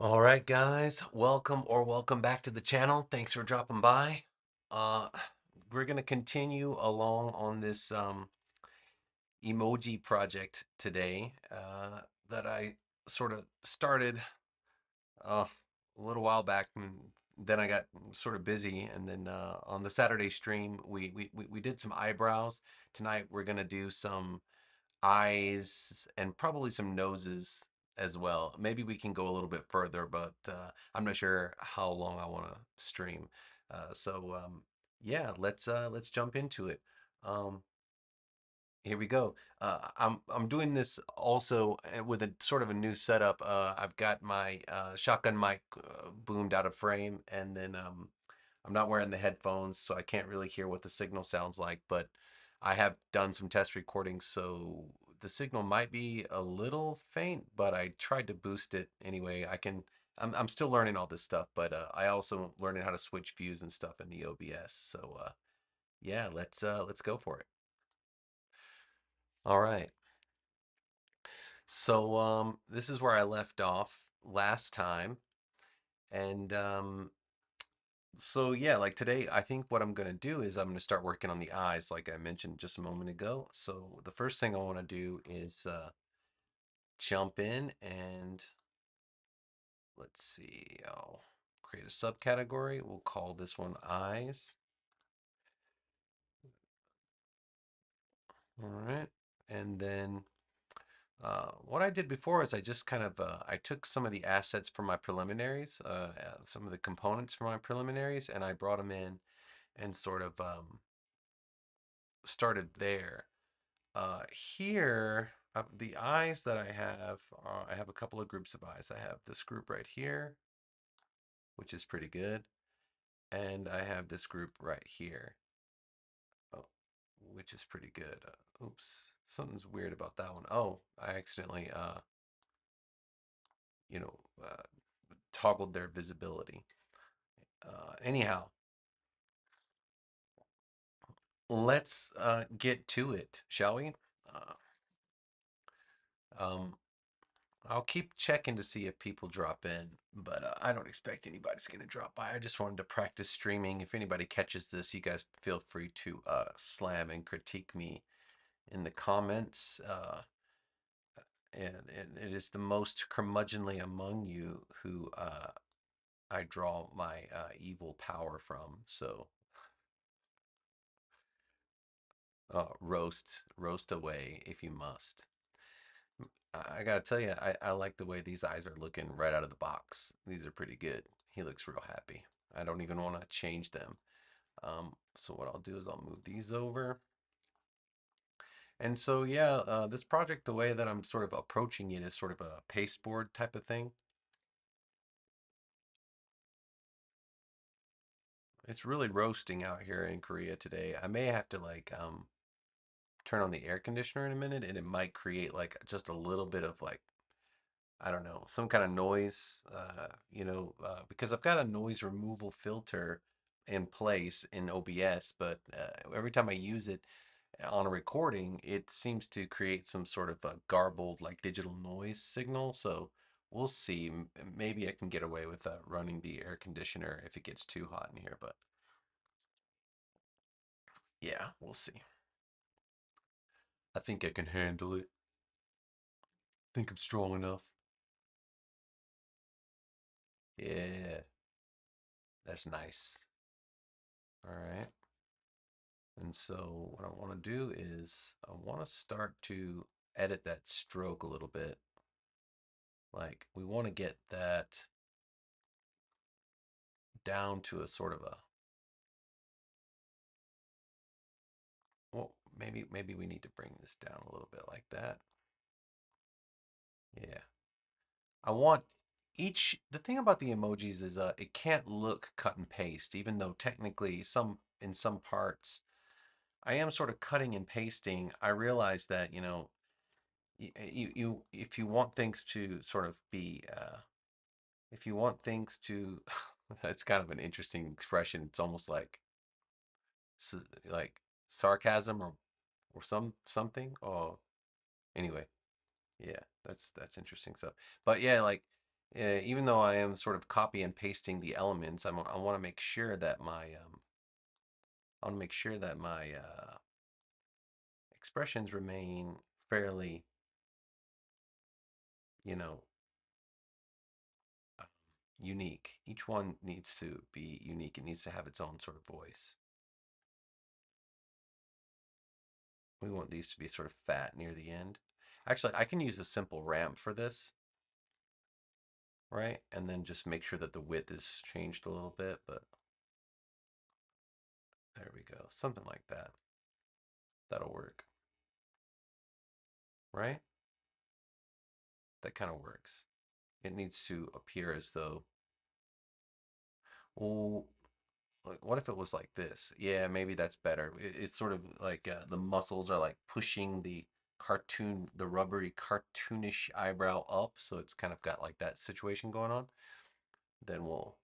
All right, guys, welcome back to the channel. Thanks for dropping by. We're going to continue along on this emoji project today that I sort of started a little while back, and then I got sort of busy, and then on the Saturday stream we did some eyebrows. Tonight we're going to do some eyes and probably some noses as well. Maybe we can go a little bit further, but I'm not sure how long I want to stream. Yeah, let's jump into it. Here we go. I'm doing this also with a sort of a new setup. I've got my shotgun mic boomed out of frame, and then I'm not wearing the headphones, so I can't really hear what the signal sounds like, but I have done some test recordings, so the signal might be a little faint, but I tried to boost it anyway. I'm still learning all this stuff, but I also learning how to switch views and stuff in the OBS. So yeah, let's go for it. All right. So this is where I left off last time, and so yeah, like today, I think what I'm going to do is I'm going to start working on the eyes, like I mentioned just a moment ago. So the first thing I want to do is jump in and let's see, I'll create a subcategory. We'll call this one eyes. All right. And then what I did before is I just kind of, I took some of the assets from my preliminaries, some of the components from my preliminaries, and I brought them in and sort of started there. Here, the eyes that I have a couple of groups of eyes. I have this group right here, which is pretty good. And I have this group right here, which is pretty good. Oops, something's weird about that one. Oh, I accidentally, toggled their visibility. Anyhow, let's get to it, shall we? I'll keep checking to see if people drop in, but I don't expect anybody's going to drop by. I just wanted to practice streaming. If anybody catches this, you guys feel free to slam and critique me in the comments. And it is the most curmudgeonly among you who I draw my evil power from. So roast away if you must. I gotta tell you, I like the way these eyes are looking right out of the box. These are pretty good. He looks real happy. I don't even want to change them. So what I'll do is I'll move these over. And so yeah, this project, the way that I'm sort of approaching it is sort of a pasteboard type of thing. It's really roasting out here in Korea today. I may have to like turn on the air conditioner in a minute, and it might create like just a little bit of like, I don't know, some kind of noise, because I've got a noise removal filter in place in OBS, but every time I use it on a recording, it seems to create some sort of a garbled like digital noise signal. So we'll see. Maybe I can get away with running the air conditioner if it gets too hot in here, but yeah, we'll see. I think I can handle it. I think I'm strong enough. Yeah. That's nice. All right. And so what I want to do is I want to start to edit that stroke a little bit. Like we want to get that down to a sort of a, well, maybe we need to bring this down a little bit like that. Yeah. I want each, the thing about the emojis is it can't look cut and paste, even though technically in some parts I am sort of cutting and pasting. I realize that, you know, you if you want things to sort of be if you want things to it's kind of an interesting expression. It's almost like sarcasm or something. Oh, anyway, yeah, that's interesting stuff. But yeah, like even though I am sort of copy and pasting the elements, I want to make sure that my expressions remain fairly, you know, unique. Each one needs to be unique. It needs to have its own sort of voice. We want these to be sort of fat near the end. Actually, I can use a simple ramp for this, right? And then just make sure that the width is changed a little bit, but there we go. Something like that. That'll work, right? That kind of works. It needs to appear as though, oh, like what if it was like this? Yeah, maybe that's better. It's sort of like the muscles are like pushing the cartoon, the rubbery cartoonish eyebrow up, so it's kind of got like that situation going on. Then we'll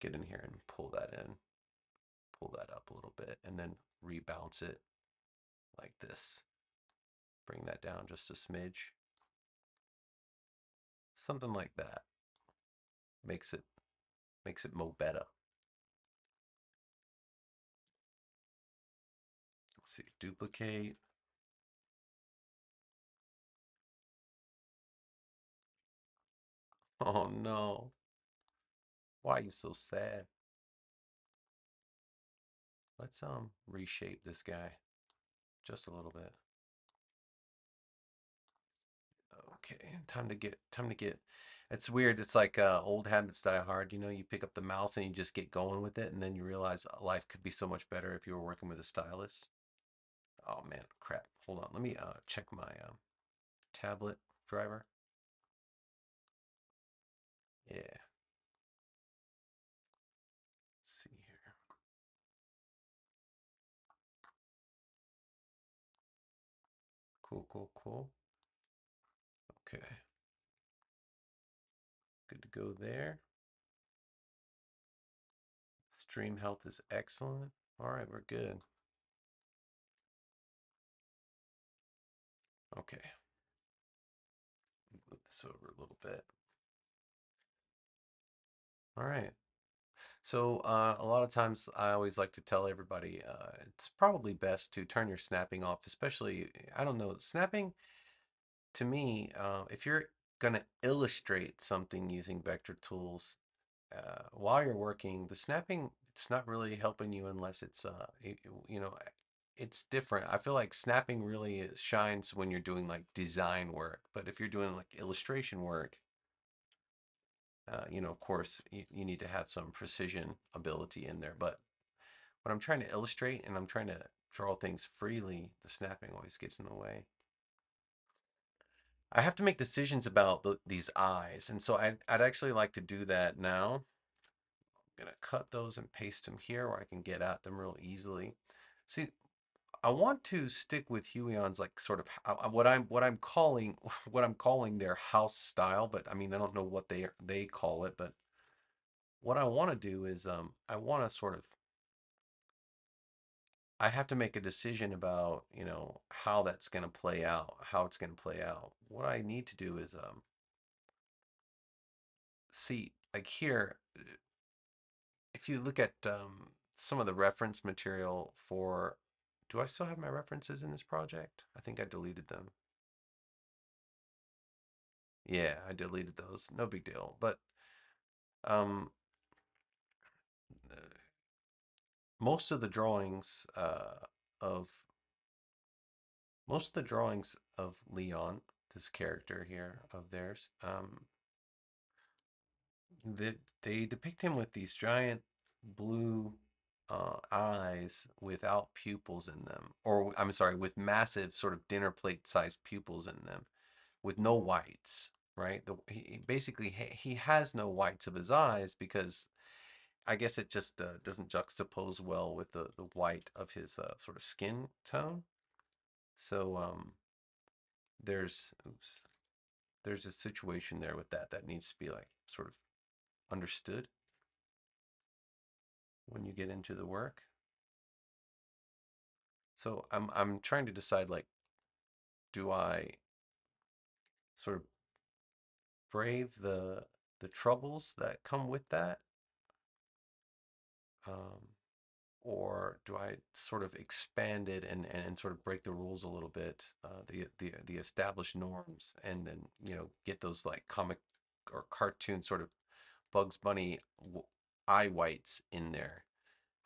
get in here and pull that in, pull that up a little bit, and then rebounce it like this. Bring that down just a smidge. Something like that makes it mo better. Let's see, duplicate. Oh no. Why are you so sad? Let's reshape this guy just a little bit. Okay, time to get. It's weird. It's like old habits die hard. You know, you pick up the mouse and you just get going with it, and then you realize life could be so much better if you were working with a stylus. Oh man, crap. Hold on. Let me check my tablet driver. Yeah. Let's see here. Cool, cool, cool. Okay. Good to go there. Stream health is excellent. All right, we're good. Okay. Move this over a little bit. All right. So a lot of times I always like to tell everybody it's probably best to turn your snapping off, especially, I don't know, snapping. To me, if you're going to illustrate something using vector tools while you're working, the snapping, it's not really helping you unless it's, you know, it's different. I feel like snapping really shines when you're doing like design work. But if you're doing like illustration work, you know, of course, you need to have some precision ability in there. But when I'm trying to illustrate and I'm trying to draw things freely, the snapping always gets in the way. I have to make decisions about these eyes, and so I'd actually like to do that now. I'm gonna cut those and paste them here where I can get at them real easily. See, I want to stick with Huion's like sort of what I'm calling their house style, but I mean I don't know what they call it, but what I want to do is I want to sort of. I have to make a decision about, you know, how that's going to play out, how it's going to play out. What I need to do is, see, like here, if you look at some of the reference material for, do I still have my references in this project? I think I deleted them. Yeah, I deleted those. No big deal. But most of the drawings of Leon, this character here of theirs, they depict him with these giant blue eyes without pupils in them, or I'm sorry, with massive sort of dinner plate sized pupils in them, with no whites. Right? He has no whites of his eyes because. I guess it just doesn't juxtapose well with the white of his sort of skin tone. So there's a situation there with that needs to be like sort of understood when you get into the work. So I'm trying to decide like, do I sort of brave the the troubles that come with that? Or do I sort of expand it and sort of break the rules a little bit, the established norms, and then, you know, get those like comic or cartoon sort of Bugs Bunny eye whites in there?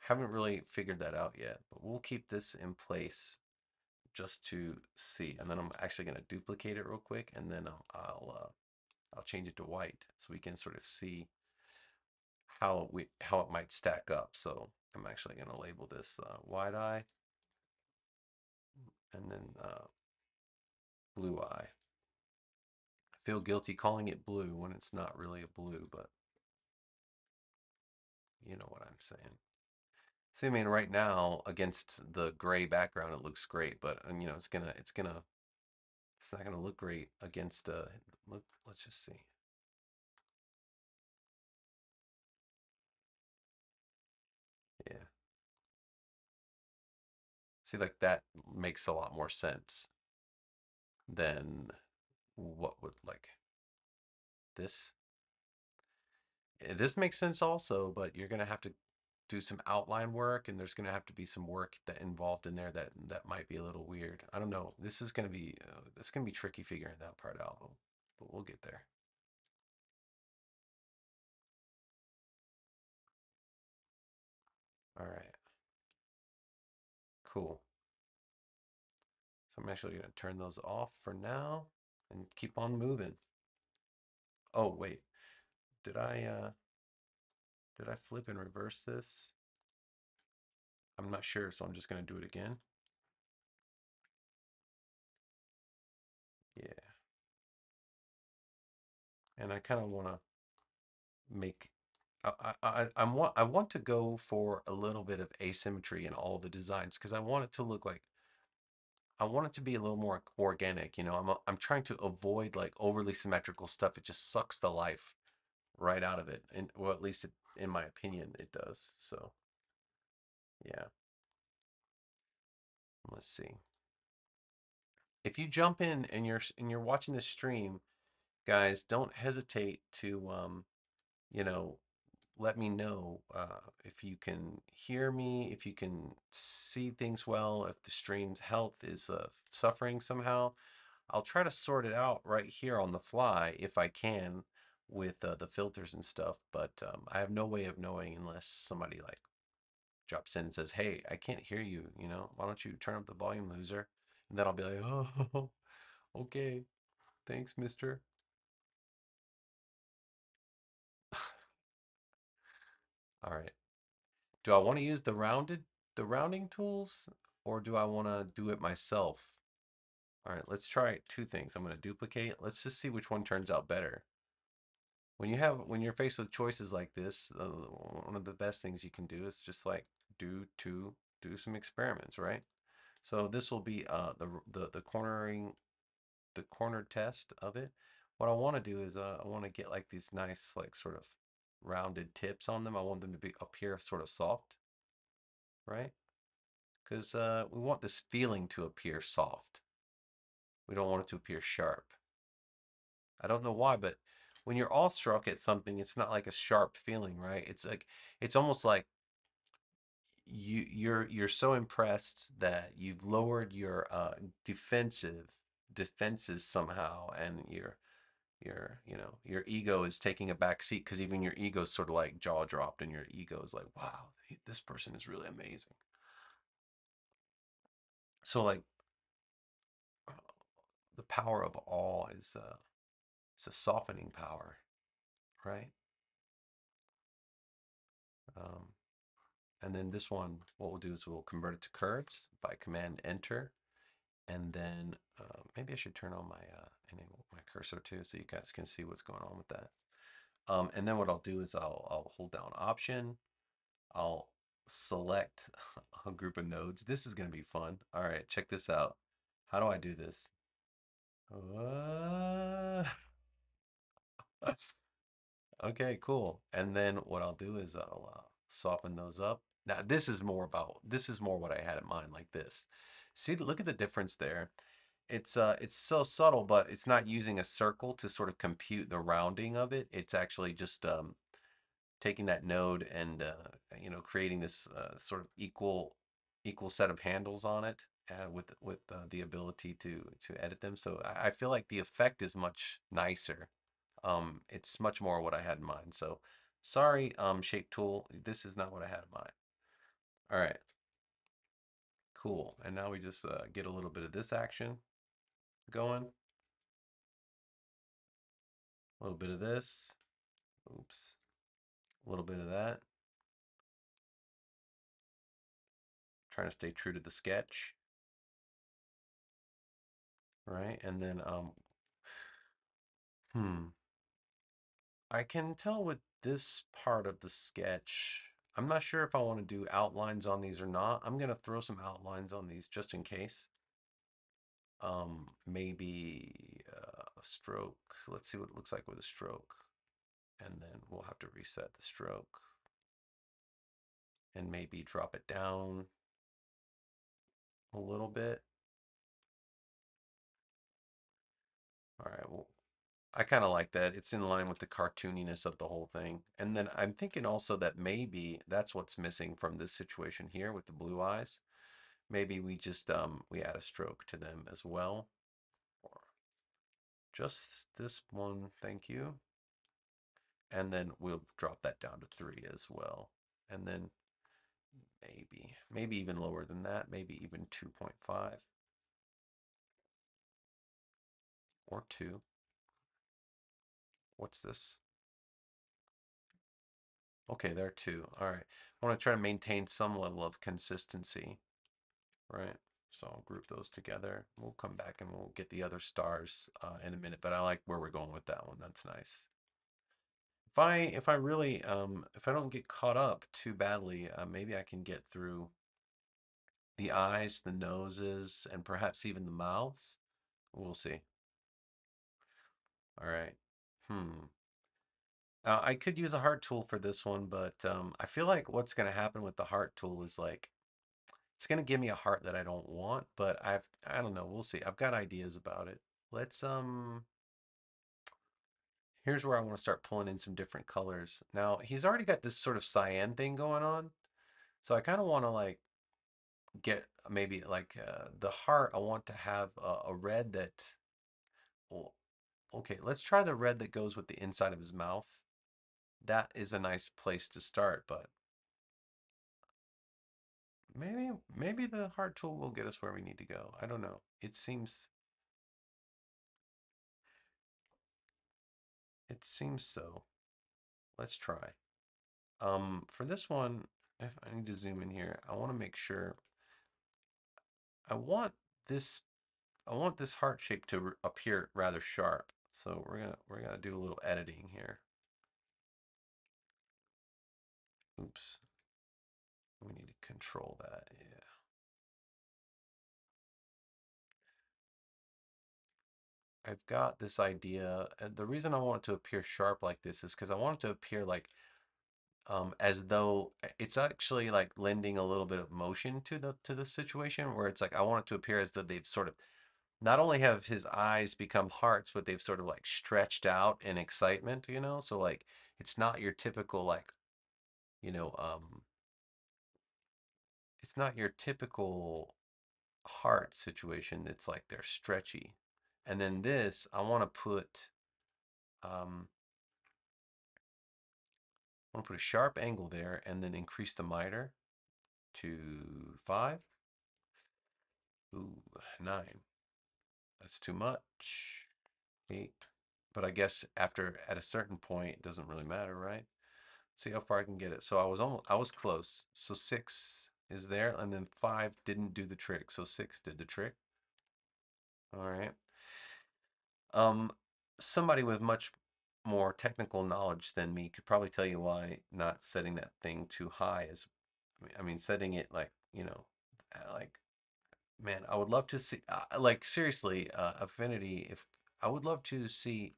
Haven't really figured that out yet, but we'll keep this in place just to see. And then I'm actually going to duplicate it real quick, and then I'll change it to white so we can sort of see how it might stack up. So I'm actually going to label this wide eye, and then blue eye. I feel guilty calling it blue when it's not really a blue, but you know what I'm saying. So I mean, right now against the gray background, it looks great, but you know, it's not gonna look great against. Let's just see. Yeah. See, like that makes a lot more sense than what would like this. This makes sense also, but you're gonna have to do some outline work, and there's going to have to be some work that involved in there that might be a little weird. I don't know. This is going to be it's going to be tricky figuring that part out, but we'll get there. All right, cool. So I'm actually going to turn those off for now and keep on moving. Oh wait, did I flip and reverse this? I'm not sure, so I'm just going to do it again. Yeah. And I kind of want to make... I want to go for a little bit of asymmetry in all the designs, because I want it to look like... I want it to be a little more organic, you know? I'm trying to avoid, like, overly symmetrical stuff. It just sucks the life right out of it. And, well, at least it... in my opinion, it does. So, yeah. Let's see. If you jump in and you're watching this stream, guys, don't hesitate to, you know, let me know if you can hear me, if you can see things well, if the stream's health is suffering somehow. I'll try to sort it out right here on the fly if I can, with the filters and stuff, but I have no way of knowing unless somebody like drops in and says, hey, I can't hear you, you know, why don't you turn up the volume, loser? And then I'll be like, oh, okay, thanks, mister. All right, do I want to use the rounding tools, or do I want to do it myself? All right, let's try two things. I'm going to duplicate. Let's just see which one turns out better. When you're faced with choices like this, one of the best things you can do is just like do some experiments, right? So this will be the corner test of it. What I want to do is I want to get like these nice like sort of rounded tips on them. I want them to be up here sort of soft, right? Because we want this feeling to appear soft. We don't want it to appear sharp. I don't know why, but when you're awestruck at something, it's not like a sharp feeling, right? It's like, it's almost like you're so impressed that you've lowered your defenses somehow, and your ego is taking a back seat, because even your ego's sort of like jaw dropped, and your ego is like, wow, this person is really amazing. So like the power of awe is it's a softening power, right? And then this one, what we'll do is we'll convert it to curves by Command Enter, and then maybe I should turn on my enable my cursor too, so you guys can see what's going on with that. And then what I'll do is I'll hold down Option, I'll select a group of nodes. This is going to be fun. All right, check this out. How do I do this? Okay, cool. And then what I'll do is I'll soften those up. Now this is more what I had in mind, like this. See, look at the difference there. It's so subtle, but it's not using a circle to sort of compute the rounding of it. It's actually just taking that node and you know, creating this sort of equal set of handles on it, with the ability to edit them. So I feel like the effect is much nicer. It's much more what I had in mind. So sorry, shape tool, this is not what I had in mind. All right, cool. And now we just get a little bit of this action going. A little bit of this. Oops. A little bit of that. Trying to stay true to the sketch. Right, and then I can tell with this part of the sketch, I'm not sure if I want to do outlines on these or not. I'm gonna throw some outlines on these just in case. Maybe a stroke. Let's see what it looks like with a stroke. And then we'll have to reset the stroke and maybe drop it down a little bit. All right, well, I kind of like that. It's in line with the cartooniness of the whole thing. And then I'm thinking also that maybe that's what's missing from this situation here with the blue eyes. Maybe we just we add a stroke to them as well. Or just this one, thank you. And then we'll drop that down to 3 as well. And then maybe even lower than that, maybe even 2.5 or 2. What's this? Okay, there are 2. All right. I want to try to maintain some level of consistency, right? So I'll group those together. We'll come back and we'll get the other stars in a minute, but I like where we're going with that one. That's nice. If I really if I don't get caught up too badly, maybe I can get through the eyes, the noses, and perhaps even the mouths. We'll see. All right. I could use a heart tool for this one, but I feel like what's going to happen with the heart tool is like it's going to give me a heart that I don't want. But I don't know. We'll see. I've got ideas about it. Let's Here's where I want to start pulling in some different colors. Now, he's already got this sort of cyan thing going on. So I kind of want to like get maybe like the heart. I want to have a red that, well, okay, let's try the red that goes with the inside of his mouth. That is a nice place to start, but maybe the heart tool will get us where we need to go. I don't know. It seems so. Let's try. For this one, if I need to zoom in here, I want to make sure I want this heart shape to appear rather sharp. So we're gonna do a little editing here. Oops. We need to control that. Yeah. I've got this idea. The reason I want it to appear sharp like this is because I want it to appear like as though it's actually like lending a little bit of motion to the situation, where it's like I want it to appear as though they've sort of not only have his eyes become hearts, but they've sort of like stretched out in excitement, you know? So like it's not your typical like, you know, it's not your typical heart situation. It's like they're stretchy. And then this, I want to put, a sharp angle there, and then increase the miter to 5. Ooh, 9. That's too much. 8. But I guess at a certain point, it doesn't really matter, right? Let's see how far I can get it. So I was close. So 6 is there, and then 5 didn't do the trick. So 6 did the trick. All right. Somebody with much more technical knowledge than me could probably tell you why not setting that thing too high is, I mean, setting it like, you know, like, man, I would love to see, like, seriously, Affinity, if I would love to see,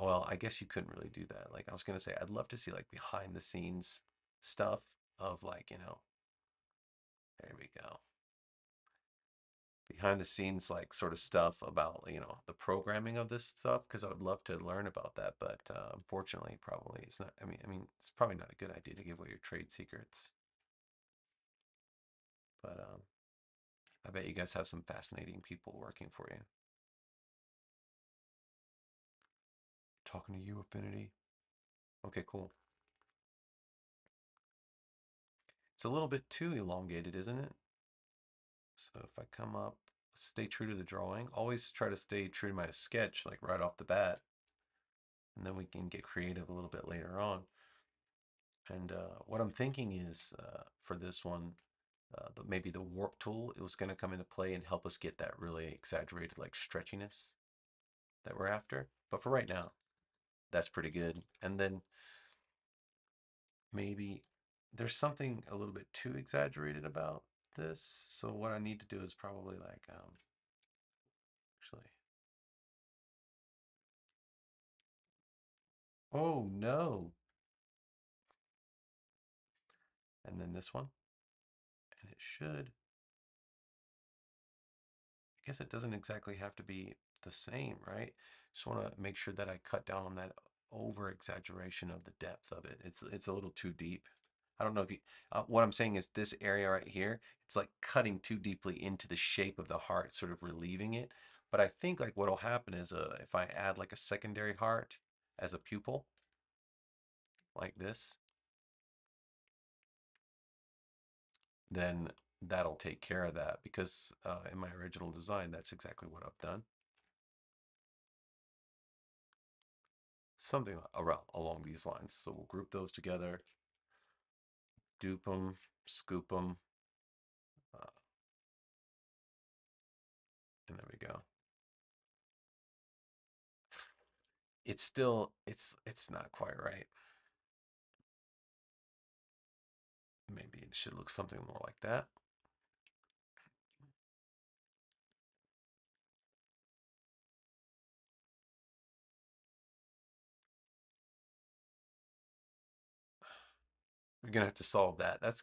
well, I guess you couldn't really do that. Like, I was going to say, I'd love to see like behind the scenes stuff of like, you know, there we go. behind the scenes, like, sort of stuff about, you know, the programming of this stuff, because I would love to learn about that. But unfortunately, probably it's not. I mean, it's probably not a good idea to give away your trade secrets. But I bet you guys have some fascinating people working for you. Talking to you, Affinity. Okay, cool. It's a little bit too elongated, isn't it? So if I come up, stay true to the drawing. Always try to stay true to my sketch, like right off the bat. And then we can get creative a little bit later on. And what I'm thinking is for this one, maybe the warp tool, it was going to come into play and help us get that really exaggerated, like, stretchiness that we're after. But for right now, that's pretty good. And then maybe there's something a little bit too exaggerated about this. So what I need to do is probably, like, actually, oh no. And then this one, and it should, I guess it doesn't exactly have to be the same, right? Just want to make sure that I cut down on that over exaggeration of the depth of it. It's a little too deep. I don't know if you, what I'm saying is this area right here, it's like cutting too deeply into the shape of the heart, sort of relieving it. But I think, like, what'll happen is if I add, like, a secondary heart as a pupil, like this, then that'll take care of that, because in my original design, that's exactly what I've done. Something around along these lines. So we'll group those together. Dupe them, scoop them, and there we go. It's still, it's not quite right. Maybe it should look something more like that. We're gonna have to solve that. That's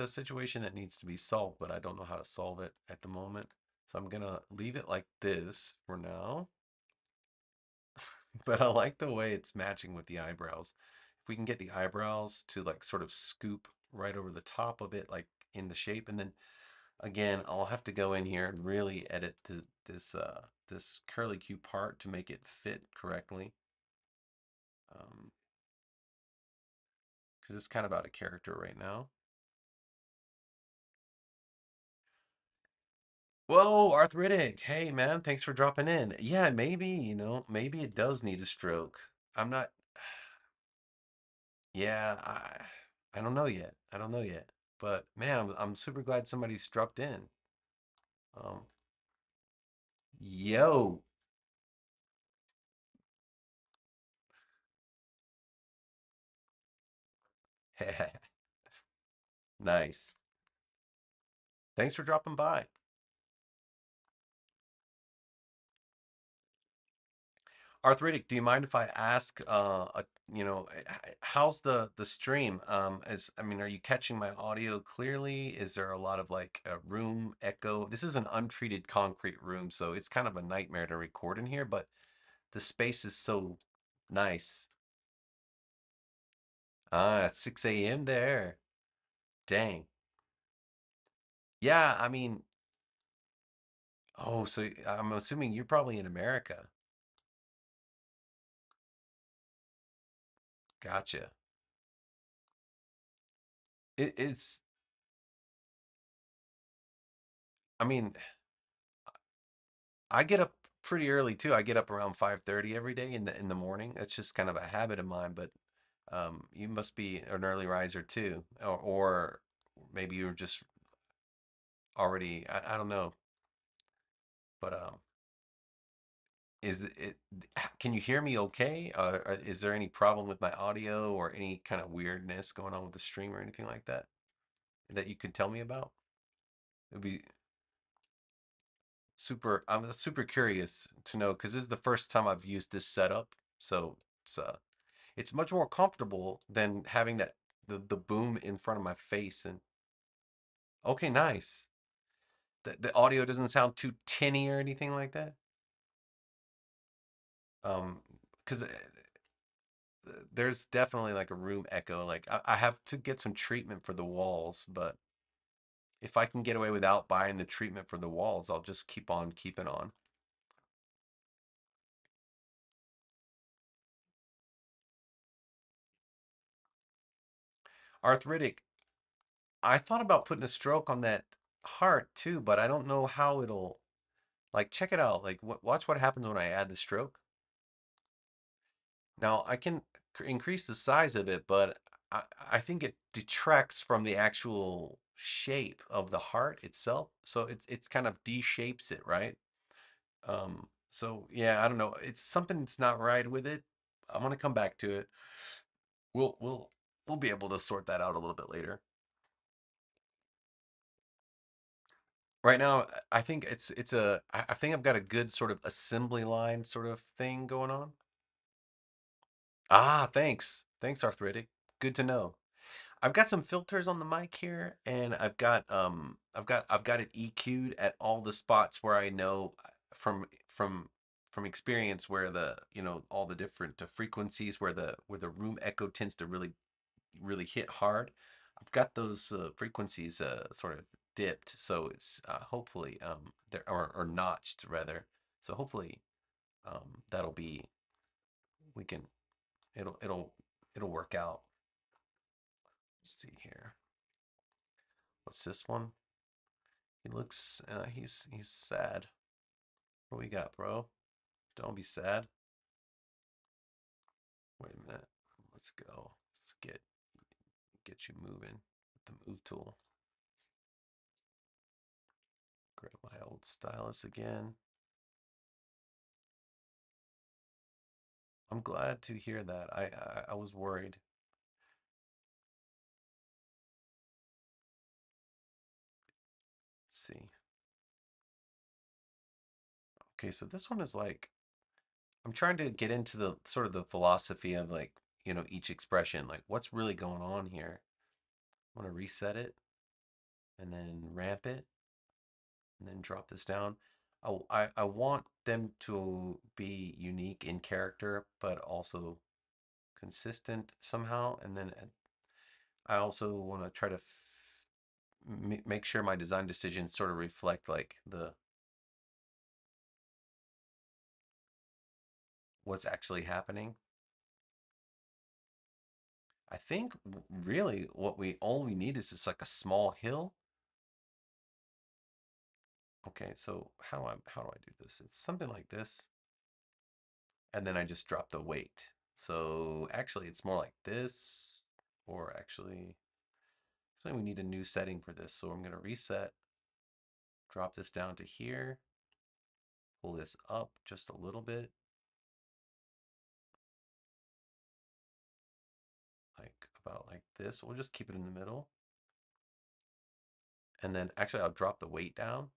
a situation that needs to be solved, but I don't know how to solve it at the moment. So I'm gonna leave it like this for now. But I like the way it's matching with the eyebrows. If we can get the eyebrows to, like, sort of scoop right over the top of it, like in the shape, and then again, I'll have to go in here and really edit this curly Q part to make it fit correctly. Because it's kind of out of character right now. Whoa, Arthritic. Hey, man, thanks for dropping in. Yeah, maybe, you know, maybe it does need a stroke. I'm not. Yeah, I don't know yet. I don't know yet. But, man, I'm super glad somebody's dropped in. Yo. Nice. Thanks for dropping by. Arthritic, do you mind if I ask, you know, how's the stream? Are you catching my audio clearly? Is there a lot of, like, room echo? This is an untreated concrete room, so it's kind of a nightmare to record in here, but the space is so nice. Ah, it's 6 a.m. there. Dang. Yeah, I mean, oh, so I'm assuming you're probably in America. Gotcha. It's, I mean, I get up pretty early too. I get up around 5:30 every day in the morning. That's just kind of a habit of mine, but you must be an early riser too, or maybe you're just already, I don't know, but is it, can you hear me okay? Is there any problem with my audio or any kind of weirdness going on with the stream or anything like that that you could tell me about? It'd be super, I'm super curious to know, because this is the first time I've used this setup, so it's much more comfortable than having that the boom in front of my face. And okay, nice. the audio doesn't sound too tinny or anything like that. Because there's definitely like a room echo. Like I have to get some treatment for the walls, but if I can get away without buying the treatment for the walls, I'll just keep on keeping on. Arthritic. I thought about putting a stroke on that heart too, but I don't know how it'll, like, check it out. Like watch what happens when I add the stroke. Now I can increase the size of it, but I think it detracts from the actual shape of the heart itself. So it's kind of de-shapes it, right? So yeah, I don't know. It's something that's not right with it. I'm gonna come back to it. We'll be able to sort that out a little bit later. Right now, I think I think I've got a good sort of assembly line sort of thing going on. Ah, thanks. Thanks, Arthritic. Good to know. I've got some filters on the mic here, and I've got it EQ'd at all the spots where I know from experience where the, you know, all the different frequencies where the room echo tends to really hit hard. I've got those frequencies sort of dipped, so it's hopefully there or notched rather. So hopefully that'll be, we can, it'll work out. Let's see here. What's this one? He looks he's sad. What we got, bro? Don't be sad. Wait a minute. Let's go. Let's get you moving with the move tool. Grab my old stylus again. I'm glad to hear that. I was worried. Let's see. Okay, so this one is like, I'm trying to get into the sort of the philosophy of, like, you know, each expression, like what's really going on here. I'm gonna reset it and then ramp it. And then drop this down. I want them to be unique in character, but also consistent somehow. And then I also want to try to make sure my design decisions sort of reflect like the what's actually happening. I think really what we need is just like a small hill. Okay, so how do I do this? It's something like this, and then I just drop the weight. So actually, it's more like this, or actually we need a new setting for this. So I'm gonna reset, drop this down to here, pull this up just a little bit, like about like this. We'll just keep it in the middle, and then actually I'll drop the weight down.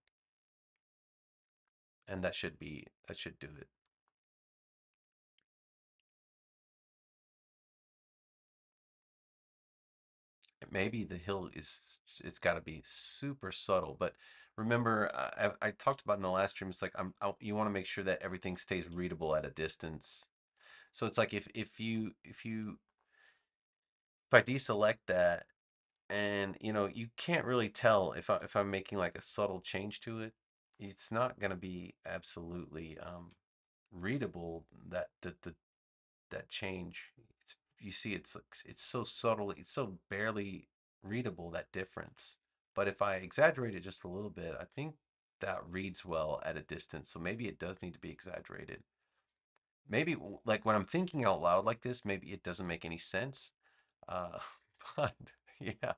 And that should do it. Maybe the hill is, it's got to be super subtle, but remember I talked about in the last stream, it's like you want to make sure that everything stays readable at a distance. So it's like if I deselect that, and you know, you can't really tell if I'm making like a subtle change to it. It's not going to be absolutely readable, that change. It's, you see, it's so subtle, it's so barely readable, that difference. But if I exaggerate it just a little bit, I think that reads well at a distance. So maybe it does need to be exaggerated. Maybe like when I'm thinking out loud like this, maybe it doesn't make any sense. But yeah,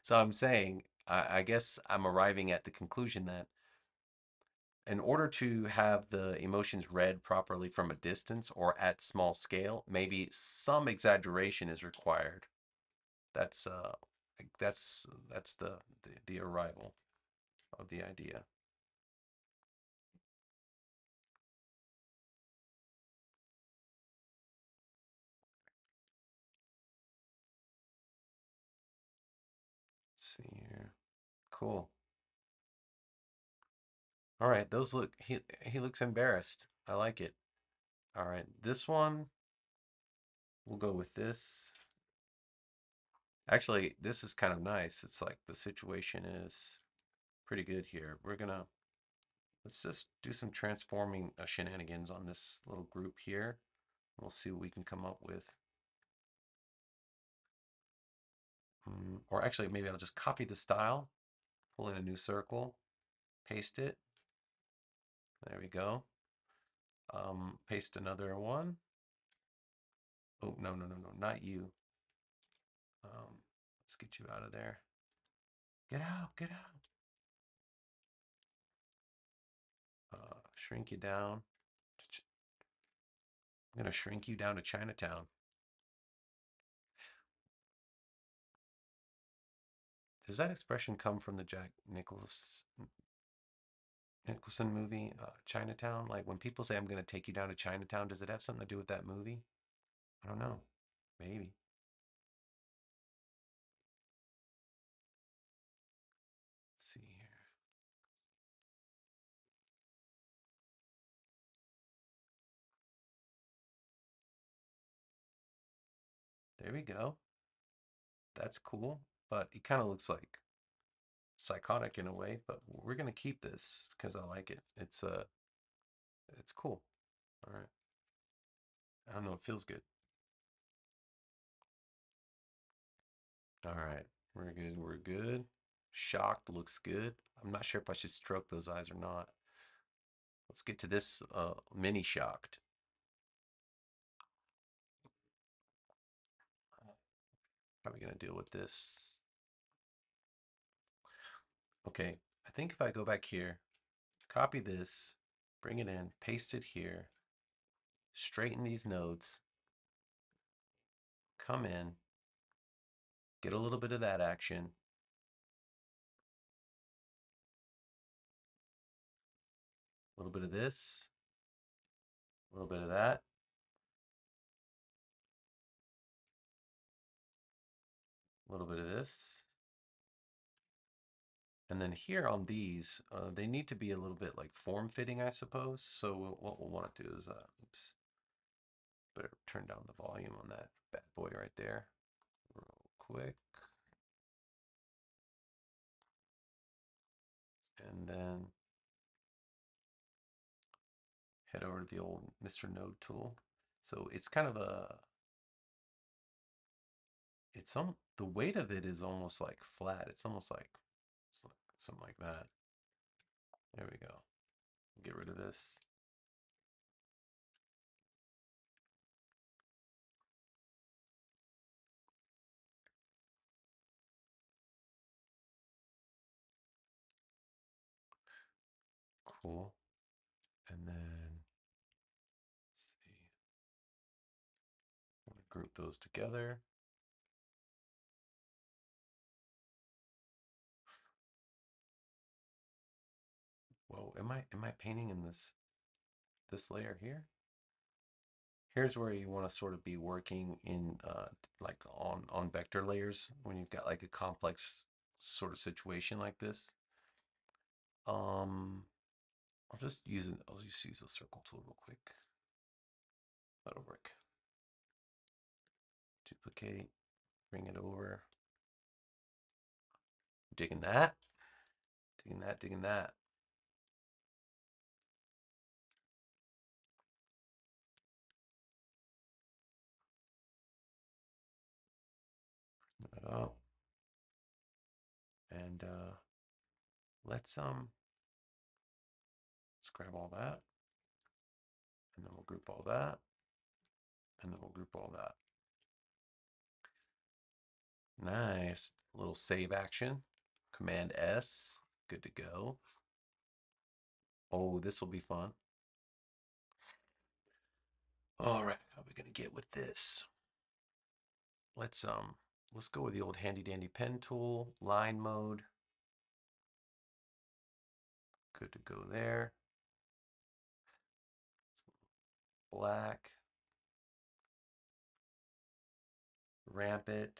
so I'm saying I guess I'm arriving at the conclusion that in order to have the emotions read properly from a distance or at small scale, maybe some exaggeration is required. That's the arrival of the idea. Let's see here. Cool. All right, those look, he looks embarrassed. I like it. All right, this one, we'll go with this. Actually, this is kind of nice. It's like the situation is pretty good here. We're gonna, let's just do some transforming shenanigans on this little group here. We'll see what we can come up with. Or actually, maybe I'll just copy the style, pull in a new circle, paste it. There we go. Paste another one. Oh, no, no, no, no, not you. Let's get you out of there. Get out, get out. Shrink you down. I'm going to shrink you down to Chinatown. Does that expression come from the Jack Nicholson movie, Chinatown? Like when people say, I'm going to take you down to Chinatown, does it have something to do with that movie? I don't know. Maybe. Let's see here. There we go. That's cool. But it kind of looks like psychotic in a way, but we're going to keep this because I like it. It's cool. All right. I don't know. It feels good. All right. We're good. We're good. Shocked looks good. I'm not sure if I should stroke those eyes or not. Let's get to this mini shocked. How are we going to deal with this? Okay, I think if I go back here, copy this, bring it in, paste it here, straighten these nodes, come in, get a little bit of that action. A little bit of this, a little bit of that. A little bit of this. And then here on these, they need to be a little bit like form-fitting, I suppose. So what we'll want to do is, oops, better turn down the volume on that bad boy right there real quick. And then head over to the old Mr. Node tool. So it's kind of a, it's some, the weight of it is almost like flat. It's almost like something like that. There we go. Get rid of this. Cool. And then let's see. I'm gonna group those together. Whoa, am I painting in this layer here? Here's where you want to sort of be working in like on vector layers when you've got like a complex sort of situation like this. I'll just use the circle tool real quick. That'll work. Duplicate, bring it over. Digging that. Digging that, digging that. Oh, and let's grab all that, and then we'll group all that, and then we'll group all that. Nice little save action. Command S, good to go. Oh, this will be fun. All right, how are we gonna get with this? Let's go with the old handy dandy pen tool, line mode. Good to go there. Black. Ramp it.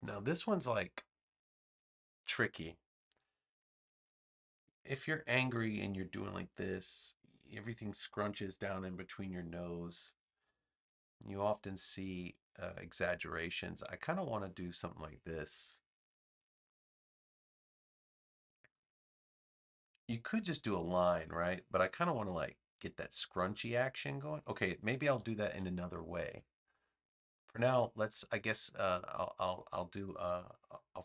Now this one's like tricky. if you're angry and you're doing like this, everything scrunches down in between your nose. You often see exaggerations. I kind of want to do something like this. You could just do a line, right? But I kind of want to like get that scrunchy action going. Okay, maybe I'll do that in another way. For now, let's, I guess, I'll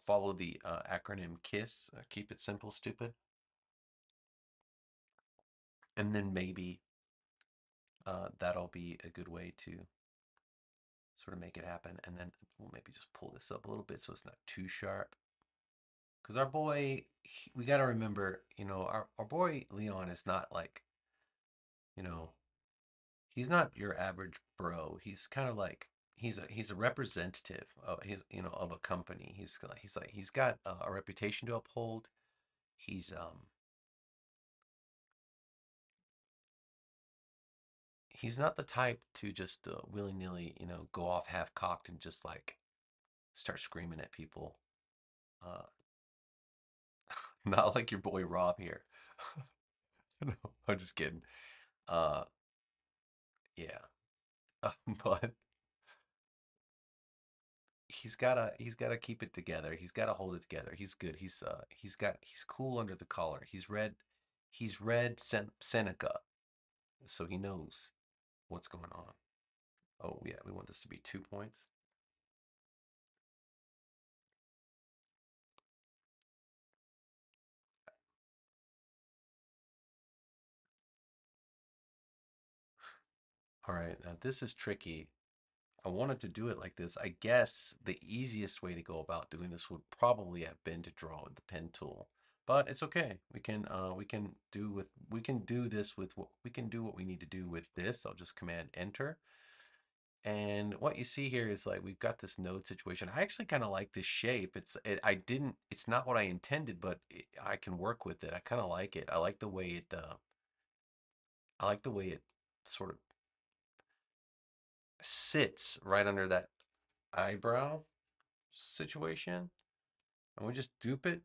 follow the acronym KISS, keep it simple, stupid. And then maybe that'll be a good way to sort of make it happen. And then we'll maybe just pull this up a little bit so it's not too sharp. Because our boy, we got to remember, you know, our boy Leon is not like, you know, he's not your average bro. He's kind of like, he's a representative of his, you know, of a company. He's got a reputation to uphold. He's not the type to just willy-nilly, you know, go off half-cocked and just like start screaming at people. Not like your boy Rob here. No, I'm just kidding. Yeah, but he's gotta keep it together. He's gotta hold it together. He's good. He's cool under the collar. He's read Seneca, so he knows what's going on. Oh yeah, we want this to be 2 points. All right, now this is tricky. I wanted to do it like this. I guess the easiest way to go about doing this would probably have been to draw with the pen tool, but it's okay. We can do what we need to do with this. I'll just command enter. And what you see here is like, we've got this node situation. I actually kind of like this shape. It's not what I intended, but I can work with it. I kind of like it. I like the way it, sort of sits right under that eyebrow situation, and we just dupe it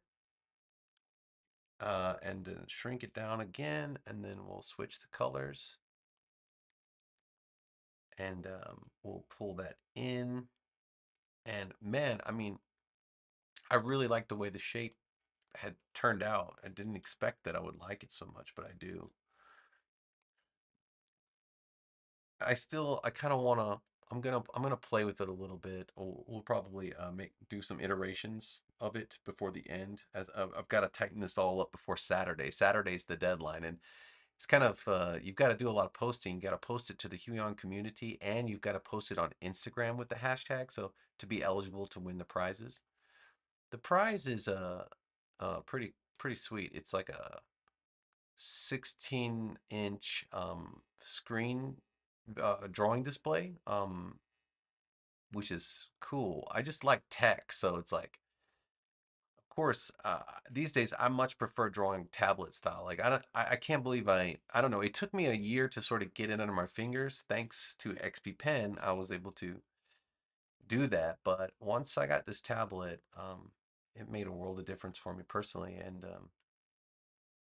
and then shrink it down again, and then we'll switch the colors and we'll pull that in. And man, I mean, I really like the way the shape had turned out. I didn't expect that I would like it so much, but I do. I kind of want to, I'm going to play with it a little bit. We'll probably do some iterations of it before the end, as I've got to tighten this all up before Saturday. Saturday's the deadline, and it's kind of, you've got to do a lot of posting. You got to post it to the Huion community, and you've got to post it on Instagram with the hashtag. So to be eligible to win the prizes, the prize is pretty sweet. It's like a 16-inch screen drawing display, which is cool. I just like tech, so it's like, of course, these days I much prefer drawing tablet style. Like I can't believe I don't know. It took me a year to sort of get it under my fingers. Thanks to XP Pen, I was able to do that. But once I got this tablet, it made a world of difference for me personally. And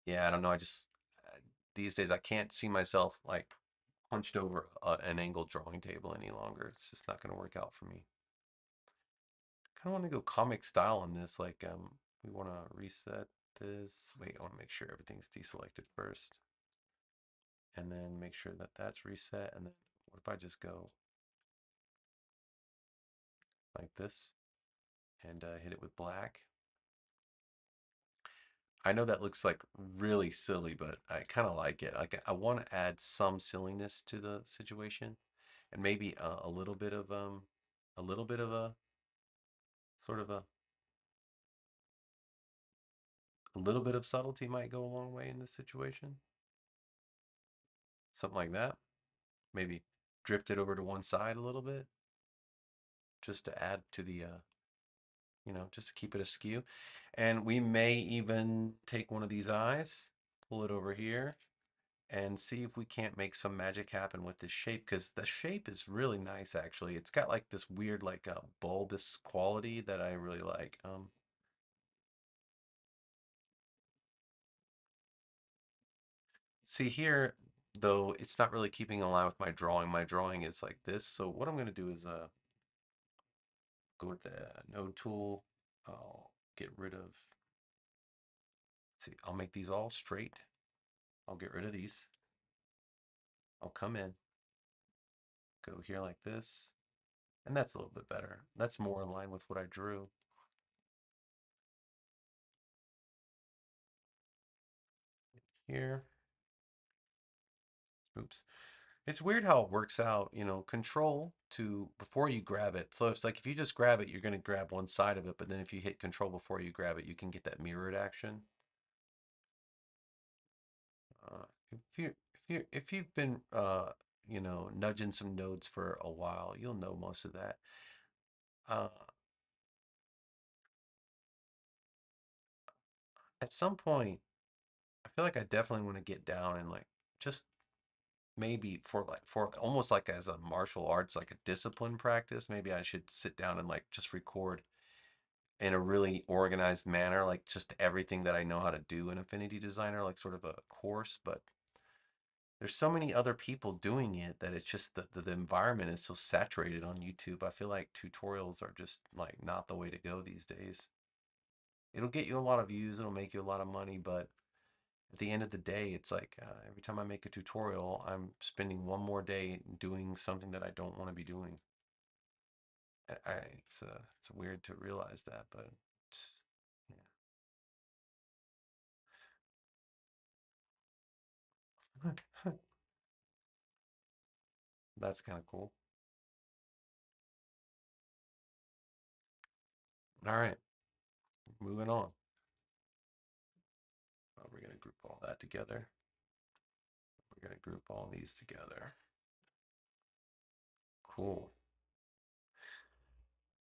yeah, I don't know. I just these days I can't see myself like punched over an angled drawing table any longer. It's just not going to work out for me. Kind of want to go comic style on this. Like, we want to reset this. Wait, I want to make sure everything's deselected first, and then make sure that that's reset. And then what if I just go like this and hit it with black? I know that looks like really silly, but I kind of like it. Like I want to add some silliness to the situation, and maybe a little bit of a sort of a little bit of subtlety might go a long way in this situation. Something like that. Maybe drift it over to one side a little bit, just to add to the you know, just to keep it askew. And we may even take one of these eyes, pull it over here, and see if we can't make some magic happen with this shape, because the shape is really nice, actually. It's got like this weird, like a bulbous quality that I really like. See here, though, it's not really keeping in line with my drawing. My drawing is like this. So what I'm going to do is go with the node tool. I'll get rid of, let's see, I'll make these all straight. I'll get rid of these. I'll come in, go here like this, and that's a little bit better. That's more in line with what I drew. Here. Oops. It's weird how it works out, you know, control to before you grab it. So it's like if you just grab it, you're going to grab one side of it. But then if you hit control before you grab it, you can get that mirrored action. If you've been, you know, nudging some nodes for a while, you'll know most of that. At some point, I feel like I definitely want to get down and like just maybe for almost like as a martial arts, like a discipline practice, maybe I should sit down and like just record in a really organized manner, like just everything that I know how to do in Affinity Designer, like sort of a course. But there's so many other people doing it that it's just the environment is so saturated on YouTube. I feel like tutorials are just like not the way to go these days. It'll get you a lot of views, it'll make you a lot of money, but at the end of the day, it's like every time I make a tutorial, I'm spending one more day doing something that I don't want to be doing. It's weird to realize that, but it's, yeah. That's kind of cool. All right, moving on. Oh, we're going to group all that together. We're going to group all these together. Cool.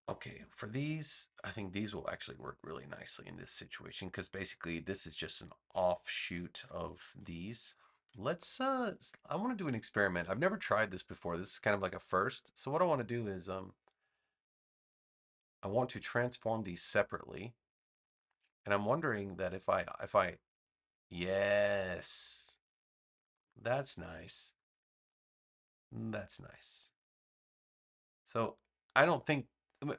Okay, for these, I think these will actually work really nicely in this situation because basically this is just an offshoot of these. Let's, I want to do an experiment. I've never tried this before. This is kind of like a first. So what I want to do is, I want to transform these separately. And I'm wondering that if I, yes, that's nice. That's nice. So I don't think,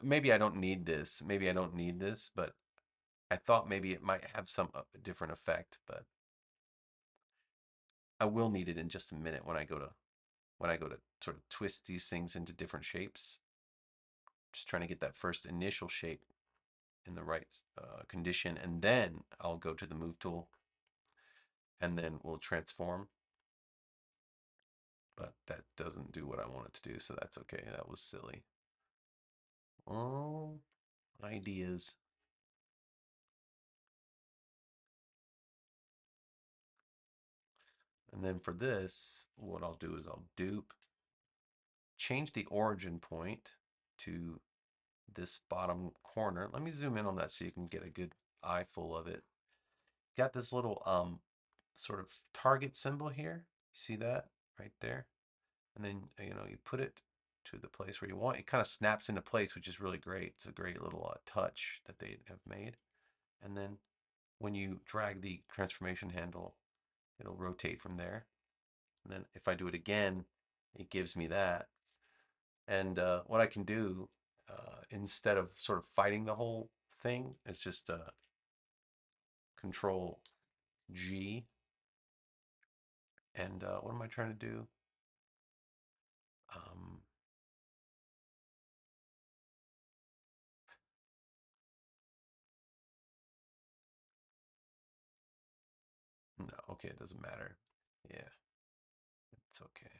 maybe I don't need this. Maybe I don't need this, but I thought maybe it might have some different effect, but I will need it in just a minute when I go to sort of twist these things into different shapes. Just trying to get that first initial shape in the right condition, and then I'll go to the move tool and then we'll transform. But that doesn't do what I want it to do, so that's okay. That was silly. Oh, ideas. And then for this, what I'll do is I'll dupe, change the origin point to this bottom corner. Let me zoom in on that so you can get a good eye full of it. Got this little sort of target symbol here. You see that right there? And then, you know, you put it to the place where you want. It kind of snaps into place, which is really great. It's a great little touch that they have made. And then when you drag the transformation handle, it'll rotate from there. And then if I do it again, it gives me that. And what I can do, instead of sort of fighting the whole thing, it's just control G. And what am I trying to do? No, okay, it doesn't matter. Yeah, it's okay.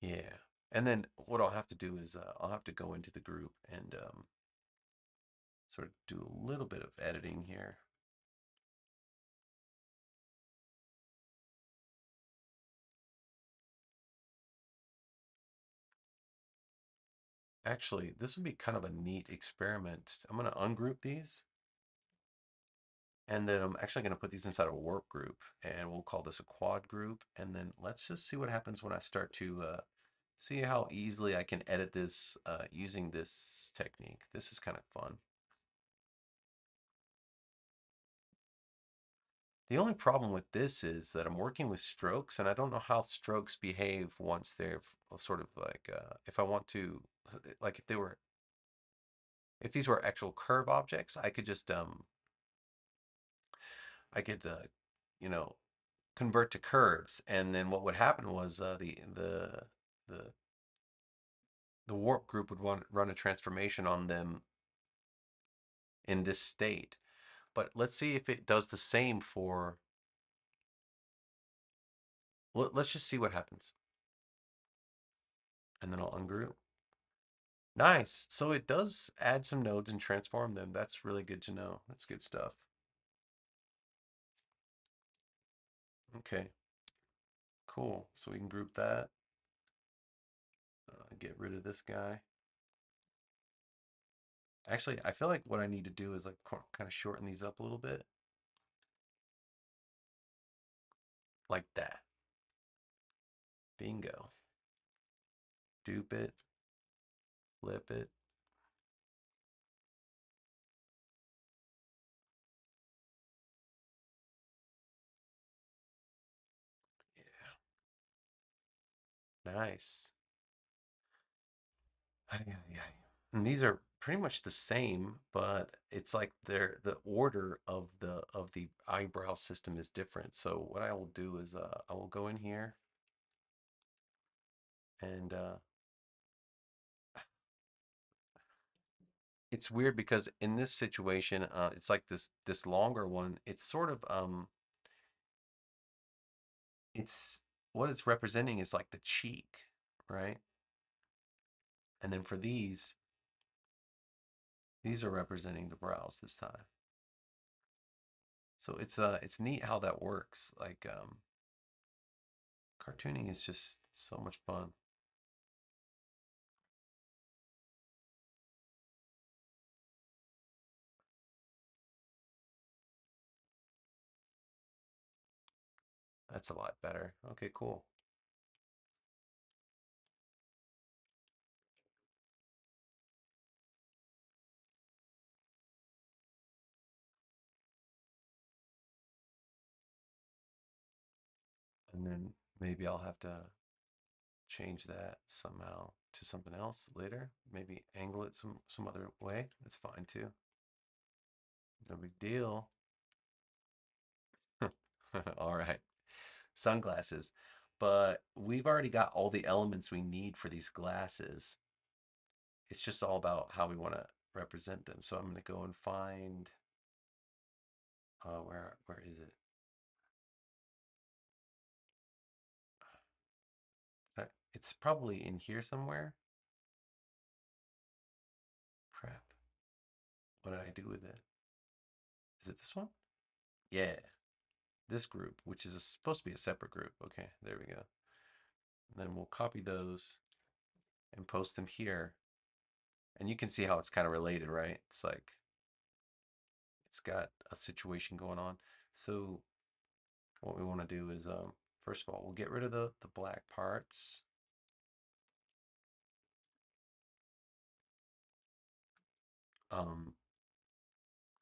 Yeah, and then what I'll have to do is I'll have to go into the group and sort of do a little bit of editing here. Actually, this would be kind of a neat experiment. I'm going to ungroup these. And then I'm actually going to put these inside of a warp group. And we'll call this a quad group. And then let's just see what happens when I start to see how easily I can edit this using this technique. This is kind of fun. The only problem with this is that I'm working with strokes, and I don't know how strokes behave once they're sort of like, if I want to, like if they were, if these were actual curve objects, I could just, I could, you know, convert to curves, and then what would happen was the warp group would run a transformation on them in this state. But let's see if it does the same for, let's just see what happens. And then I'll ungroup. Nice. So it does add some nodes and transform them. That's really good to know. That's good stuff. Okay. Cool. So we can group that. Get rid of this guy. Actually, I feel like what I need to do is like kind of shorten these up a little bit. Like that. Bingo. Dupe it. Flip it. Yeah. Nice. And these are pretty much the same, but it's like they're, the order of the eyebrow system is different. So what I will do is I will go in here and it's weird because in this situation it's like this longer one, it's sort of it's what it's representing is like the cheek, right? And then for these are representing the brows this time. So it's neat how that works. Like cartooning is just so much fun. That's a lot better. Okay, cool. And then maybe I'll have to change that somehow to something else later. Maybe angle it some other way. That's fine too. No big deal. All right. Sunglasses. But we've already got all the elements we need for these glasses. It's just all about how we want to represent them. So I'm going to go and find... where is it? It's probably in here somewhere. Crap. What did I do with it? Is it this one? Yeah. This group, which is supposed to be a separate group. Okay, there we go. And then we'll copy those and post them here. And you can see how it's kind of related, right? It's like, it's got a situation going on. So what we want to do is, first of all, we'll get rid of the black parts.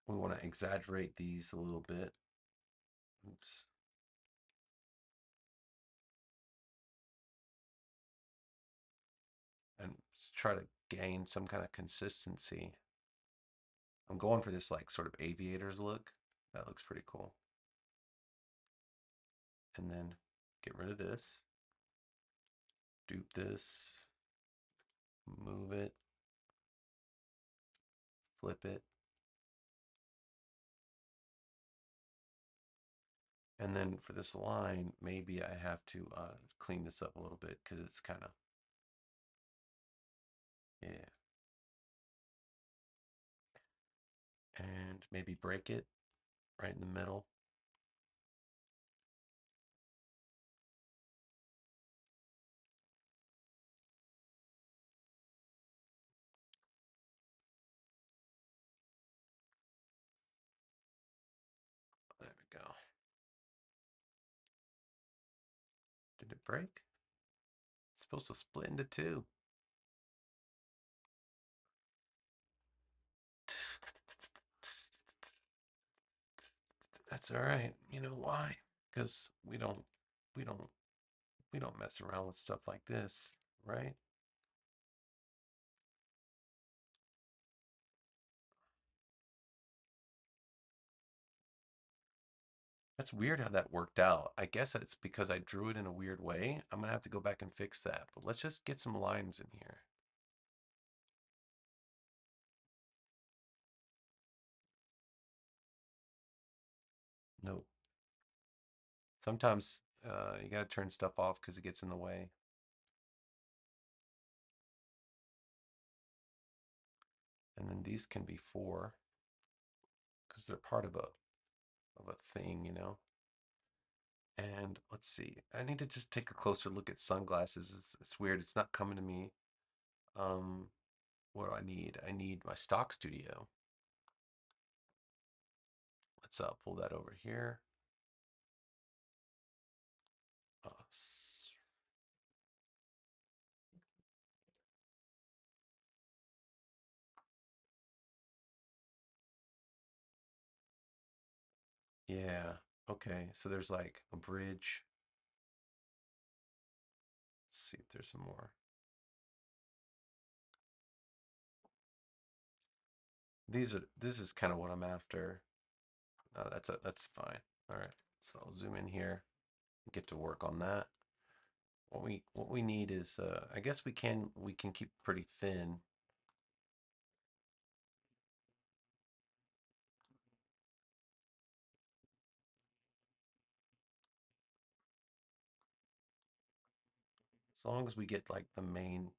We want to exaggerate these a little bit. Oops. And try to gain some kind of consistency. I'm going for this like sort of aviator's look. That looks pretty cool. And then get rid of this. Dupe this. Move it. Flip it. And then for this line, maybe I have to clean this up a little bit because it's kind of, yeah. And maybe break it right in the middle. Break. It's supposed to split into two. That That's all right. You know why? Because we don't mess around with stuff like this, right? That's weird how that worked out. I guess it's because I drew it in a weird way. I'm gonna have to go back and fix that. But let's just get some lines in here. No. Sometimes you gotta turn stuff off because it gets in the way. And then these can be four because they're part of a thing, you know. And let's see. I need to just take a closer look at sunglasses. It's weird. It's not coming to me. What do I need? I need my stock studio. Let's pull that over here. Yeah, okay, so there's like a bridge. Let's see if there's some more. This is kind of what I'm after. No, that's fine. All right, so I'll zoom in here and get to work on that. What we need is I guess we can keep it pretty thin. As long as we get like the main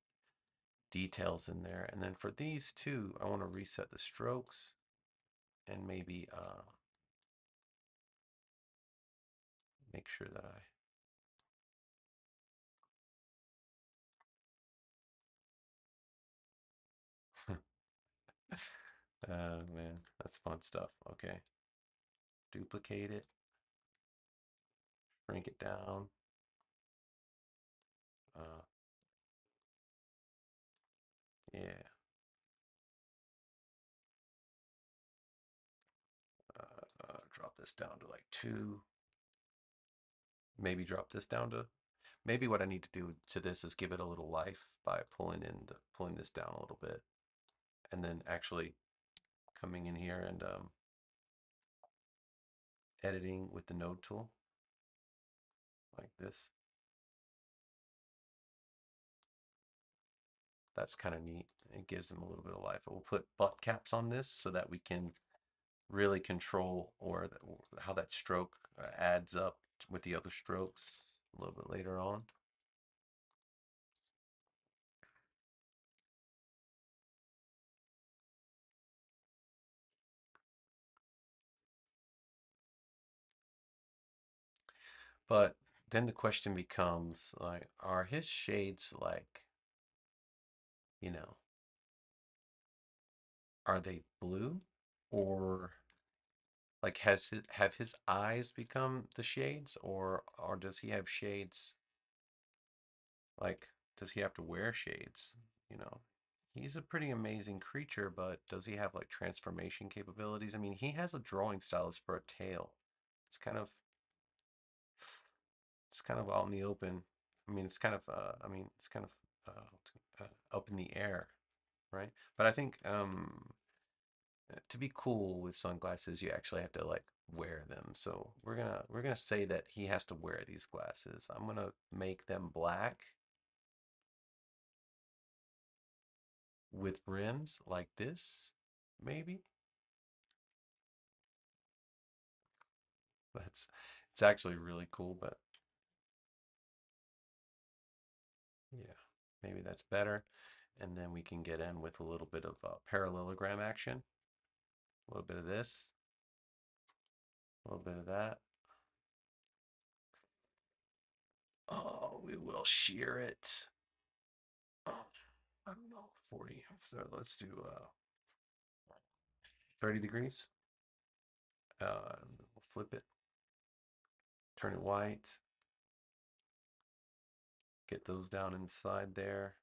details in there. And then for these two, I want to reset the strokes and maybe make sure that I man, that's fun stuff. Okay. Duplicate it. Shrink it down. Yeah. Drop this down to like 2. Maybe drop this down to. Maybe what I need to do to this is give it a little life by pulling this down a little bit, and then actually coming in here and editing with the node tool like this. That's kind of neat. It gives them a little bit of life. We'll put butt caps on this so that we can really control how that stroke adds up with the other strokes a little bit later on. But then the question becomes, like, are his shades like, you know, are they blue, or like have his eyes become the shades, or does he have shades? Like, does he have to wear shades? You know, he's a pretty amazing creature, but does he have like transformation capabilities? I mean, he has a drawing stylus for a tail. It's kind of out in the open. I mean, up in the air, right? But I think to be cool with sunglasses, you actually have to like wear them. So we're gonna say that he has to wear these glasses. I'm gonna make them black with rims like this, maybe. It's actually really cool, but yeah. Maybe that's better. And then we can get in with a little bit of parallelogram action. A little bit of this. A little bit of that. Oh, we will shear it. Oh, I don't know, 40. So let's do 30 degrees. We'll flip it. Turn it white. Get those down inside there.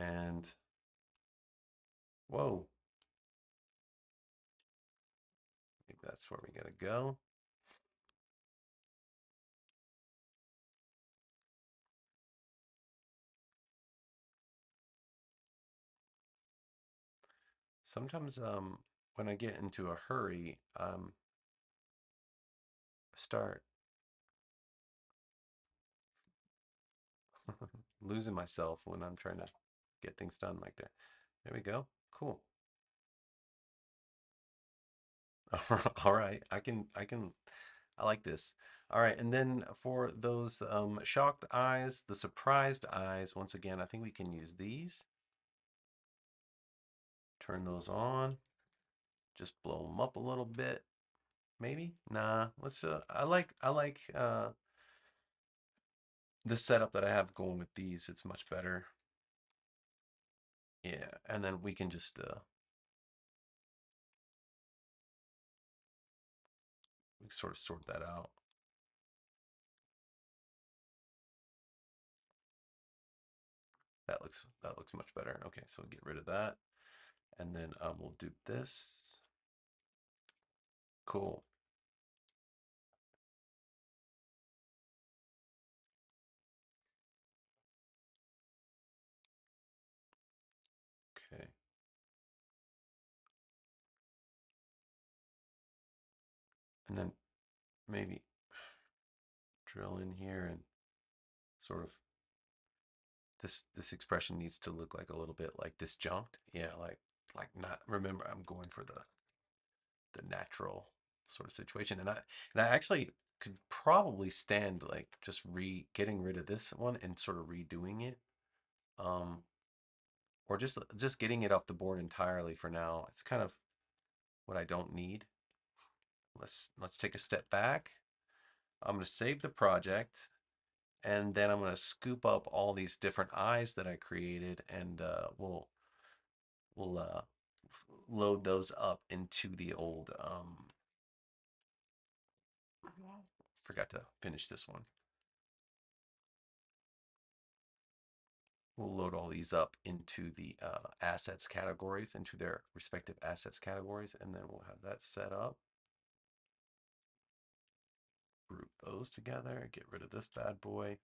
and whoa, I think that's where we gotta go. Sometimes when I get into a hurry, start losing myself when I'm trying to get things done like that. There we go. Cool. All right. I like this. All right. And then for those shocked eyes, the surprised eyes, once again, I think we can use these. Turn those on. Just blow them up a little bit. Maybe? Nah. Let's I like the setup that I have going with these. It's much better. Yeah, and then we can just we can sort of sort that out. That looks much better. Okay, so get rid of that, and then we'll do this. Cool. And then maybe drill in here and sort of this expression needs to look like a little bit like disjunct. Yeah, like not remember, I'm going for the natural sort of situation. And I actually could probably stand like just getting rid of this one and sort of redoing it. Or just getting it off the board entirely for now. It's kind of what I don't need. Let's take a step back. I'm going to save the project, and then I'm going to scoop up all these different eyes that I created, and we'll load those up into the old. Forgot to finish this one. We'll load all these up into the assets categories, into their respective assets categories, and then we'll have that set up. Group those together, get rid of this bad boy.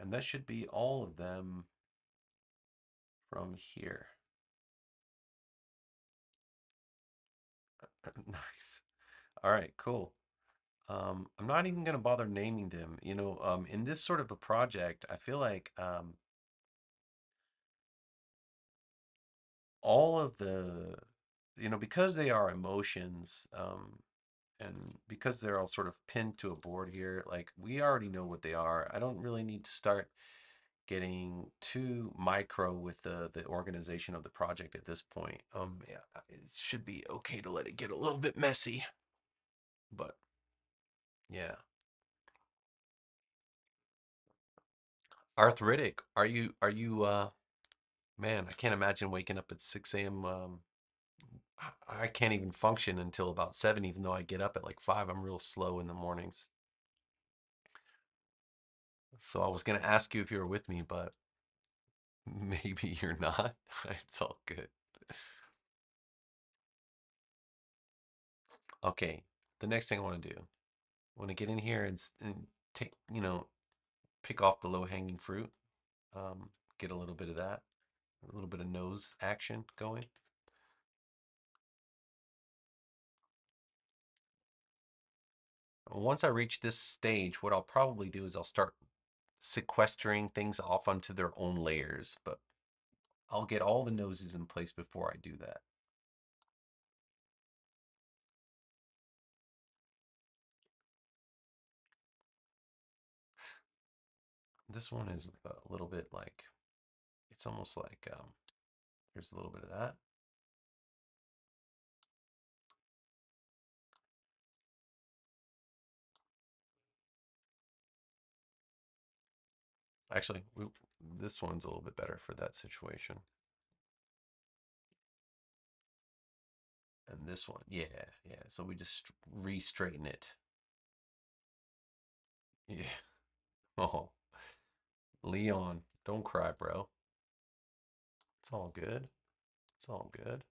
And that should be all of them from here. Nice. All right, cool. I'm not even going to bother naming them. You know, in this sort of a project, I feel like all of the, you know, because they are emotions, and because they're all sort of pinned to a board here, like we already know what they are. I don't really need to start getting too micro with the organization of the project at this point. Yeah, it should be okay to let it get a little bit messy, but yeah. Arthritic, are you man, I can't imagine waking up at 6 a.m. I can't even function until about 7, even though I get up at like 5. I'm real slow in the mornings. So I was going to ask you if you were with me, but maybe you're not. It's all good. Okay, the next thing I want to do, I want to get in here and take, you know, pick off the low-hanging fruit. Get a little bit of that, a little bit of nose action going. Once I reach this stage, what I'll probably do is I'll start sequestering things off onto their own layers, but I'll get all the noses in place before I do that. This one is a little bit like, it's almost like, here's a little bit of that. Actually, this one's a little bit better for that situation. And this one, yeah. So we just re-straighten it. Yeah. Oh, Leon. Don't cry, bro. It's all good. It's all good.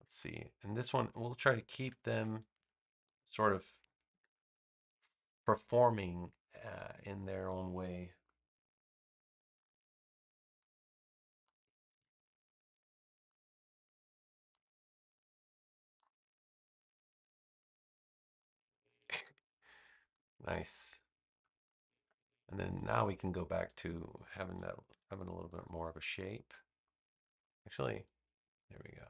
Let's see. And this one, we'll try to keep them sort of performing in their own way. Nice. And then now we can go back to having that, having a little bit more of a shape. Actually, there we go.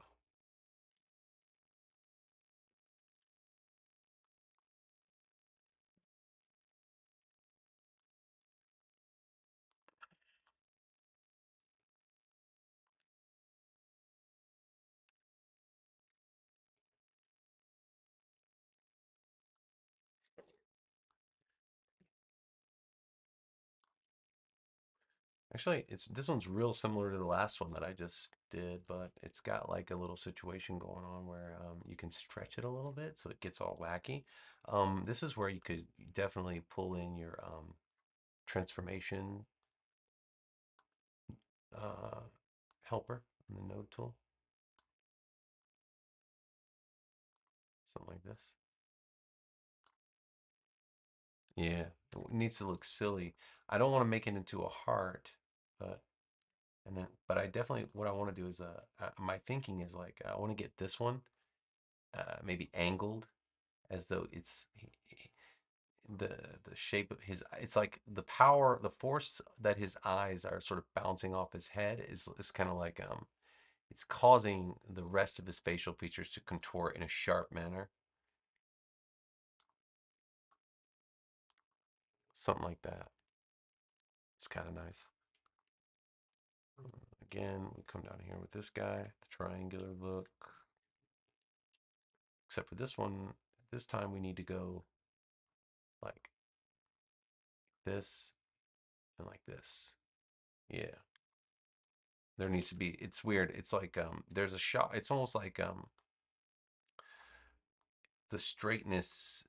Actually, it's, this one's real similar to the last one that I just did, but it's got like a little situation going on where you can stretch it a little bit so it gets all wacky. This is where you could definitely pull in your transformation helper in the node tool. Something like this. Yeah, it needs to look silly. I don't want to make it into a heart. But I definitely, what I want to do is, my thinking is like, I want to get this one, maybe angled, as though it's the shape of his. It's like the power, the force that his eyes are sort of bouncing off his head is kind of like, it's causing the rest of his facial features to contort in a sharp manner, something like that. It's kind of nice. Again, we come down here with this guy, the triangular look. Except for this one, this time we need to go like this and like this. Yeah. There needs to be, it's weird. It's like there's a shot. It's almost like the straightness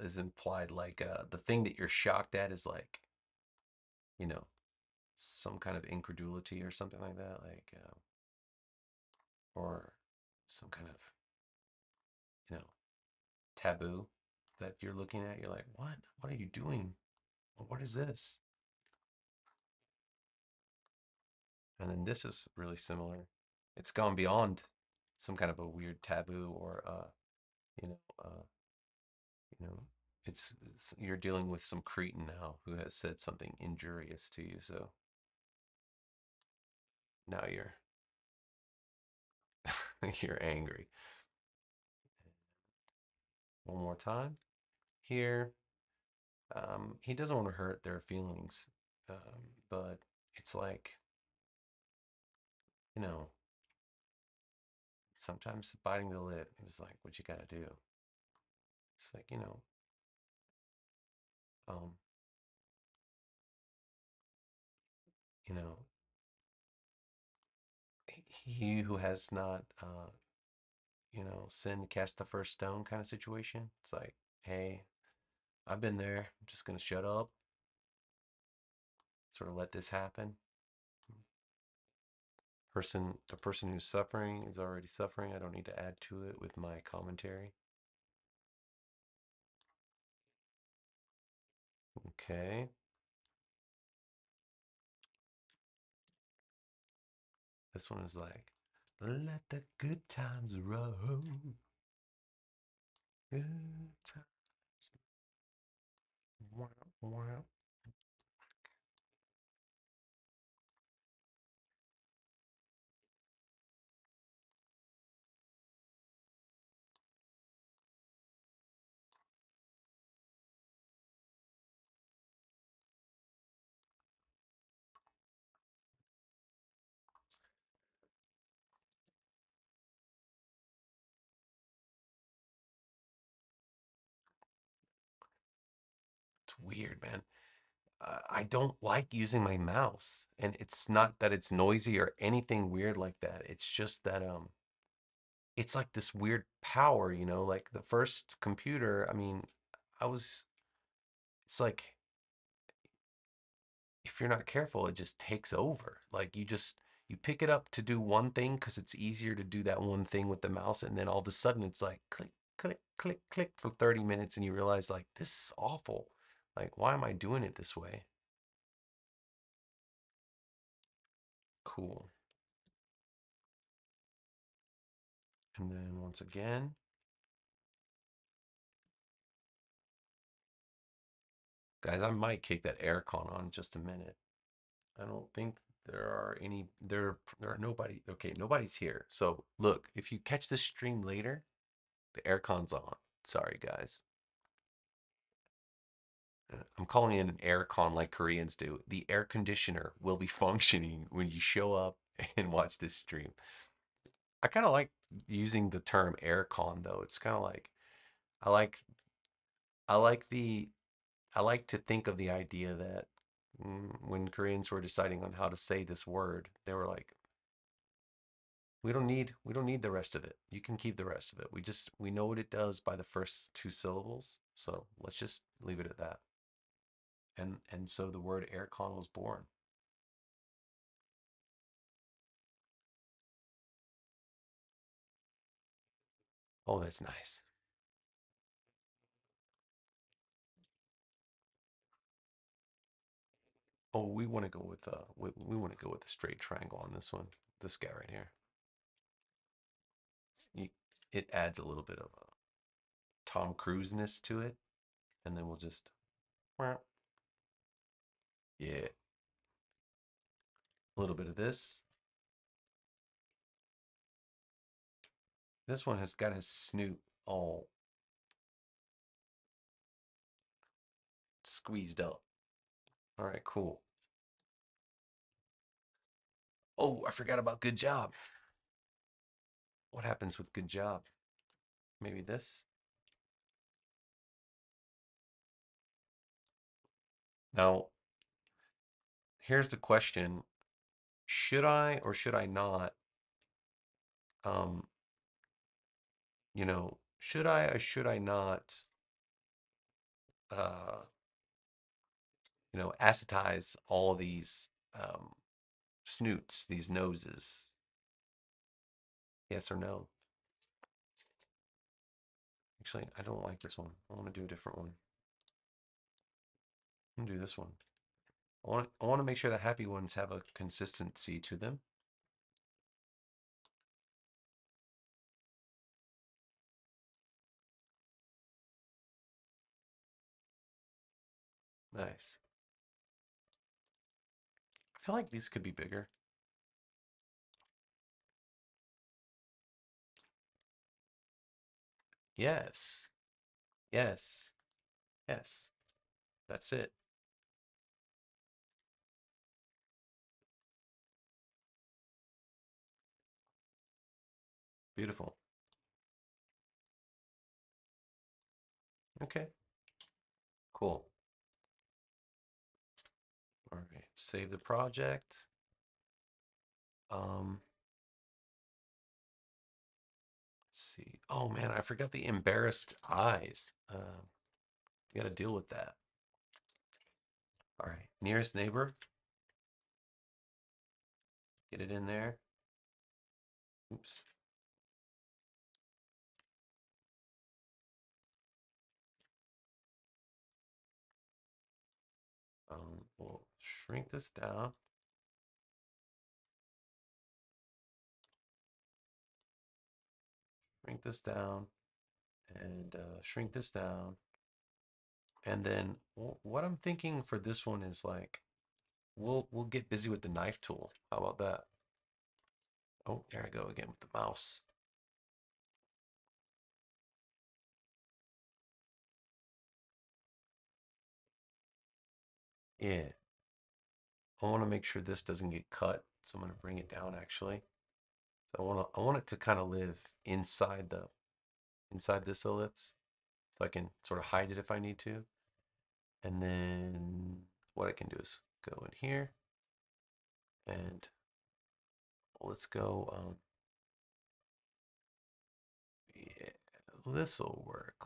is implied, like the thing that you're shocked at is like, you know, some kind of incredulity or something like that, like, or some kind of, you know, taboo that you're looking at. You're like, what? What are you doing? What is this? And then this is really similar. It's gone beyond some kind of a weird taboo or, it's you're dealing with some cretin now who has said something injurious to you, so now you're you're angry. One more time here. He doesn't want to hurt their feelings, but it's like, you know, sometimes biting the lip is like what you gotta do. It's like, you know, he who has not, sinned, cast the first stone kind of situation. It's like, hey, I've been there. I'm just going to shut up. Sort of let this happen. The person who's suffering is already suffering. I don't need to add to it with my commentary. Okay. This one is like, let the good times roll. Good times. Wow, wow. Weird, man. I don't like using my mouse, and it's not that it's noisy or anything weird like that. It's just that it's like this weird power, you know, like the first computer. I mean, it's like if you're not careful, it just takes over. Like you pick it up to do one thing because it's easier to do that one thing with the mouse, and then all of a sudden it's like click, click, click, click for 30 minutes, and you realize like this is awful. Like, why am I doing it this way? Cool. And then once again. Guys, I might kick that aircon on in just a minute. I don't think there are any, there are nobody. Okay, nobody's here. So look, if you catch this stream later, the aircon's on. Sorry, guys. I'm calling it an aircon like Koreans do. The air conditioner will be functioning when you show up and watch this stream. I kind of like using the term aircon though. It's kind of like, I like to think of the idea that when Koreans were deciding on how to say this word, they were like, we don't need the rest of it. You can keep the rest of it. We know what it does by the first two syllables. So let's just leave it at that. And so the word aircon was born. Oh, that's nice. Oh, we want to go with we want to go with a straight triangle on this one. This guy right here. It adds a little bit of a Tom Cruise-ness to it, and then we'll just, yeah, a little bit of this. This one has got his snoot all squeezed up. All right, cool. Oh, I forgot about good job. What happens with good job? Maybe this? Now, here's the question. Should I or should I not? You know, should I or should I not? You know, acetize all these snoots, these noses. Yes or no? Actually, I don't like this one. I want to do a different one. I'm gonna do this one. I want to make sure the happy ones have a consistency to them. Nice. I feel like these could be bigger. Yes. Yes. Yes. That's it. Beautiful. Okay. Cool. All right, save the project. Let's see. Oh man, I forgot the embarrassed eyes. You got to deal with that. All right, nearest neighbor. Get it in there. Oops. We'll shrink this down. Shrink this down and shrink this down. And then what I'm thinking for this one is like, we'll get busy with the knife tool. How about that? Oh, there I go again with the mouse. Yeah, I want to make sure this doesn't get cut, so I'm going to bring it down actually. So I want it to kind of live inside this ellipse, so I can sort of hide it if I need to. And then what I can do is go in here, and let's go. Yeah, this'll work.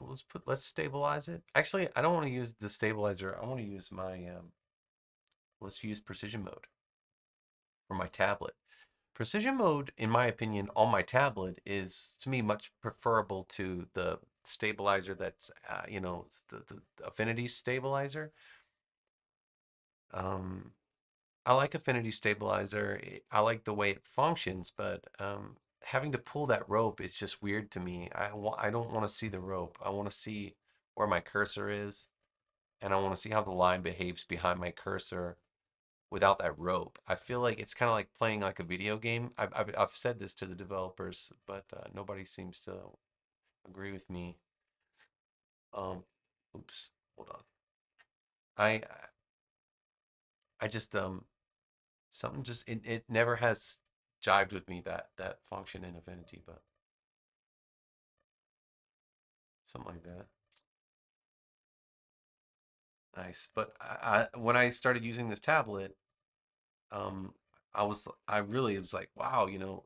Let's stabilize it. Actually, I don't want to use the stabilizer. I want to use my let's use precision mode for my tablet. Precision mode, in my opinion, on my tablet is, to me, much preferable to the stabilizer that's, you know, the Affinity stabilizer. I like Affinity stabilizer. I like the way it functions, but having to pull that rope is just weird to me. I don't want to see the rope. I want to see where my cursor is, and I want to see how the line behaves behind my cursor without that rope. I feel like it's kind of like playing like a video game. I've said this to the developers, but nobody seems to agree with me. Oops, hold on. I just something just it never has jived with me, that function in Affinity, but something like that. Nice, but when I started using this tablet, I really was like, wow, you know,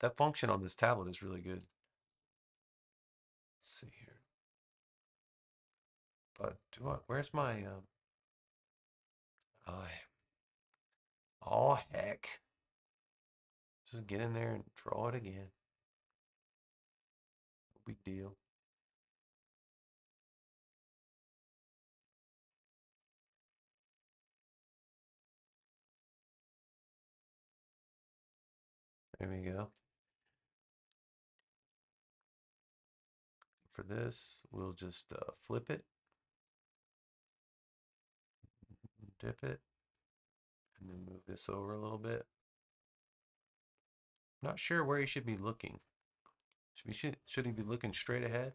that function on this tablet is really good. Let's see here. But where's my oh heck. Just get in there and draw it again. No big deal. There we go. For this, we'll just flip it, dip it, and then move this over a little bit. Not sure where he should be looking. Should he be looking straight ahead?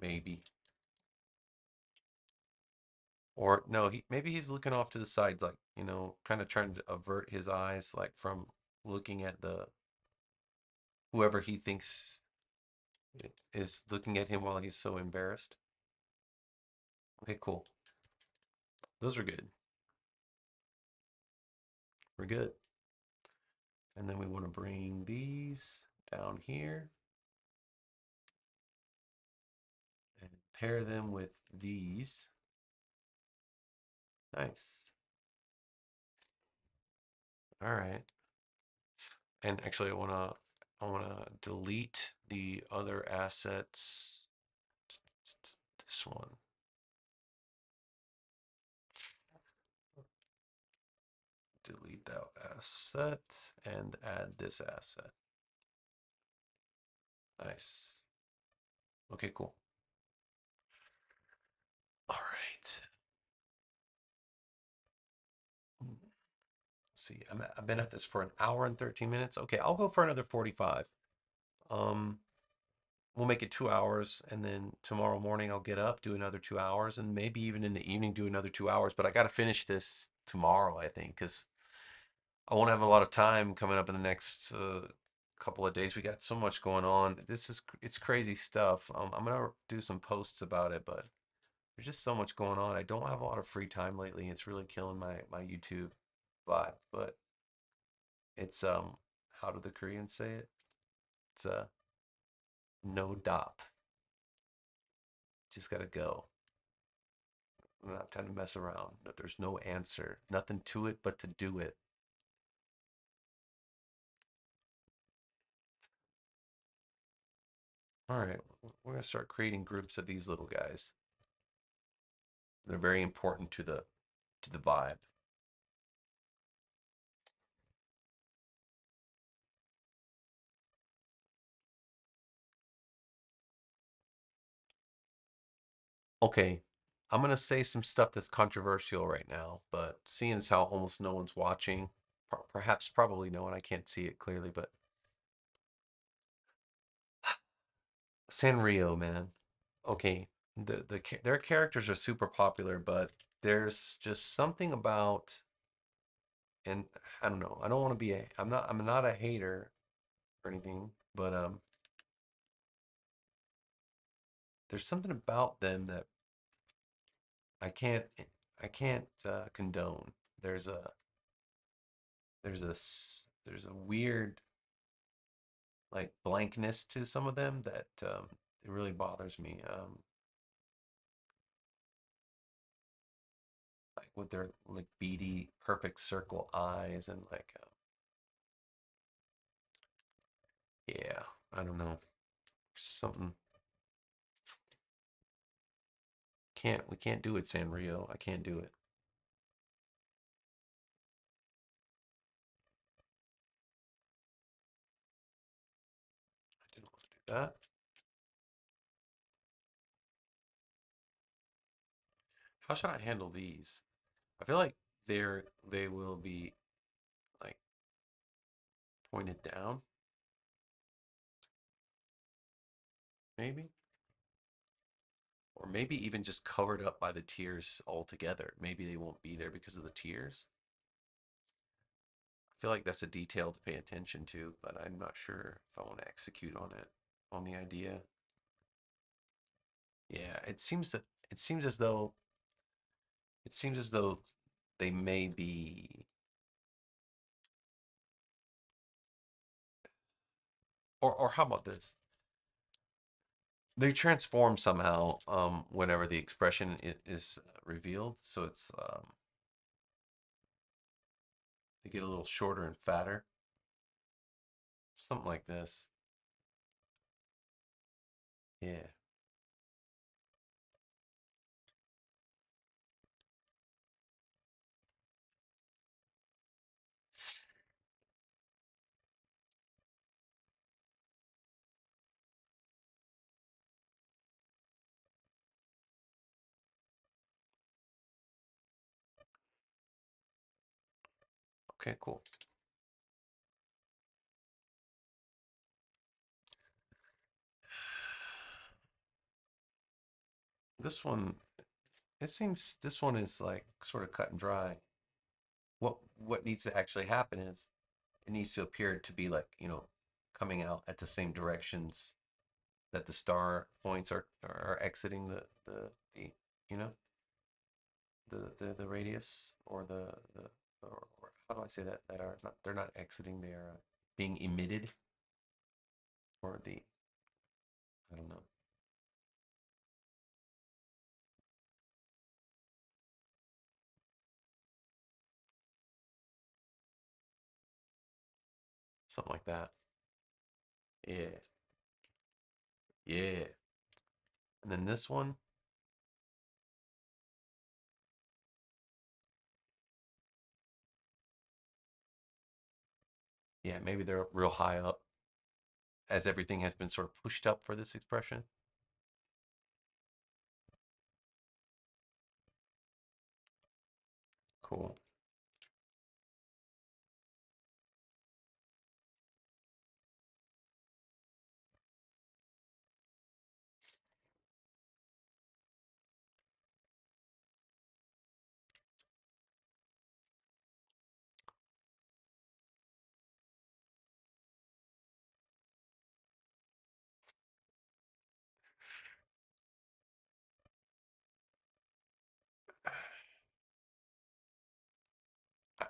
Maybe. Or no, maybe he's looking off to the side, like, you know, kind of trying to avert his eyes, like, from looking at the whoever he thinks is looking at him while he's so embarrassed. Okay, cool. Those are good. We're good. And then we want to bring these down here and pair them with these. Nice. All right. And actually, I wanna delete the other assets. This one. Delete that asset and add this asset. Nice. Okay, cool. All right. Let's see, I've been at this for an hour and 13 minutes. Okay, I'll go for another 45. We'll make it 2 hours, and then tomorrow morning I'll get up, do another 2 hours, and maybe even in the evening do another 2 hours. But I got to finish this tomorrow, I think, because I won't have a lot of time coming up in the next couple of days. We got so much going on. It's crazy stuff. I'm going to do some posts about it, but there's just so much going on. I don't have a lot of free time lately. It's really killing my YouTube vibe, but it's, how do the Koreans say it? It's, no dop. Just got to go. I'm not trying to mess around. There's no answer. Nothing to it but to do it. All right, we're going to start creating groups of these little guys. They're very important to the vibe. Okay, I'm going to say some stuff that's controversial right now, but seeing as how almost no one's watching, probably no one, I can't see it clearly, but Sanrio, man. Okay, their characters are super popular, but there's just something about, and I don't know. I don't want to be I'm not a hater or anything, but there's something about them that I can't condone. There's a weird, like blankness to some of them that it really bothers me. Like with their like beady, perfect circle eyes and like, yeah, I don't know, something. We can't do it, Sanrio. I can't do it. I didn't want to do that. How should I handle these? I feel like they will be like pointed down. Maybe. Or maybe even just covered up by the tears altogether. Maybe they won't be there because of the tears. I feel like that's a detail to pay attention to, but I'm not sure if I want to execute on it, on the idea. Yeah, it seems as though they may be, or how about this? They transform somehow whenever the expression is revealed, so it's they get a little shorter and fatter, something like this. Yeah, okay, cool. This one, it seems this one is like sort of cut and dry. What needs to actually happen is it needs to appear to be like, you know, coming out at the same directions that the star points are exiting the you know, the radius or the how do I say that? That are not, they're not exiting, they're being emitted, or the, I don't know. Something like that. Yeah. Yeah. And then this one. Yeah, maybe they're real high up, as everything has been sort of pushed up for this expression. Cool.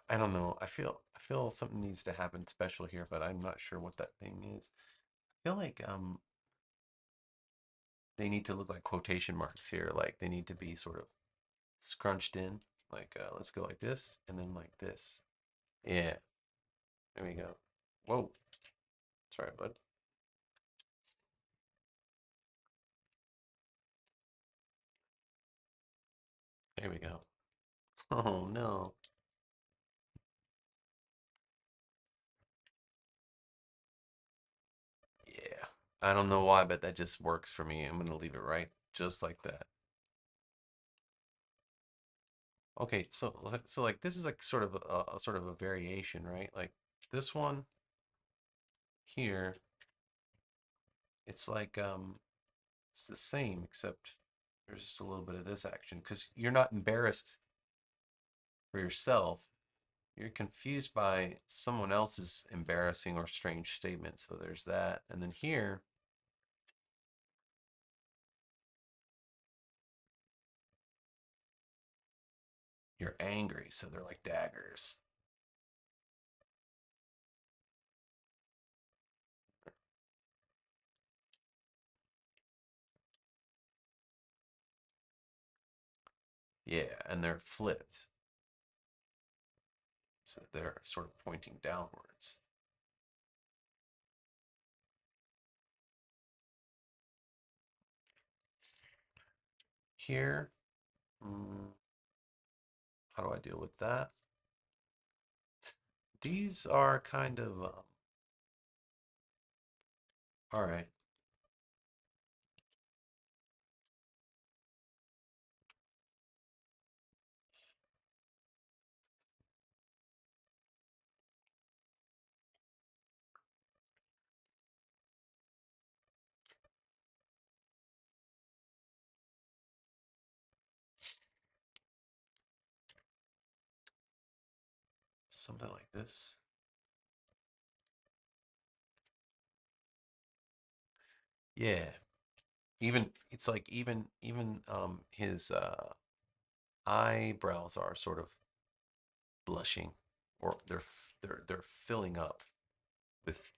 I don't know. I feel something needs to happen special here, but I'm not sure what that thing is. I feel like they need to look like quotation marks here. Like they need to be sort of scrunched in. Like let's go like this and then like this. Yeah. There we go. Whoa. Sorry, bud. There we go. Oh no. I don't know why, but that just works for me. I'm going to leave it right just like that. Okay, so like this is like sort of a variation, right? Like this one here, it's like it's the same, except there's just a little bit of this action, because you're not embarrassed for yourself. You're confused by someone else's embarrassing or strange statement. So there's that. And then here, you're angry, so they're like daggers. Yeah, and they're flipped. So they're sort of pointing downwards. Here, how do I deal with that? These are kind of, all right. Something like this. Yeah. Even it's like even his eyebrows are sort of blushing, or they're filling up with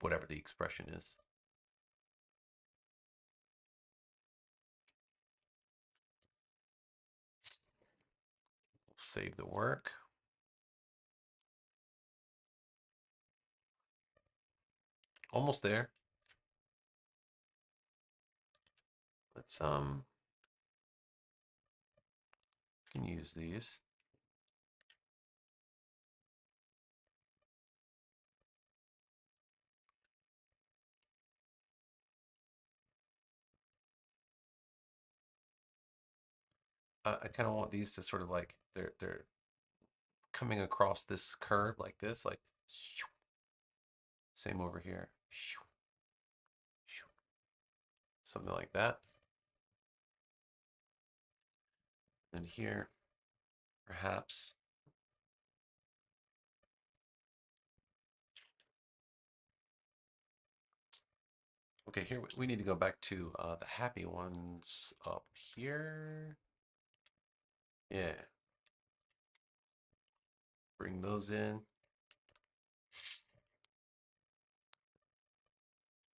whatever the expression is. We'll save the work. Almost there. Let's can use these. I kind of want these to sort of like they're coming across this curve like this, like same over here. Something like that. And here, perhaps. Okay, here we need to go back to the happy ones up here. Yeah. Bring those in.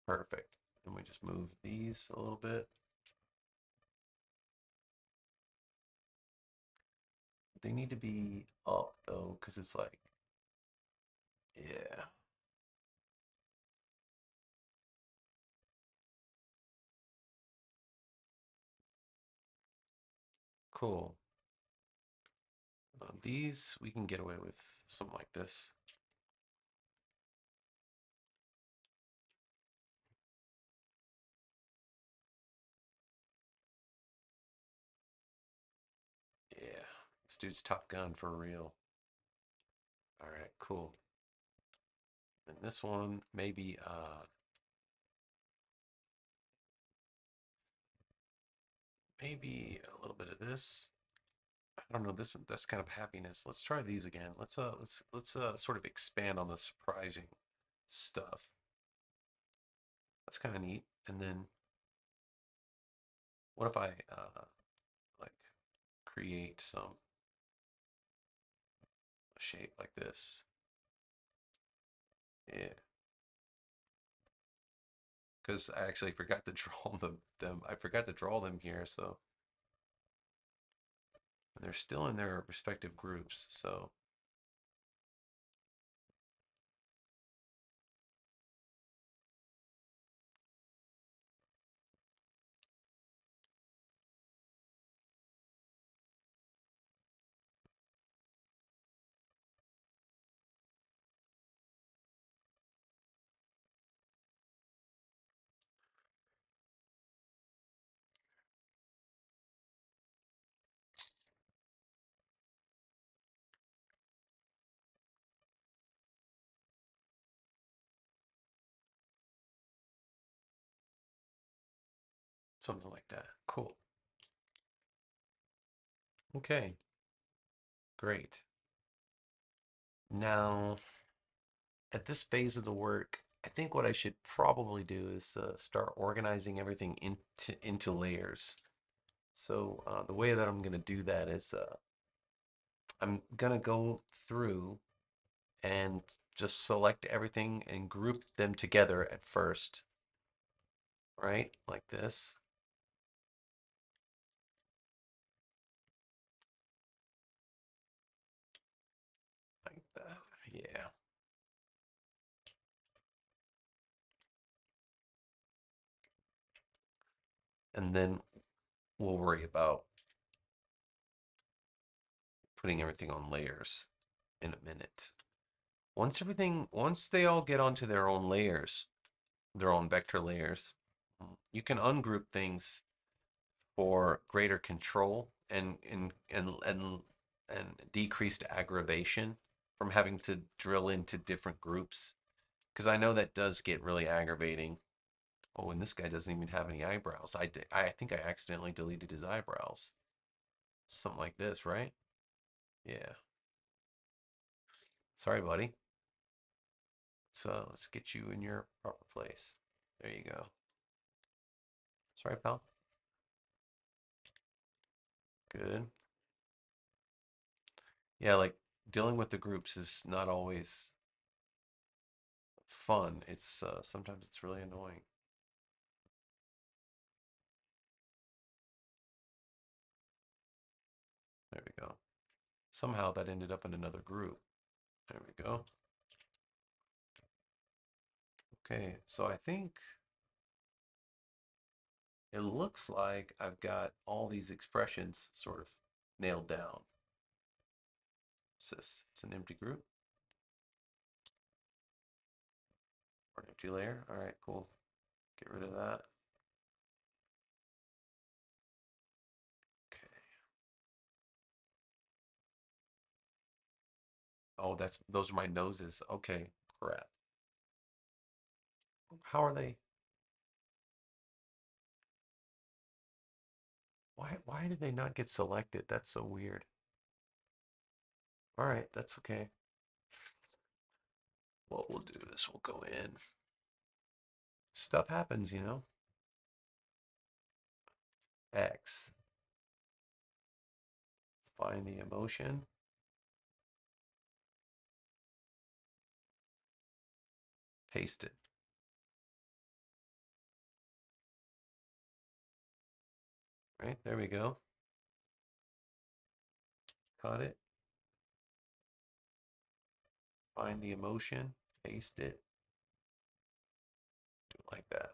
Perfect. And we just move these a little bit. They need to be up though, because it's like, yeah. Cool. These we can get away with something like this. This dude's Top Gun for real. All right, cool. And this one, maybe maybe a little bit of this. I don't know, that's kind of happiness. Let's try these again. Let's sort of expand on the surprising stuff. That's kind of neat. And then what if I like create some shape like this. Yeah. Because I actually forgot to draw them. I forgot to draw them here, so. And they're still in their respective groups, so. Something like that. Cool. Okay. Great. Now, at this phase of the work, I think what I should probably do is start organizing everything into layers. So the way that I'm going to do that is I'm going to go through and just select everything and group them together at first. Right? Like this. Yeah. And then we'll worry about putting everything on layers in a minute. Once they all get onto their own layers, their own vector layers, you can ungroup things for greater control and decreased aggravation from having to drill into different groups, because I know that does get really aggravating. Oh, and this guy doesn't even have any eyebrows. I think I accidentally deleted his eyebrows. Something like this, right? Yeah. Sorry, buddy. So let's get you in your proper place. There you go. Sorry, pal. Good. Yeah, like dealing with the groups is not always fun. It's sometimes it's really annoying. There we go. Somehow that ended up in another group. There we go. Okay, so I think it looks like I've got all these expressions sort of nailed down. What's this? It's an empty group. Or an empty layer. All right, cool. Get rid of that. Oh, those are my noses. Okay, crap. How are they? Why did they not get selected? That's so weird. All right, that's okay. What we'll do is we'll go in. Stuff happens, you know. X. Find the emotion. Paste it. Right, there we go. Cut it. Find the emotion, paste it. Do it like that.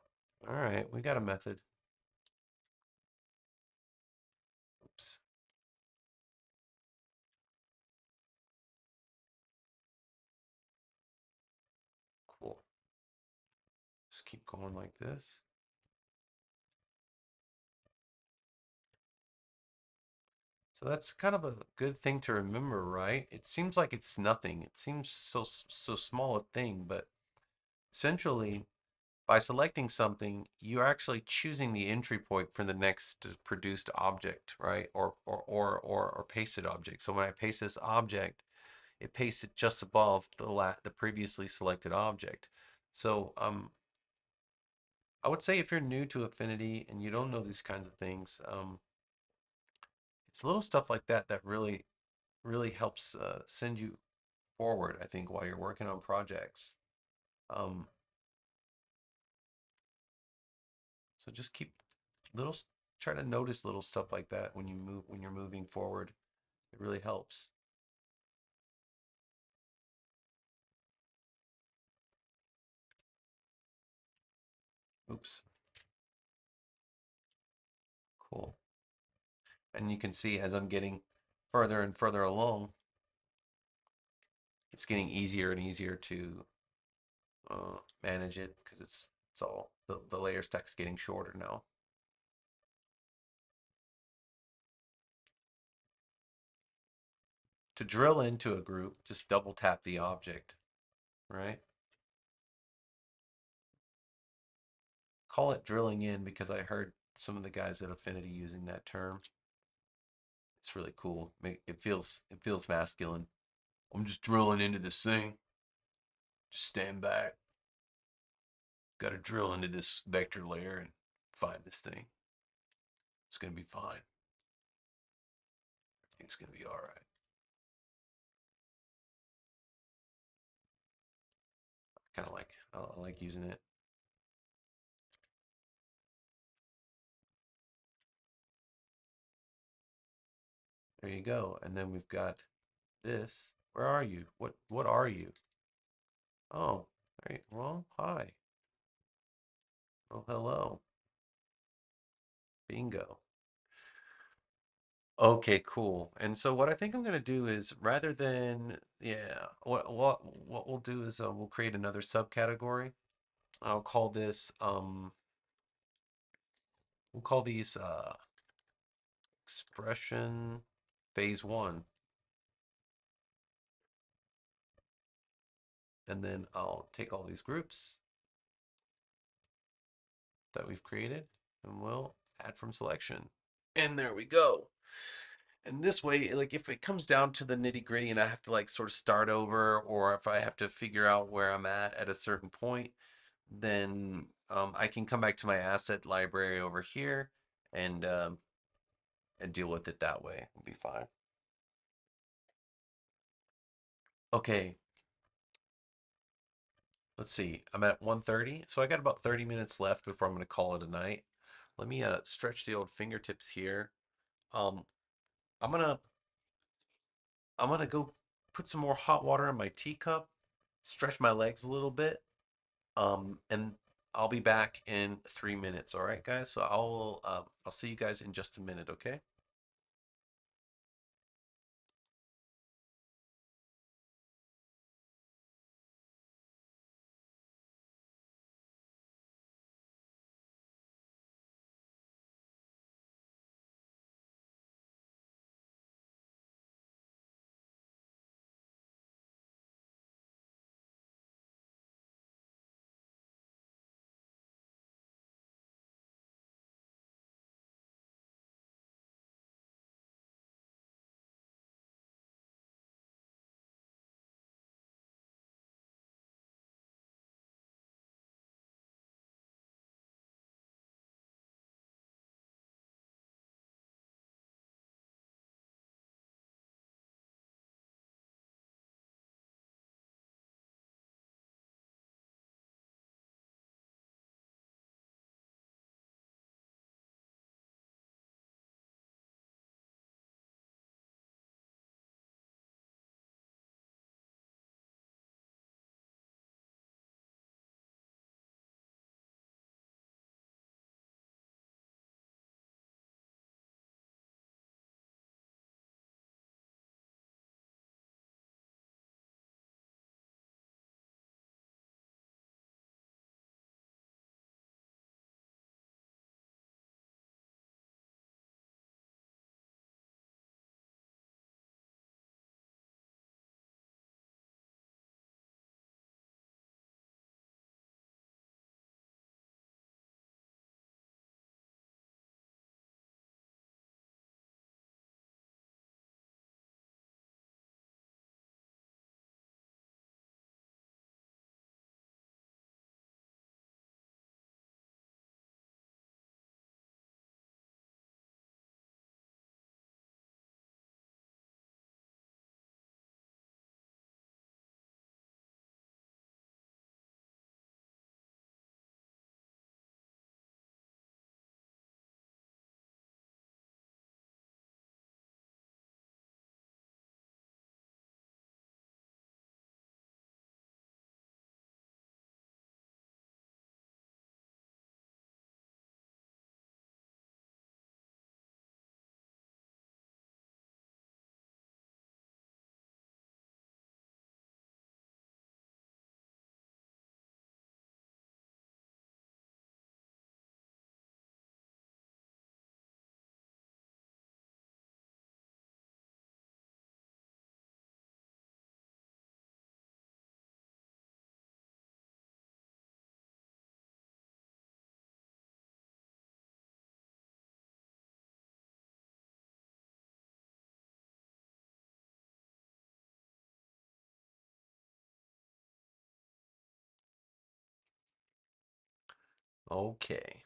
All right, we got a method. Oops. Keep going like this. So that's kind of a good thing to remember, right? It seems like it's nothing. It seems so small a thing, but essentially, by selecting something, you're actually choosing the entry point for the next produced object, right? Or pasted object. So when I paste this object, it pastes it just above the previously selected object. So I would say if you're new to Affinity and you don't know these kinds of things, it's little stuff like that that really, really helps send you forward, I think, while you're working on projects. So just try to notice little stuff like that when you move, when you're moving forward. It really helps. Oops. Cool. And you can see as I'm getting further and further along, it's getting easier and easier to manage it, because it's all the layer stack's getting shorter now. To drill into a group, just double tap the object, right? Call it drilling in because I heard some of the guys at Affinity using that term. It's really cool. It feels masculine. I'm just drilling into this thing. Just stand back. Got to drill into this vector layer and find this thing. It's going to be fine. Everything's going to be all right. I like using it. There you go. And then we've got this Where are you? What are you? Oh, right. Well, hi. Oh, hello. Bingo. Okay, cool. And so what I think I'm going to do is, rather than, what we'll do is we'll create another subcategory. I'll call this, we'll call these expression phase one. And then I'll take all these groups that we've created and we'll add from selection. And there we go. And this way, like, if it comes down to the nitty gritty and I have to like sort of start over, or if I have to figure out where I'm at a certain point, then I can come back to my asset library over here and deal with it that way. It'll be fine. Okay. Let's see. I'm at 1:30, so I got about 30 minutes left before I'm going to call it a night. Let me stretch the old fingertips here. I'm gonna go put some more hot water in my teacup, stretch my legs a little bit, and I'll be back in 3 minutes. All right, guys. So I'll see you guys in just a minute. Okay. Okay.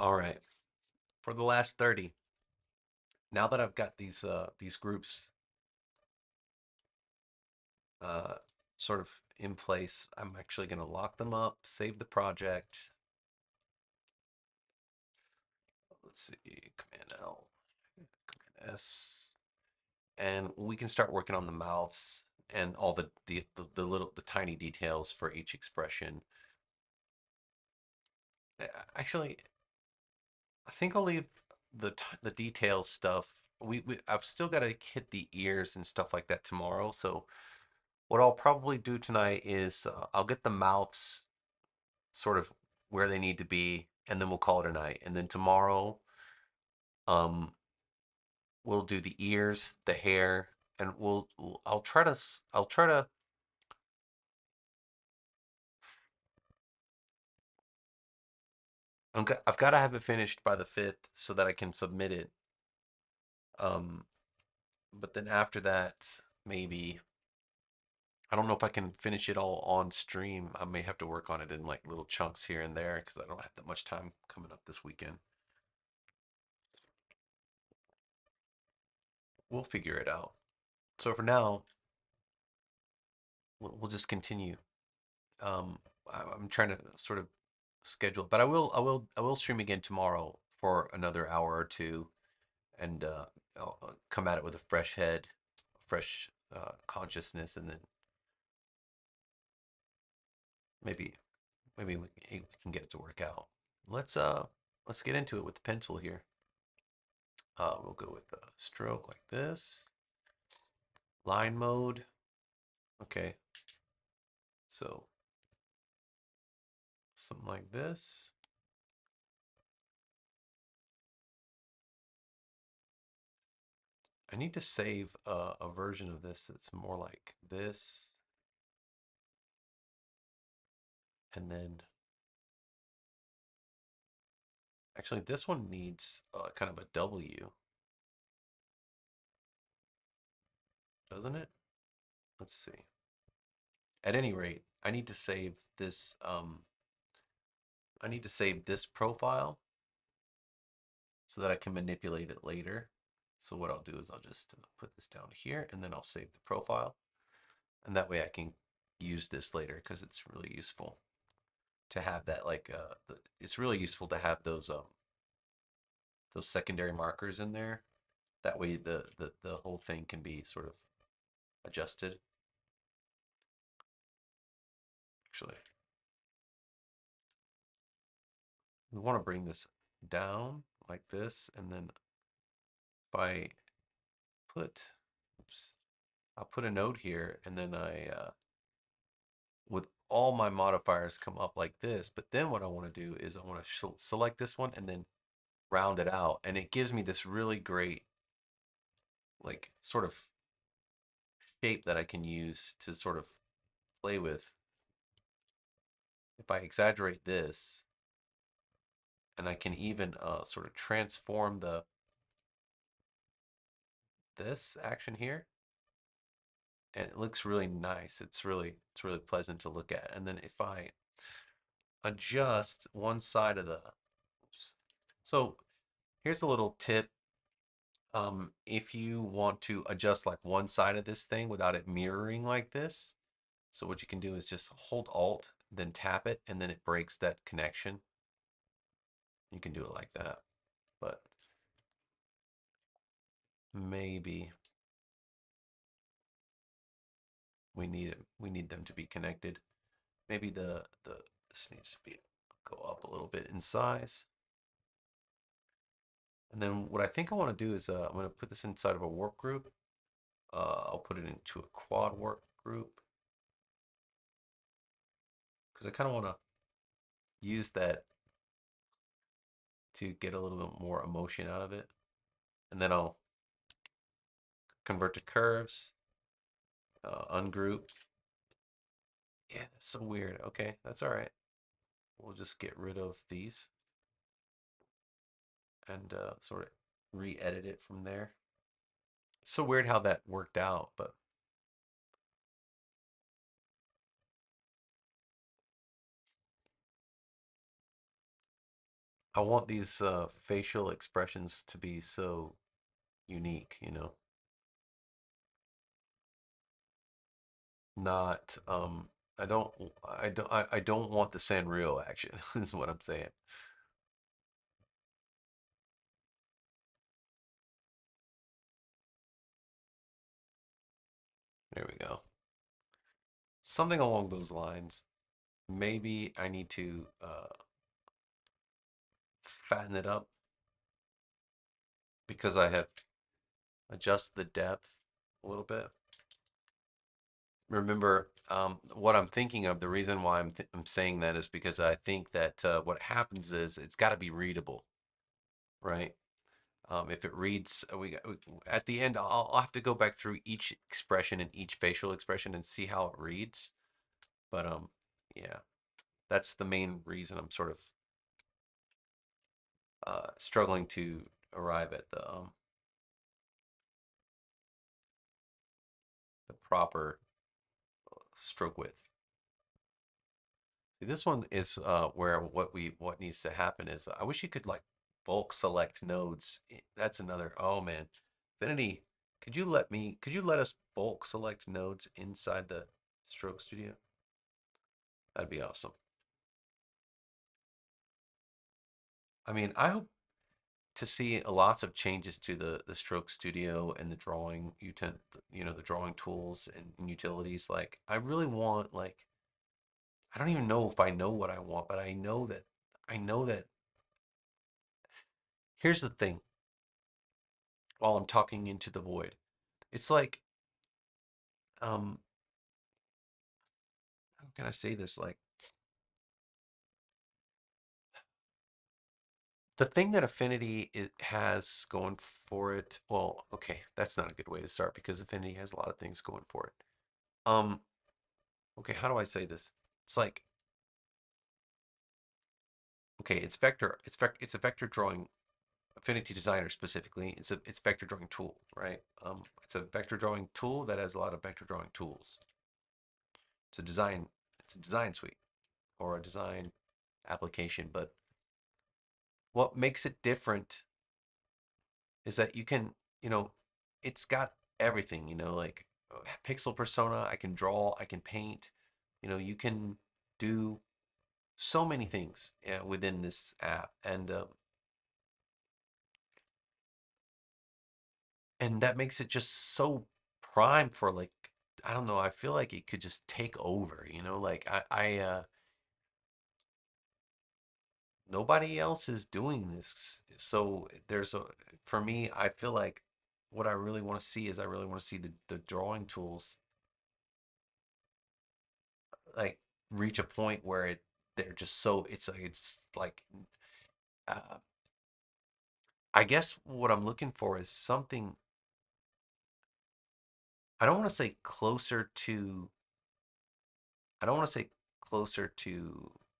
All right. For the last 30. Now that I've got these groups sort of in place, I'm actually going to lock them up, save the project. Let's see, Command L, Command S, and we can start working on the mouths and all the little, the tiny details for each expression. Actually, I think I'll leave the detail stuff. I've still got to hit the ears and stuff like that tomorrow. So what I'll probably do tonight is I'll get the mouths sort of where they need to be, and then we'll call it a night. And then tomorrow, we'll do the ears, the hair, and I'll try to I've got to have it finished by the 5th so that I can submit it. But then after that, maybe, I don't know if I can finish it all on stream. I may have to work on it in like little chunks here and there because I don't have that much time coming up this weekend. We'll figure it out. So for now, we'll just continue. I'm trying to sort of schedule, but I will stream again tomorrow for another hour or two, and I'll come at it with a fresh head, fresh consciousness, and then maybe we can get it to work out. Let's get into it with the pencil here. We'll go with a stroke like this. Line mode. Okay. So something like this. I need to save a version of this that's more like this. And then actually this one needs kind of a W, doesn't it? Let's see. At any rate, I need to save this I need to save this profile so that I can manipulate it later. So what I'll do is I'll just put this down here, and then I'll save the profile. And that way I can use this later, because it's really useful to have that, like, it's really useful to have those secondary markers in there. That way the whole thing can be sort of adjusted. Actually, we want to bring this down like this, and then if I put, oops, I'll put a note here, and then I, with all my modifiers, come up like this. But then what I want to do is I want to select this one and then round it out, and it gives me this really great, like, sort of shape that I can use to sort of play with. If I exaggerate this, and I can even sort of transform this action here, and it looks really nice. It's really pleasant to look at. And then if I adjust one side of the, oops. So here's a little tip. If you want to adjust like one side of this thing without it mirroring like this, so what you can do is just hold Alt, then tap it, and then it breaks that connection. You can do it like that, but maybe we need it. We need them to be connected. Maybe this needs to be go up a little bit in size. And then what I think I want to do is I'm going to put this inside of a work group. I'll put it into a quad work group because I kind of want to use that to get a little bit more emotion out of it. And then I'll convert to curves, ungroup. Yeah, that's so weird. Okay, that's all right. We'll just get rid of these and sort of re-edit it from there. It's so weird how that worked out, but I want these facial expressions to be so unique, you know, not I don't want the Sanrio action is what I'm saying. There we go. Something along those lines. Maybe I need to fatten it up because I have adjusted the depth a little bit. Remember, what I'm thinking of, the reason why I'm saying that is because I think that what happens is it's got to be readable, right? If it reads, at the end, I'll have to go back through each expression and each facial expression and see how it reads. But yeah, that's the main reason I'm sort of struggling to arrive at the proper stroke width. See, this one is where what needs to happen is I wish you could like bulk select nodes. That's another, oh man, Affinity, could you let us bulk select nodes inside the Stroke Studio? That'd be awesome. I mean, I hope to see lots of changes to the Stroke Studio and the drawing the drawing tools and utilities. Like, I really want, like, I don't even know if I know what I want, but I know that here's the thing. While I'm talking into the void, it's like, how can I say this? Like, the thing that Affinity has going for it, well, okay, that's not a good way to start because Affinity has a lot of things going for it. Okay, how do I say this? It's like, okay, it's a vector drawing, Affinity Designer specifically. It's vector drawing tool, right? It's a vector drawing tool that has a lot of vector drawing tools. It's a design suite or a design application, but what makes it different is that you can, it's got everything, like pixel persona. I can draw, I can paint, you can do so many things within this app. And that makes it just so prime for, like, I don't know, I feel like it could just take over, like nobody else is doing this. So for me, I feel like what I really want to see is the drawing tools, like, reach a point where they're just so, it's like, I guess what I'm looking for is something, I don't want to say closer to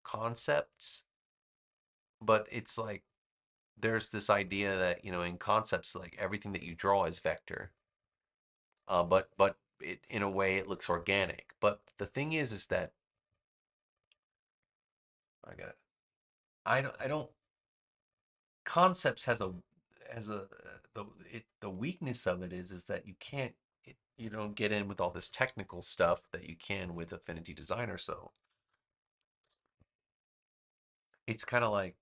concepts, but it's like there's this idea that in concepts, like, everything that you draw is vector, but it, in a way, it looks organic. But the thing is that I don't concepts the weakness of it is that you don't get in with all this technical stuff that you can with Affinity Designer. So it's kind of like,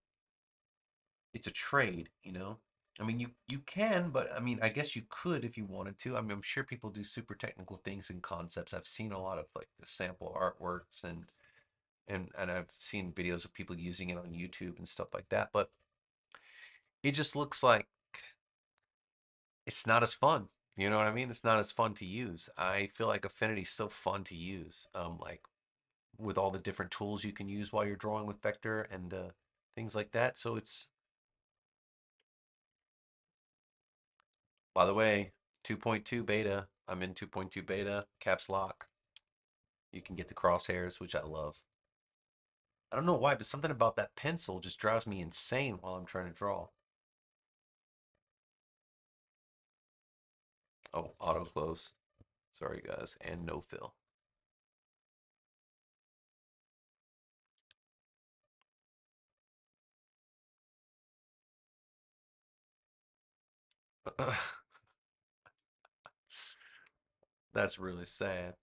it's a trade, I mean, you can, but I mean, I guess you could if you wanted to. I mean, I'm sure people do super technical things in concepts. I've seen a lot of, like, the sample artworks and I've seen videos of people using it on YouTube and stuff like that, but it just looks like it's not as fun. You know what I mean? It's not as fun to use. I feel like Affinity's so fun to use, like, with all the different tools you can use while you're drawing with vector and things like that. So it's, by the way, 2.2 beta. I'm in 2.2 beta, caps lock. You can get the crosshairs, which I love. I don't know why, but something about that pencil just drives me insane while I'm trying to draw. Oh, auto close. Sorry, guys. And no fill. That's really sad.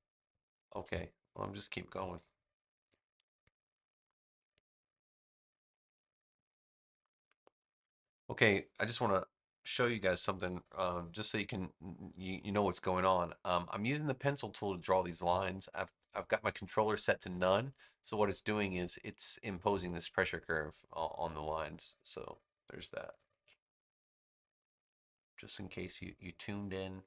Okay, well, I'm just keep going. Okay, I just want to show you guys something, just so you can you know what's going on. I'm using the pencil tool to draw these lines. I've got my controller set to none, so what it's doing is it's imposing this pressure curve on the lines. So there's that. Just in case you tuned in,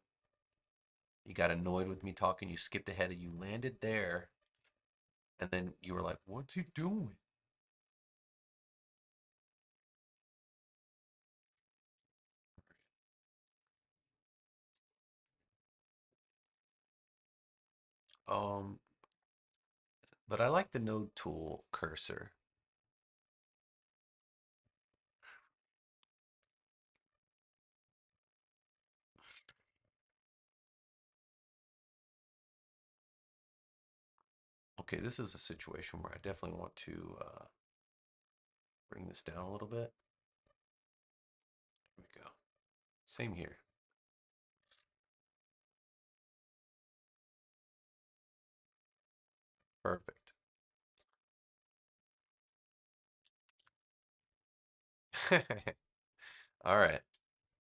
you got annoyed with me talking, you skipped ahead, and you landed there, and then you were like, "What's he doing?" But I like the node tool cursor. Okay, this is a situation where I definitely want to bring this down a little bit. There we go. Same here. Perfect. All right.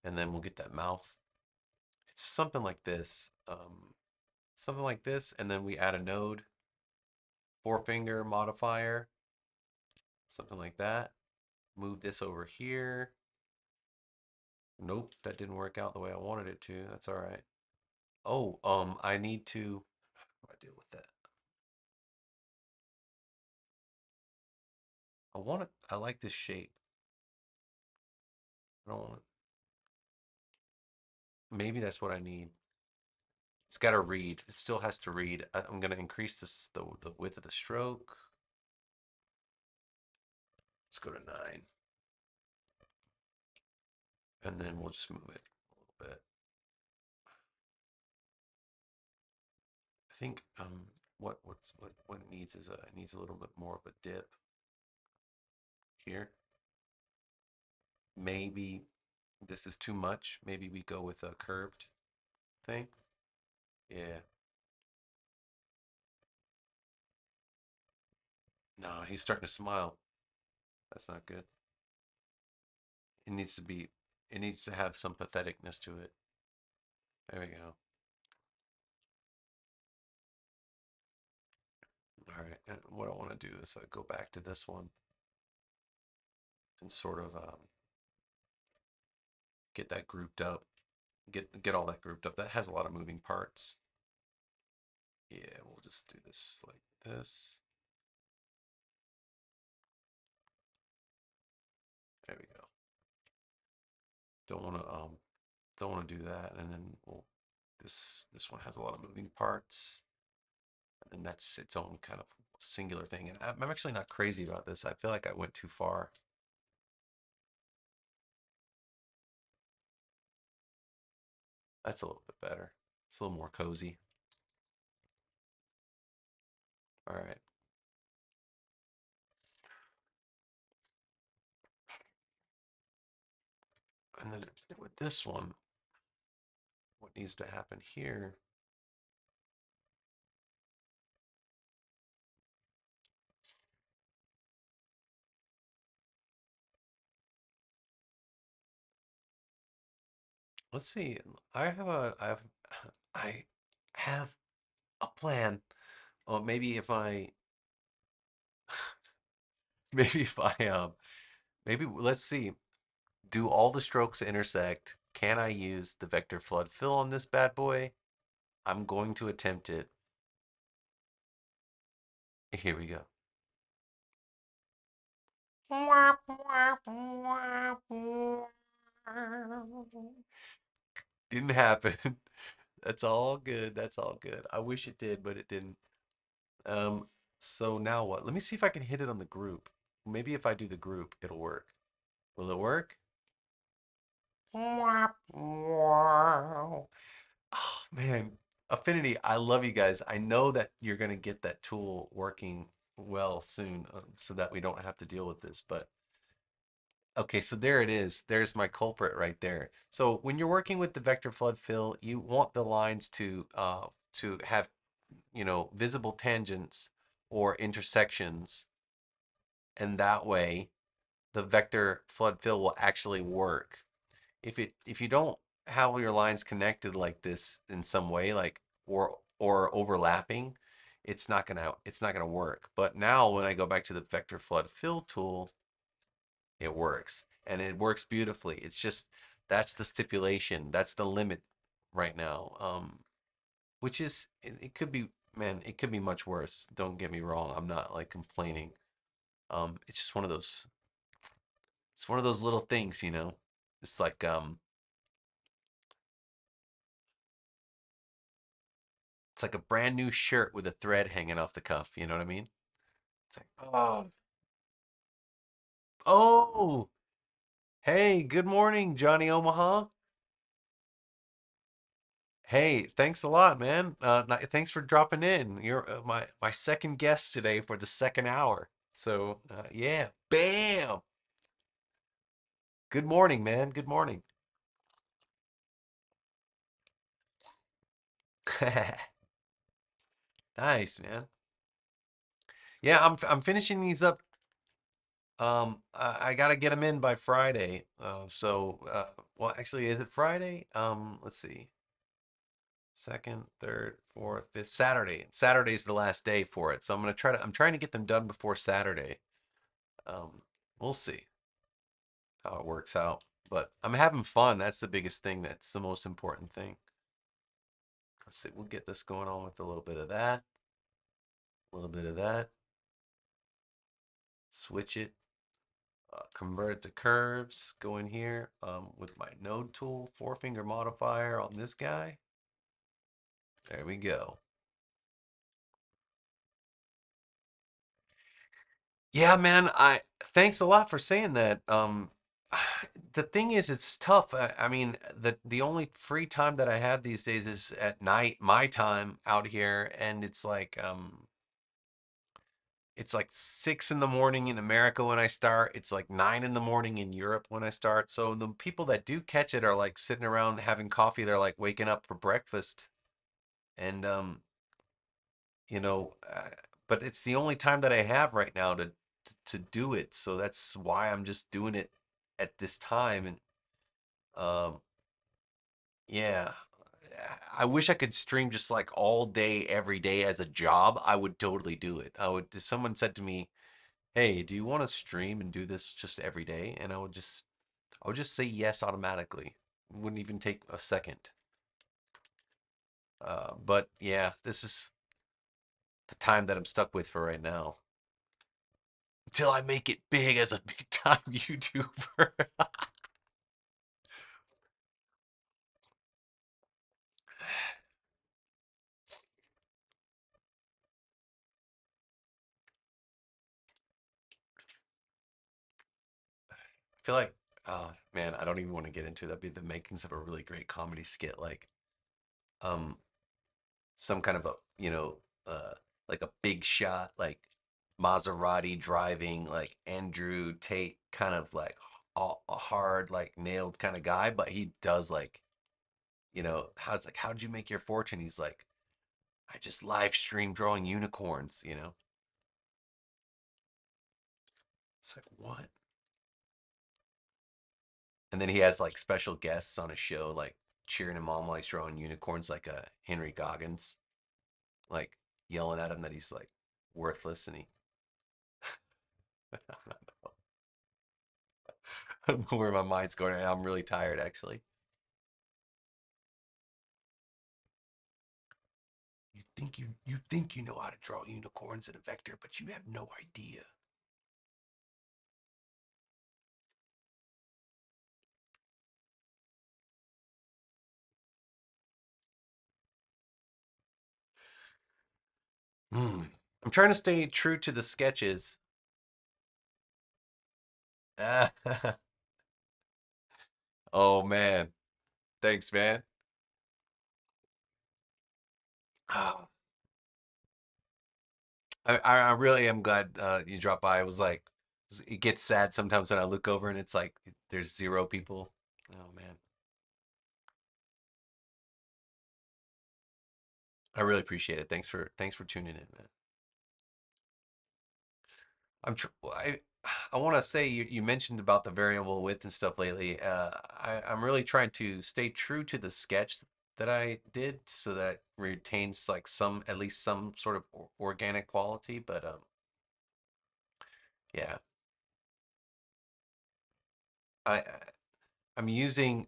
And then we'll get that mouth. It's something like this. Something like this. And then we add a node, forefinger modifier, something like that. Move this over here. Nope, that didn't work out the way I wanted it to. That's all right. Oh, I need to, how do I deal with that? I want it. I like this shape. I don't want it. Maybe that's what I need. It's got to read. It still has to read. I'm going to increase this, the width of the stroke. Let's go to 9. And then we'll just move it a little bit. I think what it needs is it needs a little bit more of a dip here. Maybe this is too much. Maybe we go with a curved thing. Yeah. No, he's starting to smile. That's not good. It needs to be, it needs to have some patheticness to it. There we go. All right, and what I want to do is go back to this one and sort of get that grouped up, get all that grouped up. That has a lot of moving parts. Yeah, we'll just do this like this. There we go. Don't want to do that. And then we'll, this one has a lot of moving parts, and that's its own kind of singular thing. And I'm actually not crazy about this. I feel like I went too far. That's a little bit better. It's a little more cozy. All right. And then with this one, what needs to happen here . Let's see. I have a plan. Or maybe if I maybe let's see. Do all the strokes intersect? Can I use the vector flood fill on this bad boy? I'm going to attempt it. Here we go. Didn't happen. That's all good. That's all good. I wish it did, but it didn't. So now what? Let me see if I can hit it on the group. Maybe if I do the group, it'll work. Will it work? Oh, man. Affinity, I love you guys. I know that you're going to get that tool working well soon, so that we don't have to deal with this, but okay, so there it is. There's my culprit right there. So when you're working with the vector flood fill, you want the lines to have, you know, visible tangents or intersections, and that way the vector flood fill will actually work. if you don't have your lines connected like this in some way, like or overlapping, it's not gonna work. But now when I go back to the vector flood fill tool, it works, and it works beautifully. It's just that's the stipulation, that's the limit right now, which is it could be, man, it could be much worse. Don't get me wrong, I'm not like complaining. It's just one of those little things, you know. It's like it's like a brand new shirt with a thread hanging off the cuff, you know what I mean? It's like, oh, hey, good morning, Johnny Omaha. Hey, thanks a lot, man. Thanks for dropping in. You're my second guest today for the second hour. So, yeah, bam. Good morning, man. Good morning. Nice, man. Yeah, I'm finishing these up. I gotta get them in by Friday. Well, actually, is it Friday? Let's see. Second, third, fourth, fifth, Saturday. Saturday's the last day for it, so I'm trying to get them done before Saturday. We'll see how it works out, but I'm having fun. That's the biggest thing. That's the most important thing. Let's see. We'll get this going on with a little bit of that, a little bit of that. Switch it, convert it to curves, go in here with my node tool, four-finger modifier on this guy. There we go. Yeah, man, thanks a lot for saying that. The thing is, it's tough. I mean, the only free time that I have these days is at night, my time out here, and it's like 6 in the morning in America when I start. It's like 9 in the morning in Europe when I start. So the people that do catch it are like sitting around having coffee. They're like waking up for breakfast. And, you know, but it's the only time that I have right now to do it. So that's why I'm just doing it at this time. And, yeah, I wish I could stream just like all day, every day as a job. I would totally do it. If someone said to me, hey, do you want to stream and do this just every day? And I would just say yes automatically. It wouldn't even take a second. But yeah, this is the time that I'm stuck with for right now. Until I make it big as a big time YouTuber. I feel like, oh man, I don't even want to get into it. That'd be the makings of a really great comedy skit, like some kind of a, you know, like a big shot, like Maserati driving, like Andrew Tate, kind of like a hard, like nailed kind of guy, but he does like, you know, how it's like, how'd you make your fortune? He's like, I just live stream drawing unicorns, you know? It's like, what? And then he has like special guests on his show, like cheering him on while he's drawing unicorns, like a Henry Goggins, like yelling at him that he's like worthless and he I don't know where my mind's going. I'm really tired actually. You think you know how to draw unicorns in a vector, but you have no idea. I'm trying to stay true to the sketches. Oh man, thanks, man. Oh. I really am glad you dropped by. I was like, it gets sad sometimes when I look over and it's like there's 0 people. Oh man, I really appreciate it. Thanks for tuning in, man. I want to say you mentioned about the variable width and stuff lately. I'm really trying to stay true to the sketch that I did so that it retains like at least some sort of organic quality. But yeah, I'm using.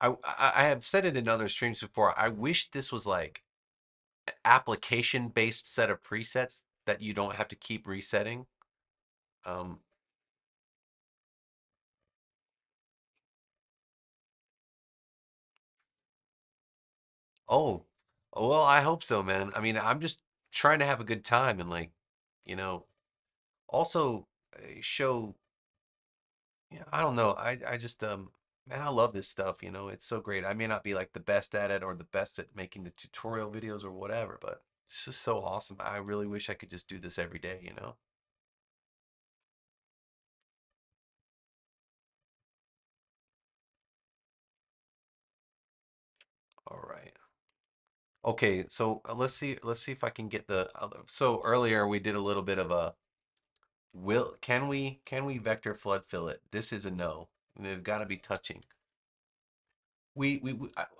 I have said it in other streams before. I wish this was like an application-based set of presets that you don't have to keep resetting. Oh, well, I hope so, man. I mean, I'm just trying to have a good time and like, also show, I don't know. I just, man, I love this stuff, it's so great. I may not be like the best at it or the best at making the tutorial videos or whatever, but this is so awesome. I really wish I could just do this every day, All right. Okay, so let's see if I can get the other. So earlier we did a little bit of a can we vector flood fill it? This is a no. They've got to be touching.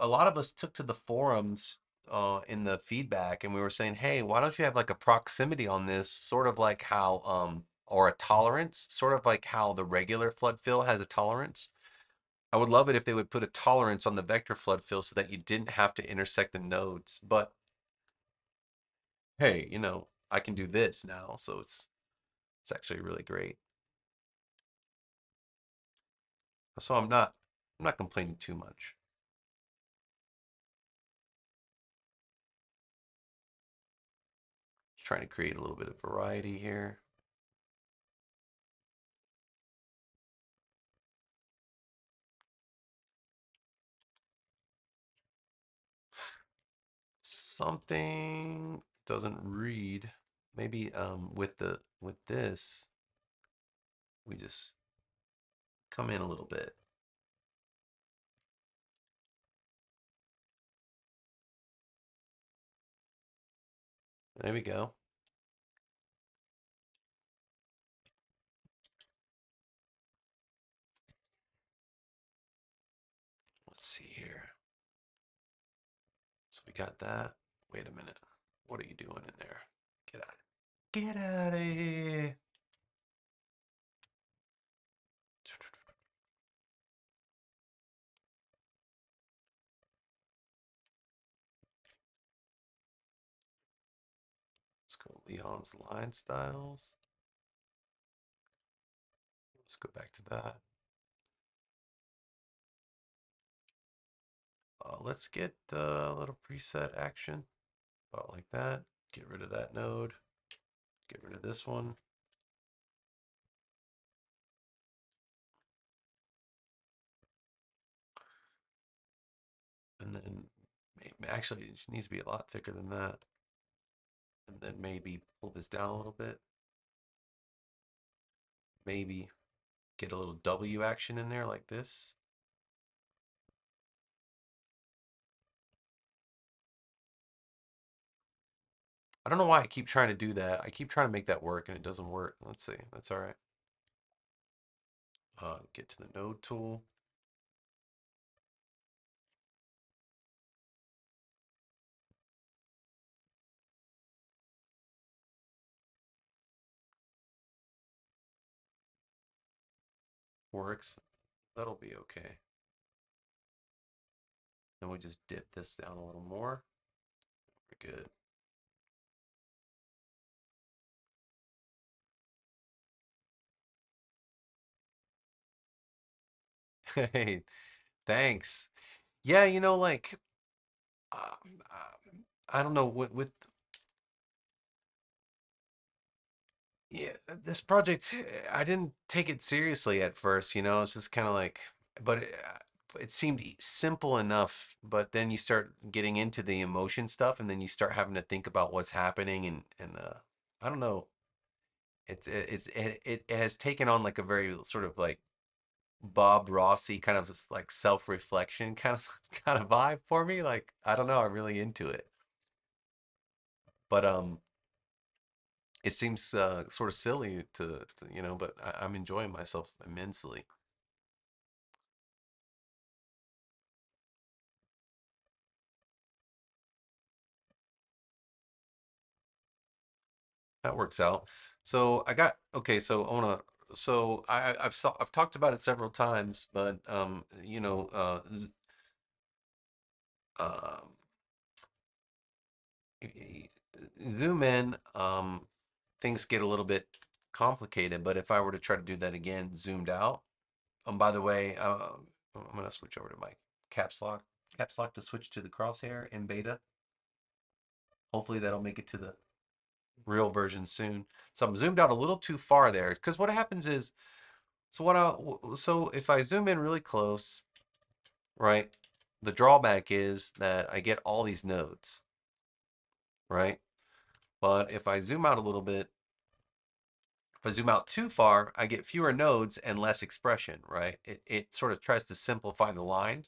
A lot of us took to the forums in the feedback, and we were saying, hey, why don't you have like a proximity on this, sort of like how or a tolerance, sort of like how the regular flood fill has a tolerance. I would love it if they would put a tolerance on the vector flood fill so that you didn't have to intersect the nodes. But hey, I can do this now, so it's actually really great. So I'm not complaining too much. Just trying to create a little bit of variety here. Something doesn't read. Maybe with this we just come in a little bit. There we go. Let's see here. So we got that. Wait a minute. What are you doing in there? Get out. Get out of here. Leon's line styles. Let's go back to that. Let's get a little preset action, about like that. Get rid of that node. Get rid of this one. And then actually, it needs to be a lot thicker than that. And then maybe pull this down a little bit. Maybe get a little W action in there like this. I don't know why I keep trying to do that. I keep trying to make that work and it doesn't work. Let's see. That's all right. Get to the node tool. Works, that'll be okay. Then we just dip this down a little more. We're good. Hey, thanks. Yeah, like I don't know what with. Yeah, this project, I didn't take it seriously at first, it's just kind of like, but it seemed simple enough, but then you start getting into the emotion stuff and then you start having to think about what's happening and I don't know. It has taken on like a very sort of like Bob Rossi kind of like self-reflection kind of vibe for me. Like, I don't know, I'm really into it. But it seems sort of silly to you know, but I'm enjoying myself immensely. That works out. So I got, okay, so on a, so I've talked about it several times, but you know, zoom in, things get a little bit complicated. But if I were to try to do that again, zoomed out. By the way, I'm gonna switch over to my caps lock to switch to the crosshair in beta. Hopefully that'll make it to the real version soon. So I'm zoomed out a little too far there, because what happens is, so what so if I zoom in really close, right, the drawback is that I get all these nodes, right? But if I zoom out a little bit, if I zoom out too far, I get fewer nodes and less expression, right? It sort of tries to simplify the line,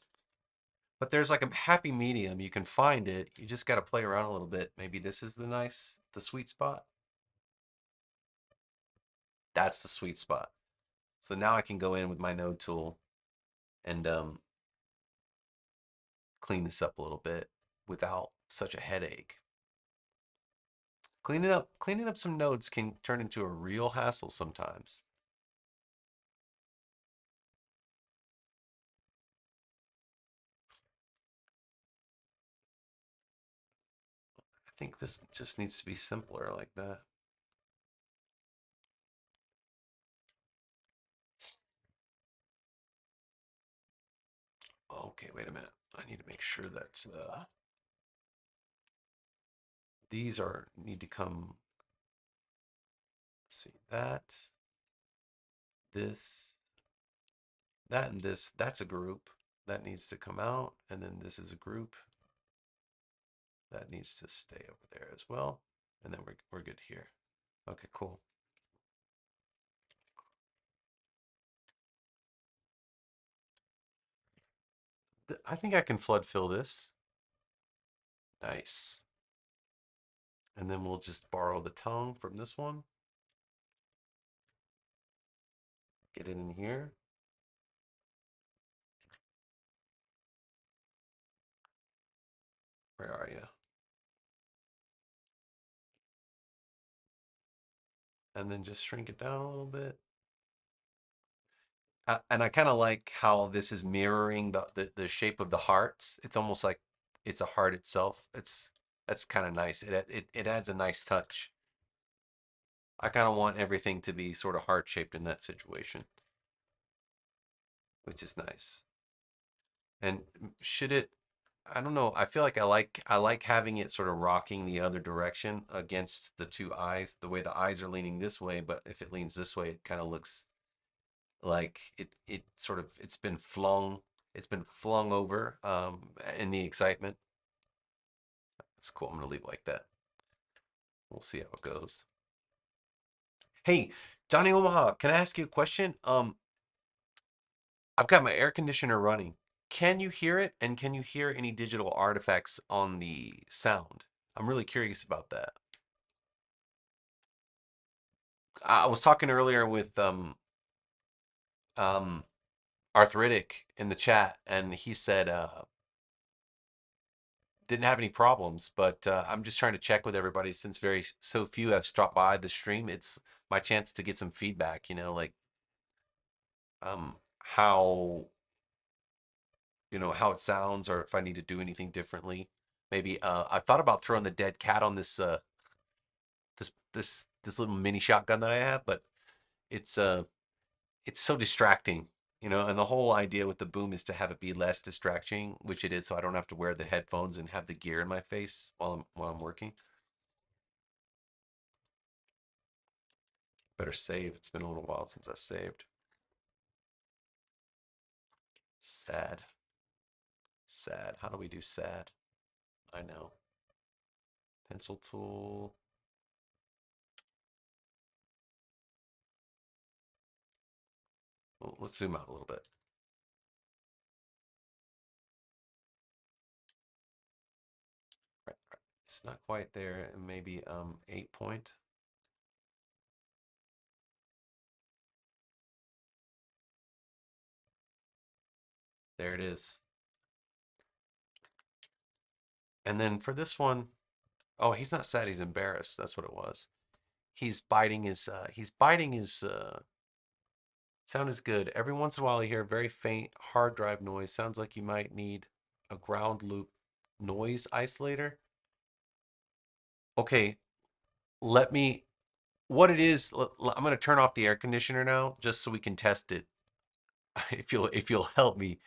but there's like a happy medium. You can find it. You just got to play around a little bit. Maybe this is the nice, the sweet spot. That's the sweet spot. So now I can go in with my node tool and clean this up a little bit without such a headache. Cleaning up some nodes can turn into a real hassle sometimes. I think this just needs to be simpler like that. Okay, wait a minute. I need to make sure that these are need to come. Let's see, that, this, that, and this. That's a group that needs to come out, and then this is a group that needs to stay over there as well, and then we're good here. Okay, cool. I think I can flood fill this. Nice. And then we'll just borrow the tongue from this one. Get it in here. Where are you? And then just shrink it down a little bit. And I kind of like how this is mirroring the shape of the hearts. It's almost like it's a heart itself. That's kind of nice. It adds a nice touch. I kind of want everything to be sort of heart shaped in that situation, which is nice. And should it? I don't know. I feel like I like having it sort of rocking the other direction against the two eyes. The way the eyes are leaning this way, but if it leans this way, it kind of looks like it's been flung over in the excitement. That's cool. I'm gonna leave it like that. We'll see how it goes. Hey, Johnny Omaha, can I ask you a question? I've got my air conditioner running. Can you hear it, and can you hear any digital artifacts on the sound? I'm really curious about that. I was talking earlier with Arthritic in the chat, and he said didn't have any problems, but I'm just trying to check with everybody, since so few have stopped by the stream. It's my chance to get some feedback, you know, like how, you know, how it sounds, or if I need to do anything differently. Maybe I thought about throwing the dead cat on this this little mini shotgun that I have, but it's so distracting, you know, and the whole idea with the boom is to have it be less distracting, which it is, so I don't have to wear the headphones and have the gear in my face while I'm working. Better save. It's been a little while since I saved. Sad. Sad. How do we do sad? I know. Pencil tool. Let's zoom out a little bit. It's not quite there. Maybe 8 point. There it is. And then for this one, oh, he's not sad. He's embarrassed. That's what it was. He's biting his, sound is good. Every once in a while you hear a very faint hard drive noise. Sounds like you might need a ground loop noise isolator. Okay, let me, what it is, I'm going to turn off the air conditioner now just so we can test it. If you'll help me.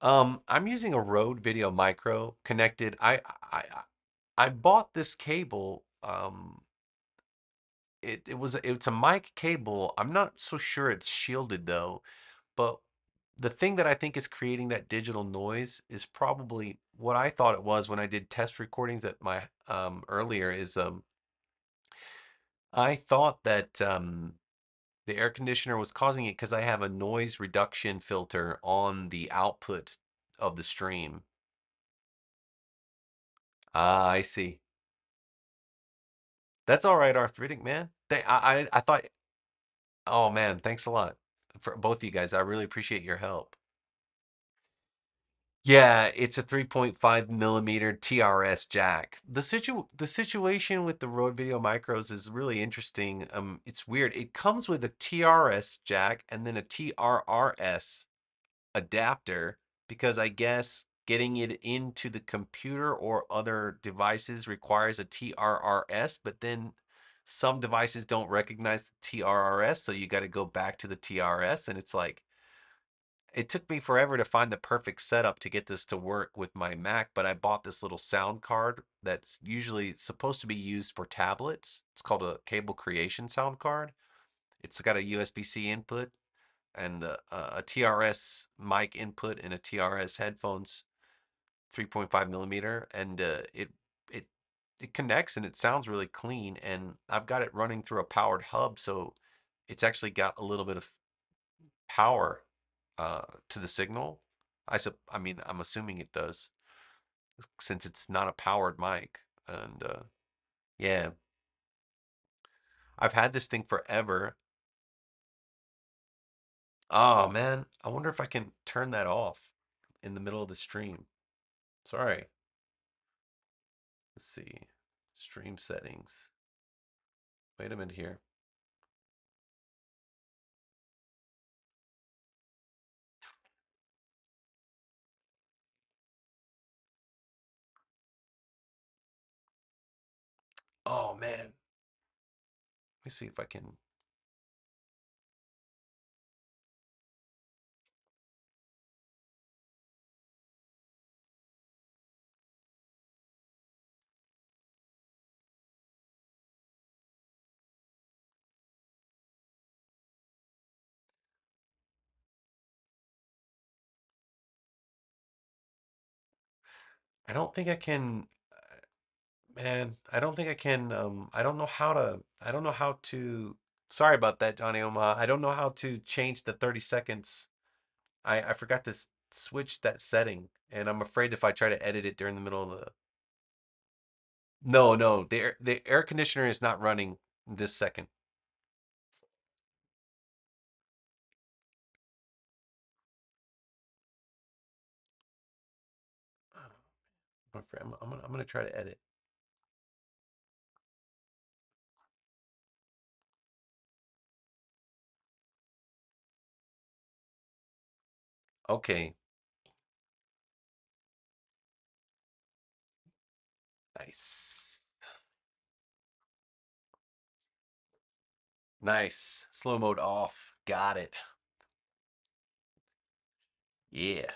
I'm using a Rode Video Micro connected. I bought this cable. It's a mic cable. I'm not so sure it's shielded though, but the thing that I think is creating that digital noise is probably what I thought it was when I did test recordings at my earlier is I thought that the air conditioner was causing it because I have a noise reduction filter on the output of the stream. Ah, I see. That's all right, Arthritic Man. I thought, oh man, thanks a lot for both of you guys. I really appreciate your help. Yeah, it's a 3.5 millimeter TRS jack. The situation with the Rode Video Micros is really interesting. It's weird. It comes with a TRS jack and then a TRRS adapter because I guess getting it into the computer or other devices requires a TRRS, but then some devices don't recognize the TRRS, so you got to go back to the TRS, and it's like, it took me forever to find the perfect setup to get this to work with my Mac, but I bought this little sound card that's usually supposed to be used for tablets. It's called a Cable Creation sound card. It's got a USB-C input and a TRS mic input and a TRS headphones, 3.5 millimeter, and it connects and it sounds really clean. And I've got it running through a powered hub, so it's actually got a little bit of power to the signal. I mean, I'm assuming it does since it's not a powered mic. And yeah, I've had this thing forever. Oh man, I wonder if I can turn that off in the middle of the stream. Sorry. Let's see, stream settings. Wait a minute here. Oh man, let me see if I can. I don't think I can. Man, I don't think I can. I don't know how to. I don't know how to. Sorry about that, Johnny Oma. I don't know how to change the 30 seconds. I forgot to switch that setting, and I'm afraid if I try to edit it during the middle of the. No, the air conditioner is not running this second. I'm afraid I'm gonna try to edit. Okay. Nice. Nice. Slow mode off. Got it. Yeah.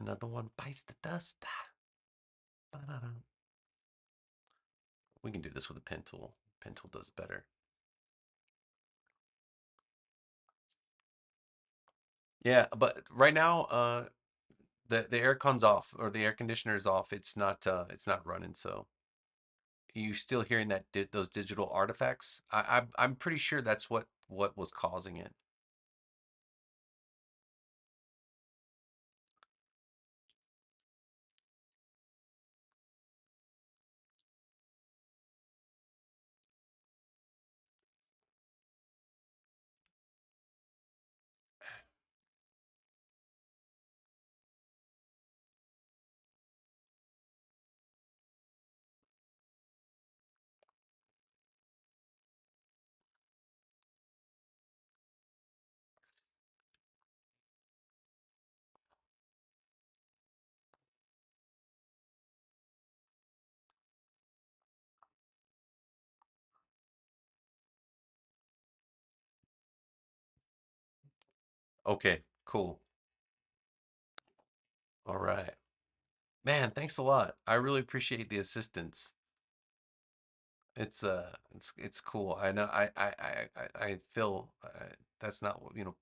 Another one bites the dust. We can do this with a pen tool. Pen tool does better. Yeah, but right now, the aircon's off, or the air conditioner is off. It's not running. So, you still hearing that those digital artifacts? I'm pretty sure that's what was causing it. Okay, cool. All right. Man, thanks a lot. I really appreciate the assistance. It's cool. I know I feel that's not what, you know.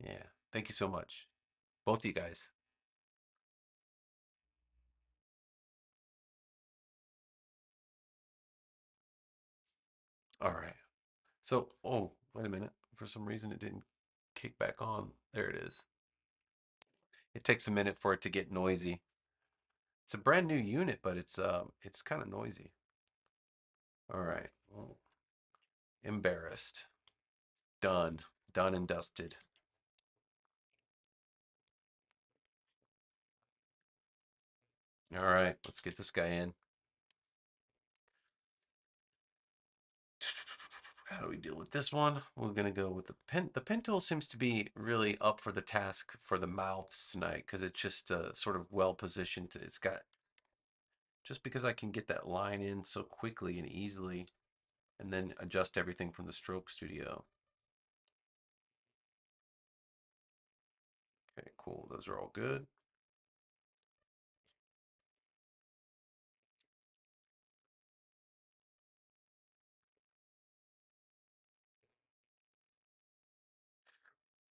Yeah. Thank you so much. Both of you guys. All right. So, oh, wait a minute. For some reason it didn't kick back on. There it is. It takes a minute for it to get noisy. It's a brand new unit, but it's kind of noisy. All right. Oh. Embarrassed. Done. Done and dusted. All right, let's get this guy in. How do we deal with this one? We're gonna go with the pen. The pen tool seems to be really up for the task for the mouths tonight, because it's just sort of well positioned. It's got, just because I can get that line in so quickly and easily, and then adjust everything from the stroke studio. Okay, cool, those are all good.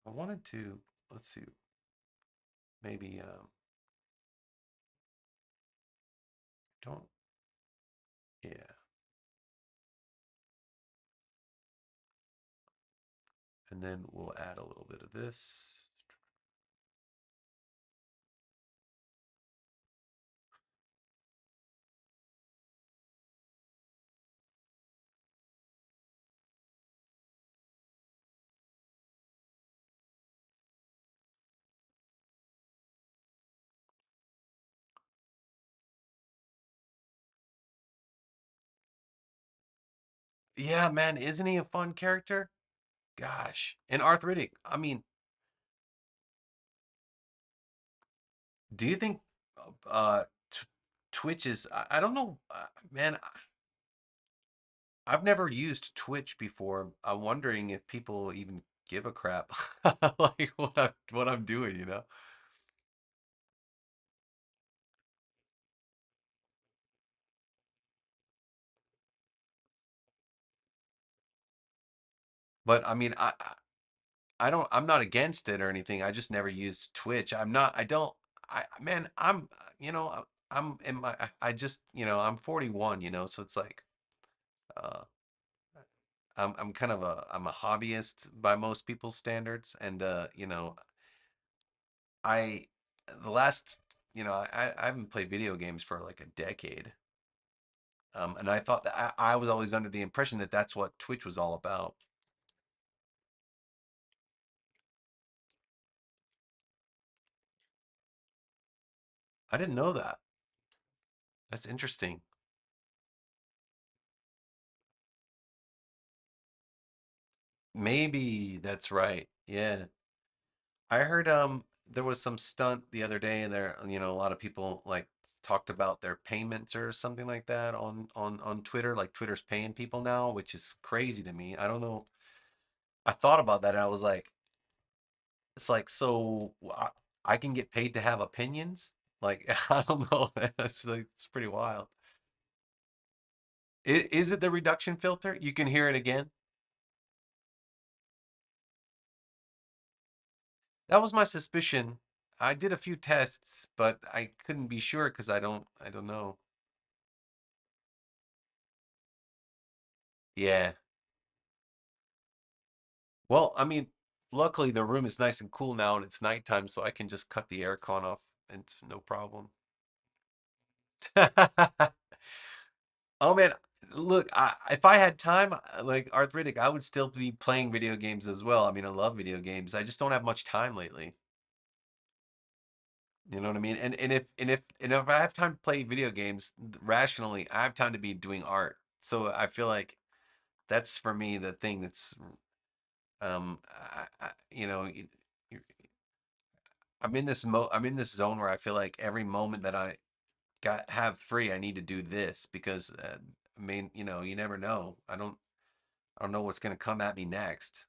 I wanted to, let's see, maybe, and then we'll add a little bit of this. Yeah, man, isn't he a fun character? Gosh. And arthritic. I mean, do you think Twitch is... I don't know, man. I've never used Twitch before. I'm wondering if people even give a crap like what I'm doing, you know? But I mean, I don't, I'm not against it or anything. I just never used Twitch. I'm not, I don't, I, man, I'm, you know, I'm in my, I just, you know, I'm 41, you know, so it's like, I'm kind of a, I'm a hobbyist by most people's standards. And, you know, the last, you know, I haven't played video games for like a decade. And I thought that I was always under the impression that that's what Twitch was all about. I didn't know that. That's interesting. Maybe that's right. Yeah. I heard there was some stunt the other day there, you know, a lot of people like talked about their payments or something like that on Twitter, like Twitter's paying people now, which is crazy to me. I don't know. I thought about that and I was like, it's like, so I can get paid to have opinions? Like, I don't know. It's like, it's pretty wild. Is it the reduction filter? You can hear it again. That was my suspicion. I did a few tests, but I couldn't be sure because I don't know. Yeah. Well, I mean, luckily the room is nice and cool now and it's nighttime, so I can just cut the aircon off. It's no problem. Oh man, look, if I had time, like arthritic, I would still be playing video games as well. I mean, I love video games. I just don't have much time lately. You know what I mean? And if I have time to play video games rationally, I have time to be doing art. So I feel like that's for me the thing that's, you know. I'm in this zone where I feel like every moment that I have free, I need to do this because I mean, you know, you never know. I don't know what's going to come at me next.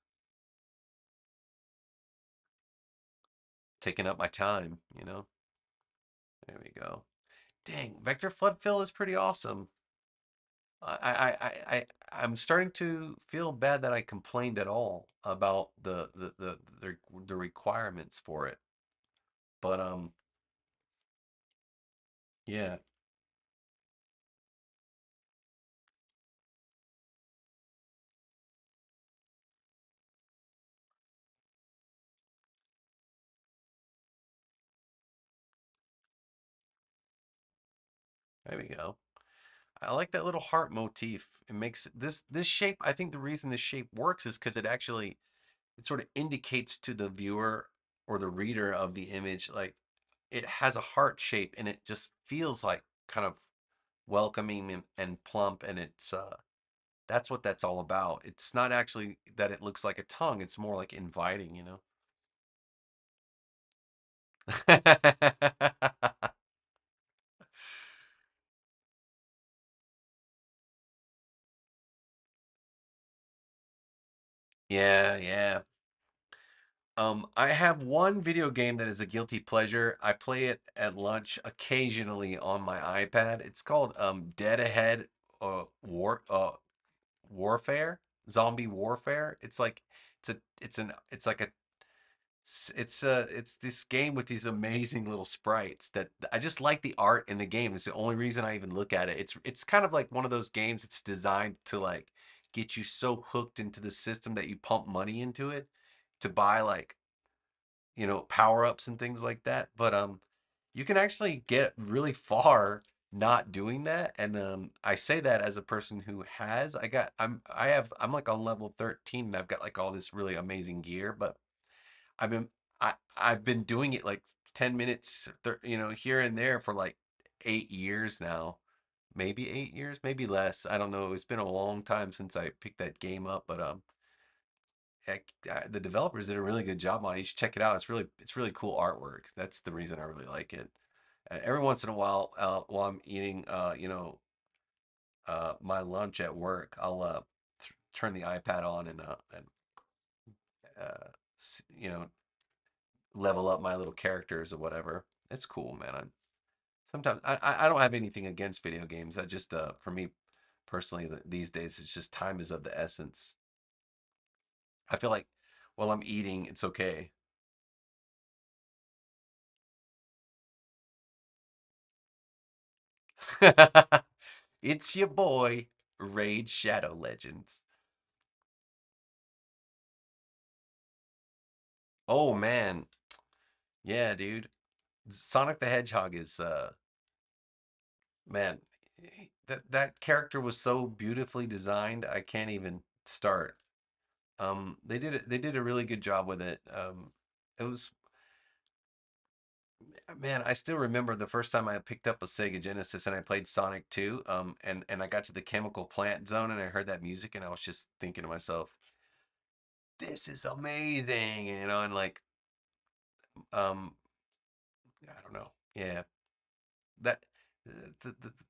taking up my time, you know. There we go. Dang, vector flood fill is pretty awesome. I'm starting to feel bad that I complained at all about the requirements for it, but yeah. There we go. I like that little heart motif. It makes this shape. I think the reason this shape works is because it sort of indicates to the viewer or the reader of the image, like it has a heart shape and it just feels like kind of welcoming and plump. And it's that's what that's all about. It's not actually that it looks like a tongue. It's more like inviting, you know. Yeah. I have one video game that is a guilty pleasure. I play it at lunch occasionally on my iPad. It's called Dead Ahead Warfare, Zombie Warfare. It's this game with these amazing little sprites that I just like the art in the game. It's the only reason I even look at it. It's kind of like one of those games that's designed to like get you so hooked into the system that you pump money into it to buy, like, you know, power-ups and things like that. But you can actually get really far not doing that. And I say that as a person who has I'm like on level 13 and I've got like all this really amazing gear, but I've been doing it like 10 minutes, you know, here and there for like 8 years now. Maybe 8 years, maybe less. I don't know. It's been a long time since I picked that game up, but the developers did a really good job on it. You should check it out. It's really cool artwork. That's the reason I really like it. Every once in a while I'm eating, my lunch at work, I'll turn the iPad on and you know, level up my little characters or whatever. It's cool, man. Sometimes I don't have anything against video games. I just for me personally these days, it's just time is of the essence. I feel like while I'm eating, it's okay. It's your boy, Raid Shadow Legends. Oh man, yeah, dude. Sonic the Hedgehog is man, that character was so beautifully designed. I can't even start. They did a really good job with it. It was, man, I still remember the first time I picked up a Sega Genesis and I played Sonic 2. And I got to the Chemical Plant Zone and I heard that music and I was just thinking to myself, this is amazing, you know, and like I don't know. Yeah, that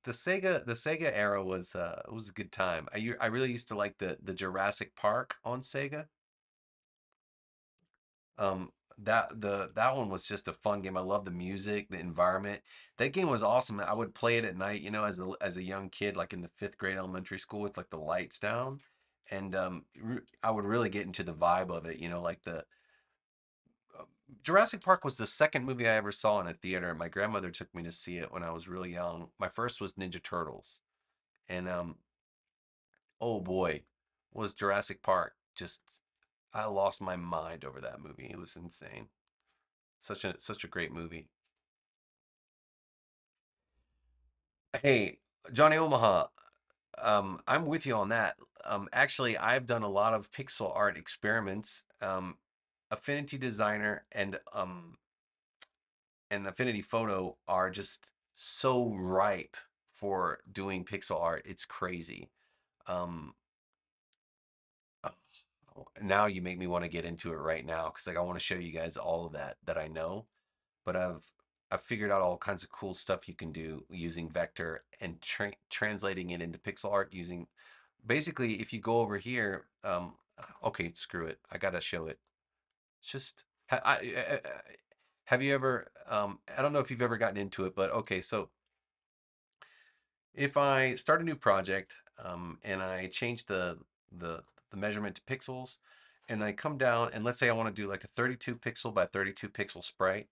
the Sega era was it was a good time. I really used to like the Jurassic Park on Sega. That one was just a fun game. I love the music, the environment. That game was awesome. I would play it at night, you know, as a young kid, like in the 5th grade elementary school, with like the lights down, and I would really get into the vibe of it, you know, like the. Jurassic Park was the second movie I ever saw in a theater. My grandmother took me to see it when I was really young. My first was Ninja Turtles. And oh boy, was Jurassic Park just, I lost my mind over that movie. It was insane. Such a great movie. Hey, Johnny Omaha, I'm with you on that. Actually, I've done a lot of pixel art experiments. Affinity Designer and Affinity Photo are just so ripe for doing pixel art. It's crazy. Now you make me want to get into it right now, because like I want to show you guys all of that I know, but I've figured out all kinds of cool stuff you can do using vector and translating it into pixel art using, basically, if you go over here, okay, screw it, I gotta show it. Just Have you ever, I don't know if you've ever gotten into it, but okay, so if I start a new project and I change the measurement to pixels, and I come down and let's say I want to do like a 32 pixel by 32 pixel sprite,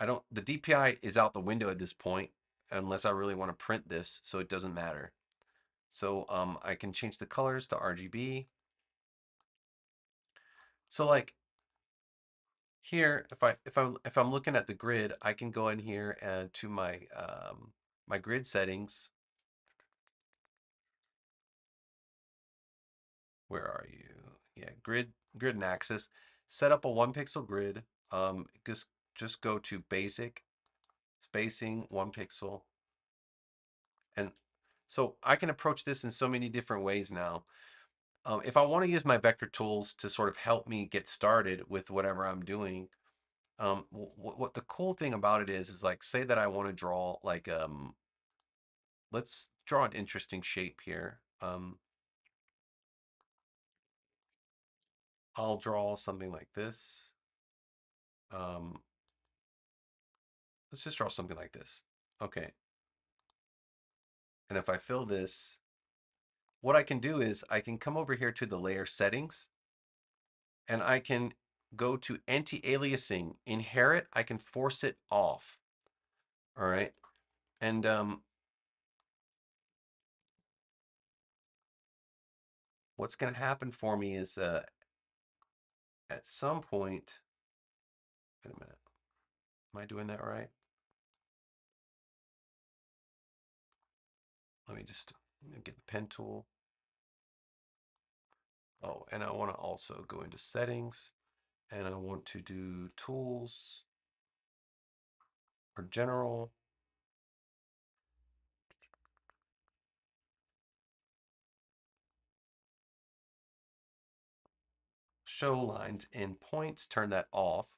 the DPI is out the window at this point, unless I really want to print this, so it doesn't matter. So I can change the colors to RGB. So like here, if I'm looking at the grid, I can go in here and to my my grid settings. Where are you? Yeah, grid and axis. Set up a 1 pixel grid. Just go to basic spacing 1 pixel, and so I can approach this in so many different ways now. If I want to use my vector tools to sort of help me get started with whatever I'm doing, what the cool thing about it is like, say that I want to draw like let's draw an interesting shape here. I'll draw something like this. Let's just draw something like this. Okay. And if I fill this, what I can do is I can come over here to the layer settings, and I can go to anti-aliasing, inherit. I can force it off. All right. And what's going to happen for me is at some point, wait a minute, am I doing that right? Let me get the pen tool. Oh, and I want to also go into settings, and I want to do tools or general. Show lines and points, turn that off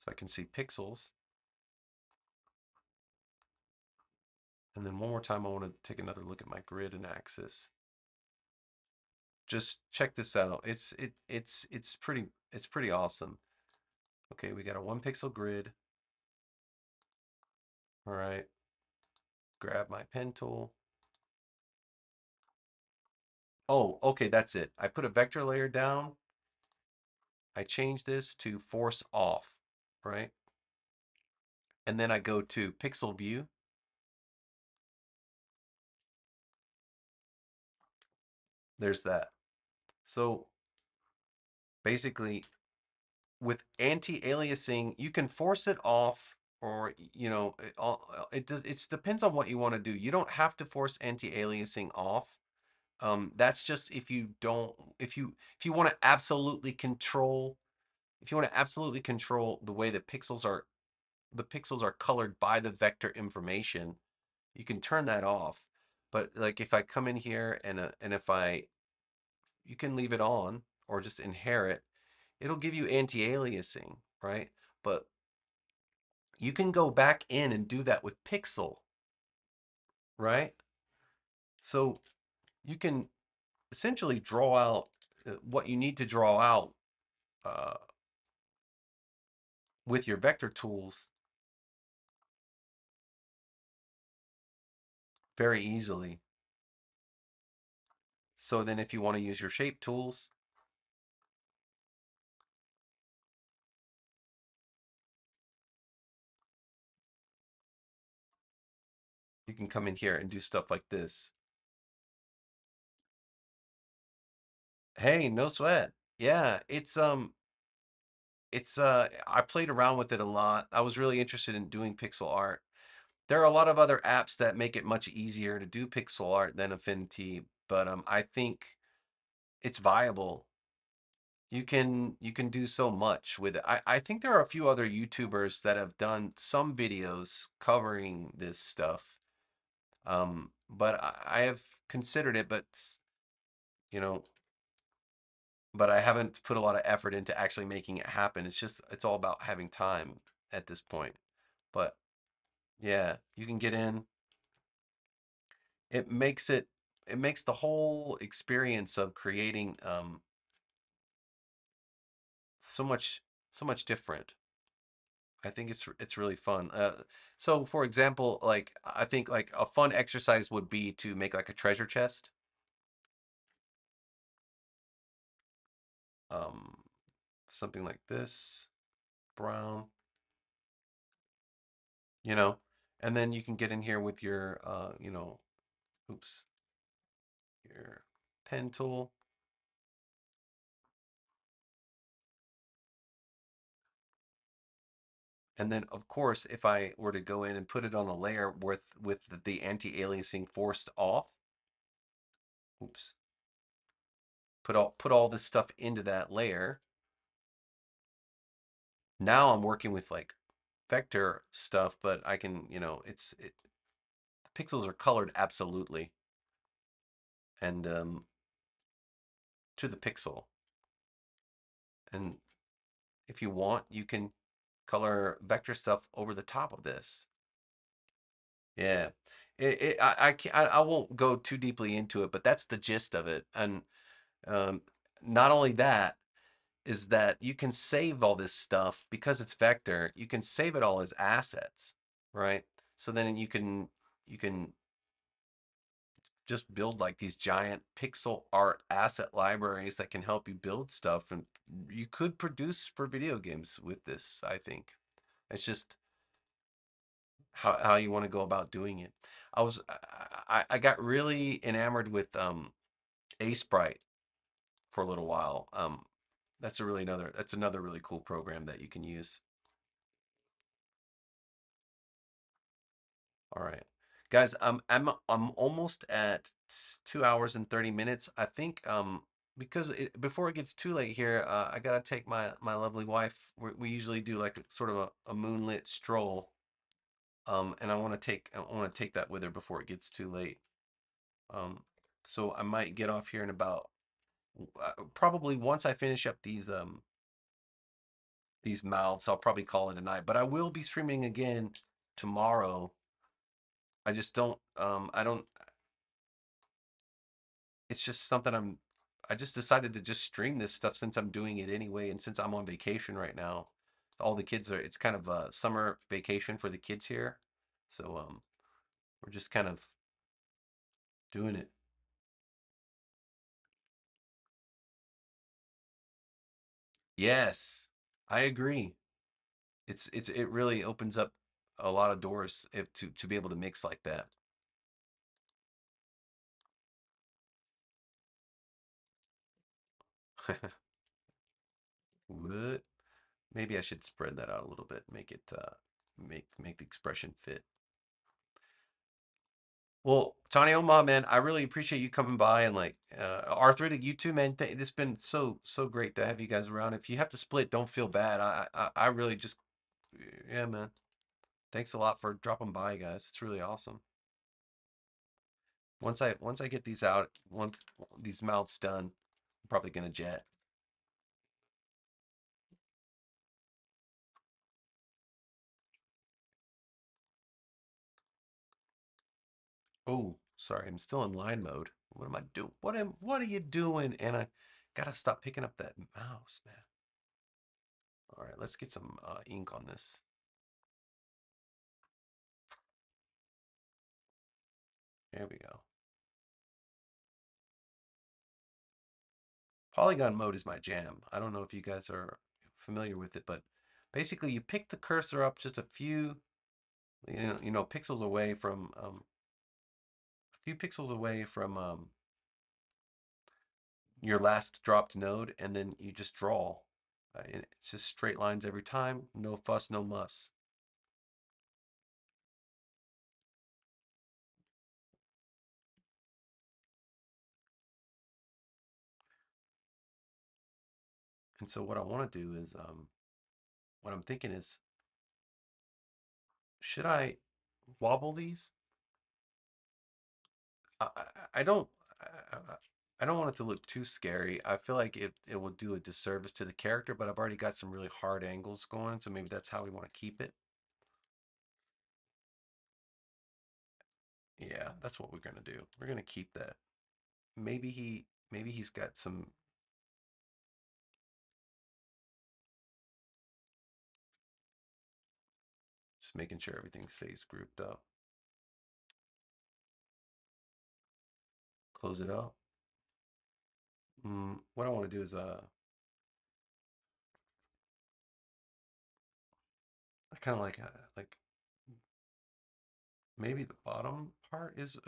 so I can see pixels. And then one more time, I want to take another look at my grid and axis. Just check this out. It's pretty awesome. Okay, we got a 1 pixel grid. All right. Grab my pen tool. Oh, okay, that's it. I put a vector layer down. I change this to force off, right? And then I go to pixel view. There's that. So basically with anti-aliasing, you can force it off, or you know, it depends on what you want to do. You don't have to force anti-aliasing off. That's just if you want to absolutely control the way that pixels are colored by the vector information, you can turn that off. But like if I come in here and you can leave it on or just inherit, it'll give you anti-aliasing, right? But you can go back in and do that with pixel, right? So you can essentially draw out what you need to draw out with your vector tools very easily. So then if you want to use your shape tools, you can come in here and do stuff like this. Hey, no sweat. Yeah, I played around with it a lot. I was really interested in doing pixel art. There are a lot of other apps that make it much easier to do pixel art than Affinity, but I think it's viable. You can do so much with it. I think there are a few other YouTubers that have done some videos covering this stuff, but I have considered it, but you know, but I haven't put a lot of effort into actually making it happen. It's all about having time at this point, but. Yeah, you can get in. It makes the whole experience of creating so much different. I think it's really fun. So for example, like I think like a fun exercise would be to make like a treasure chest. Something like this, brown, you know, and then you can get in here with your, you know, oops, your pen tool. And then, of course, if I were to go in and put it on a layer with the anti-aliasing forced off, oops, put all this stuff into that layer. Now I'm working with like vector stuff, but I can, you know, the pixels are colored absolutely, and to the pixel. And if you want, you can color vector stuff over the top of this. Yeah, I won't go too deeply into it, but that's the gist of it. And not only that, is that you can save all this stuff because it's vector. You can save it all as assets, right? So then you can just build like these giant pixel art asset libraries that can help you build stuff, and you could produce for video games with this. I think it's just how you want to go about doing it. I got really enamored with Aseprite for a little while. That's another really cool program that you can use. All right, guys, I'm almost at 2 hours and 30 minutes. I think because before it gets too late here, I gotta take my lovely wife. We usually do like sort of a moonlit stroll, and I want to take that with her before it gets too late. So I might get off here in about. Probably once I finish up these mouths, I'll probably call it a night. But I will be streaming again tomorrow. I just don't. It's just something I just decided to just stream this stuff since I'm doing it anyway, and since I'm on vacation right now. All the kids are. It's kind of a summer vacation for the kids here, so we're just kind of doing it. Yes, I agree. It really opens up a lot of doors to be able to mix like that. What? Maybe I should spread that out a little bit, make it make the expression fit. Well, Tanioma, man, I really appreciate you coming by, and like Arthritic, you too, man. It's been so great to have you guys around. If you have to split, don't feel bad. I really just, yeah, man. Thanks a lot for dropping by, guys. It's really awesome. Once I get these out, once these mouths done, I'm probably gonna jet. Oh, sorry. I'm still in line mode. What am I doing? What are you doing? And I gotta stop picking up that mouse, man. All right, let's get some ink on this. There we go. Polygon mode is my jam. I don't know if you guys are familiar with it, but basically you pick the cursor up just a few, you know, pixels away from. Few pixels away from your last dropped node, and then you just draw. It's just straight lines every time, no fuss, no muss. And so what I want to do is, what I'm thinking is, should I wobble these? I don't want it to look too scary. I feel like it will do a disservice to the character, but I've already got some really hard angles going, so maybe that's how we want to keep it. Yeah, that's what we're gonna do. We're gonna keep that. Maybe he's got some. Just making sure everything stays grouped up. Close it up. What I want to do is I kind of like maybe the bottom part is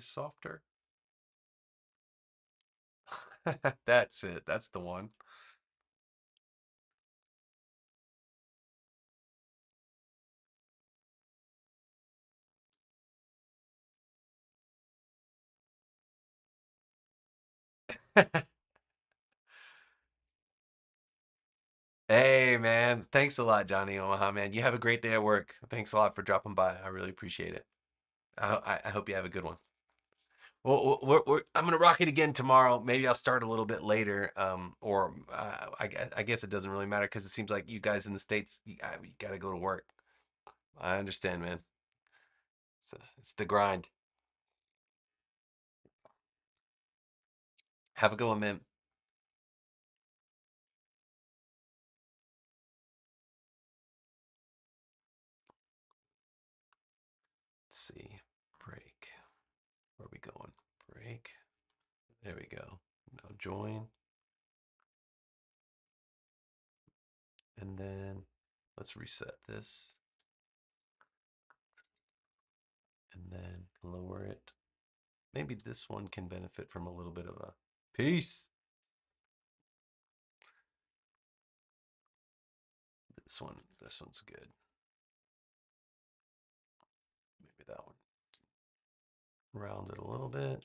softer. That's it. That's the one. Hey man, thanks a lot, Johnny Omaha, man. You have a great day at work. Thanks a lot for dropping by. I really appreciate it. I hope you have a good one. Well, I'm gonna rock it again tomorrow. Maybe I'll start a little bit later, or I guess it doesn't really matter because it seems like you guys in the States, you gotta go to work. I understand, man. It's the grind. Have a good one, man. Let's see. Break. Where are we going? Break. There we go. Now join. And then let's reset this. And then lower it. Maybe this one can benefit from a little bit of a peace. This one's good. Maybe that one. Round it a little bit.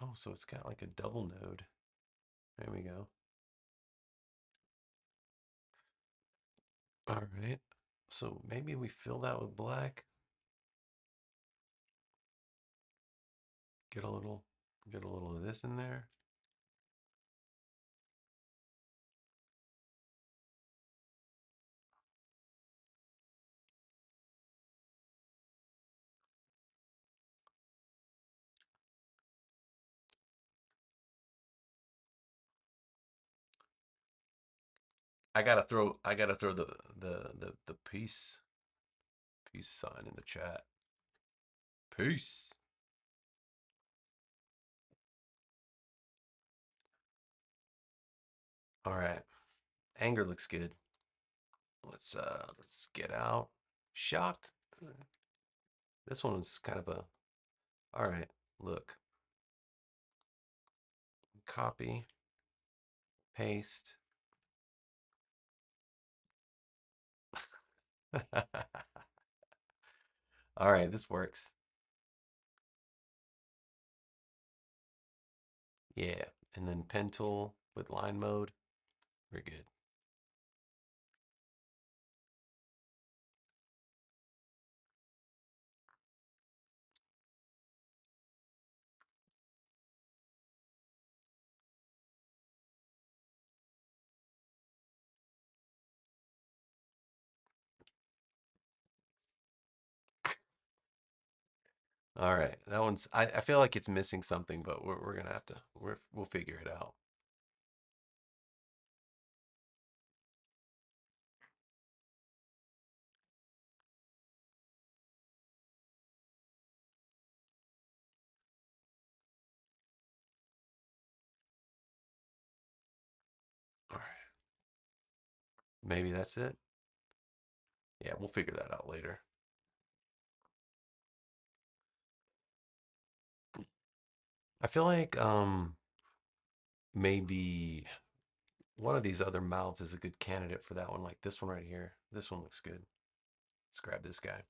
Oh, so it's got like a double node. There we go. All right. So maybe we fill that with black. Get a little of this in there. I gotta throw the peace sign in the chat. Peace. All right, anger looks good. Let's get out. Shocked. This one was kind of a. All right, look. Copy, paste. All right, this works. Yeah, and then pen tool with line mode. We're good. All right, that one's. I feel like it's missing something, but we're gonna have to. We'll figure it out. Maybe that's it. Yeah, we'll figure that out later. I feel like maybe one of these other mouths is a good candidate for that one, like this one right here. This one looks good. Let's grab this guy.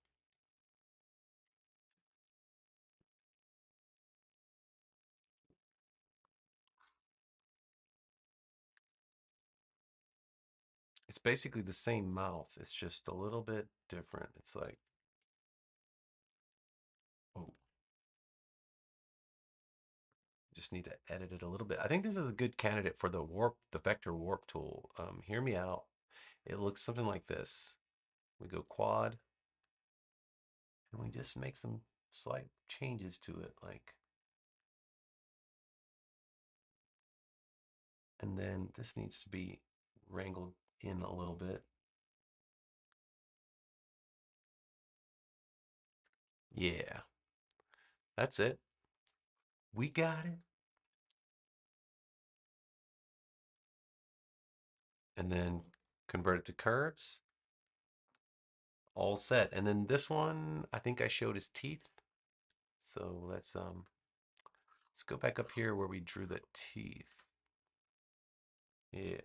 It's basically the same mouth. It's just a little bit different. It's like, oh, just need to edit it a little bit. I think this is a good candidate for the vector warp tool. Hear me out. It looks something like this. We go quad, and we just make some slight changes to it, like, And then this needs to be wrangled in a little bit. Yeah, that's it. We got it. And then convert it to curves. All set. And then this one, I think I showed his teeth. So let's go back up here where we drew the teeth. Yeah.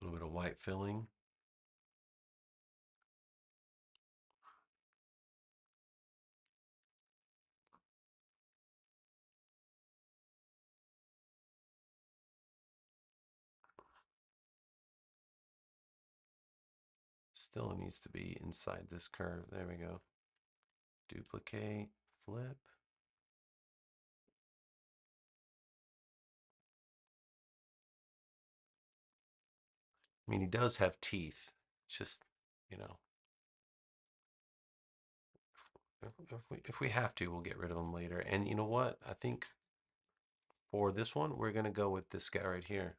A little bit of white filling. Still needs to be inside this curve. There we go. Duplicate, flip. I mean, he does have teeth. It's just, you know, if we have to, we'll get rid of them later. And you know what? I think for this one, we're gonna go with this guy right here.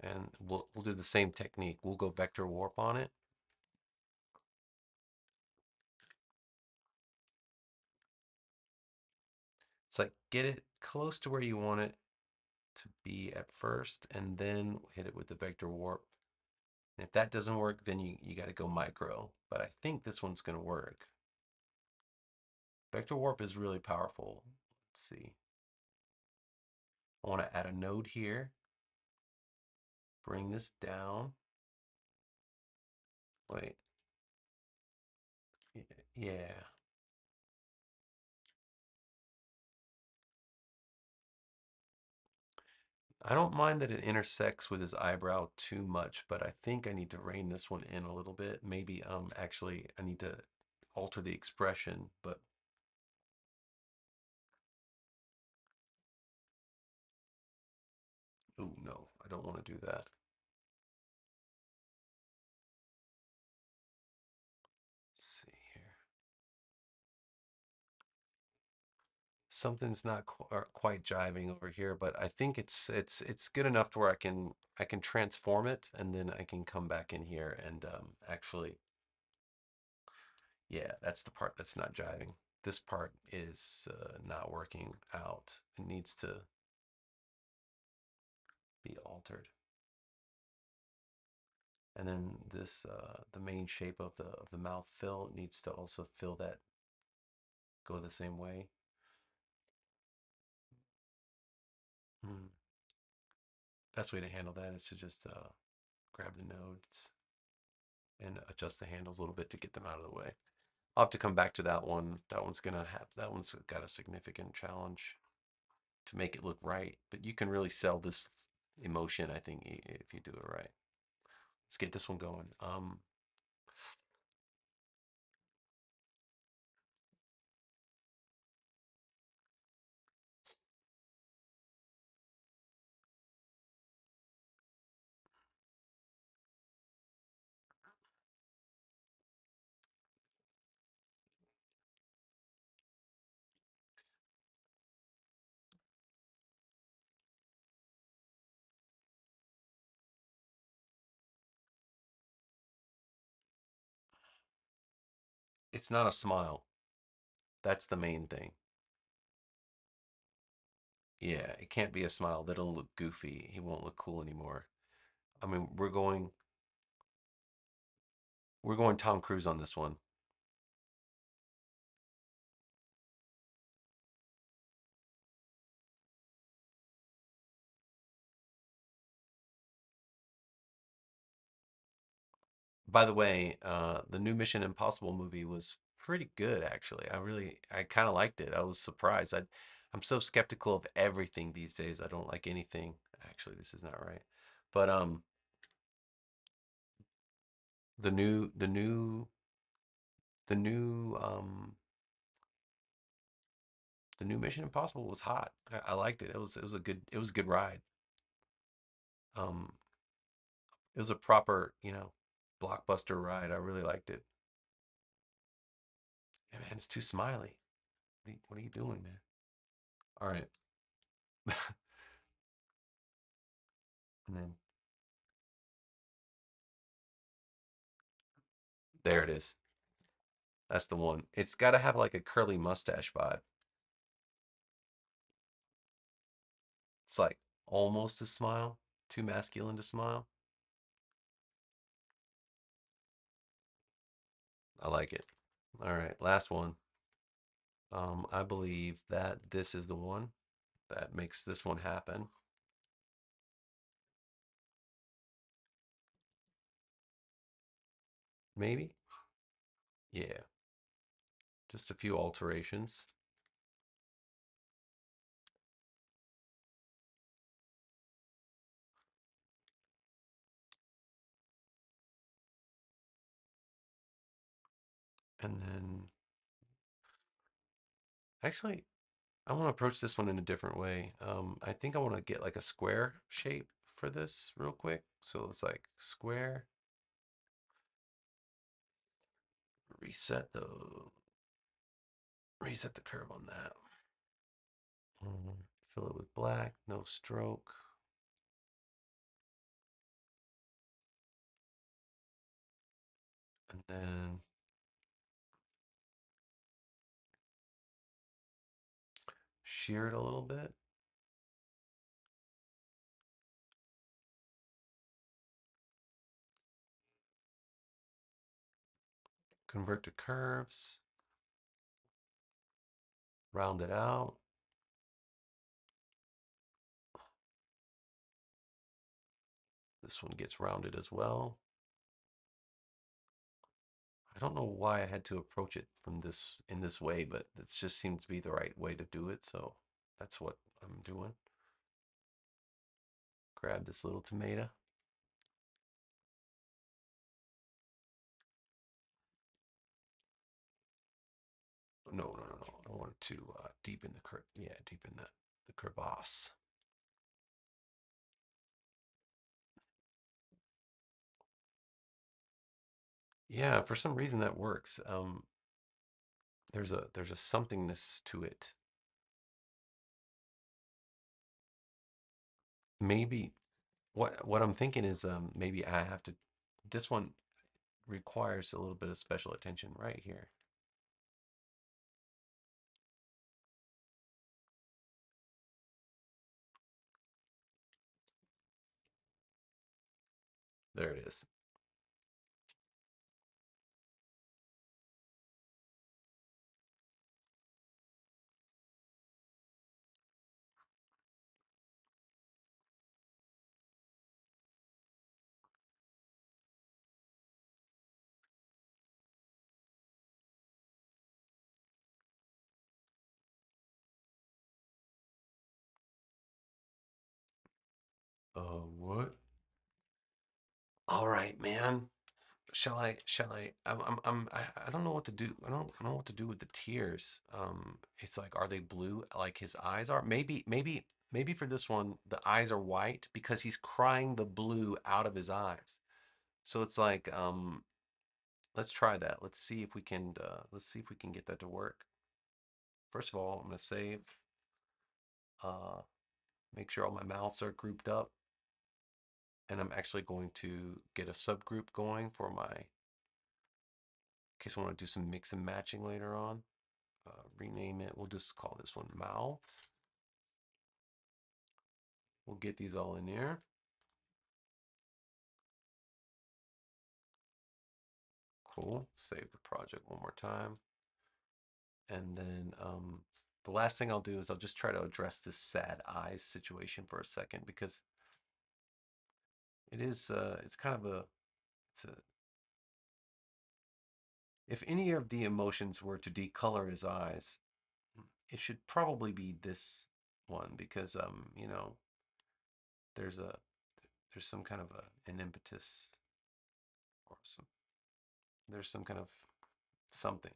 And we'll do the same technique. We'll go vector warp on it. It's like get it close to where you want it to be at first, and then hit it with the vector warp. And if that doesn't work, then you got to go micro. But I think this one's going to work. Vector warp is really powerful. Let's see. I want to add a node here. Bring this down. Wait. Yeah. I don't mind that it intersects with his eyebrow too much, but I think I need to rein this one in a little bit. Maybe actually I need to alter the expression, but oh no, I don't want to do that. Let's see here. Something's not quite jiving over here, but I think it's good enough to where I can transform it, and then I can come back in here and actually, yeah, that's the part that's not jiving. This part is not working out. It needs to be altered. And then this the main shape of the mouth fill needs to also fill that, go the same way. Best way to handle that is to just grab the nodes and adjust the handles a little bit to get them out of the way. I'll have to come back to that one. That one's got a significant challenge to make it look right, but you can really sell this emotion, I think, if you do it right. Let's get this one going. It's not a smile. That's the main thing. Yeah, it can't be a smile. That'll look goofy. He won't look cool anymore. I mean, we're going Tom Cruise on this one. By the way, the new Mission Impossible movie was pretty good, actually. I kind of liked it. I was surprised. I'm so skeptical of everything these days. I don't like anything. Actually, this is not right. But the new Mission Impossible was hot. I liked it. It was a good ride. It was a proper, you know, blockbuster ride. I really liked it. Yeah, man, it's too smiley. What are you doing, man? All right. And then there it is. That's the one. It's got to have like a curly mustache vibe. It's like almost a smile, too masculine to smile. I like it. All right, last one. I believe that this is the one that makes this one happen. Maybe? Yeah. Just a few alterations. And then, actually, I want to approach this one in a different way. I think I want to get like a square shape for this real quick. So it's like square. Reset the curve on that. Fill it with black, no stroke. And then shear it a little bit. Convert to curves, round it out. This one gets rounded as well. I don't know why I had to approach it from this in this way, but it just seemed to be the right way to do it, so that's what I'm doing. Grab this little tomato. No. I wanted to deepen the curve. Yeah, deepen the crevasse. Yeah, for some reason that works. There's a somethingness to it. Maybe what I'm thinking is maybe I have to. This one requires a little bit of special attention right here. There it is. What? All right, man. Shall I? I don't know what to do. I don't know what to do with the tears. It's like, are they blue? Like his eyes are? Maybe for this one, the eyes are white because he's crying the blue out of his eyes. So it's like, let's try that. Let's see if we can. Let's see if we can get that to work. First of all, I'm gonna save. Make sure all my mouths are grouped up. And I'm actually going to get a subgroup going for my, in case I want to do some mix and matching later on. Rename it. We'll just call this one mouths. We'll get these all in there. Cool. Save the project one more time. And then the last thing I'll do is I'll just try to address this sad eyes situation for a second, because it is, it's kind of a, it's a, if any of the emotions were to decolor his eyes, it should probably be this one, because, you know, there's some kind of an impetus, or some, there's some kind of something.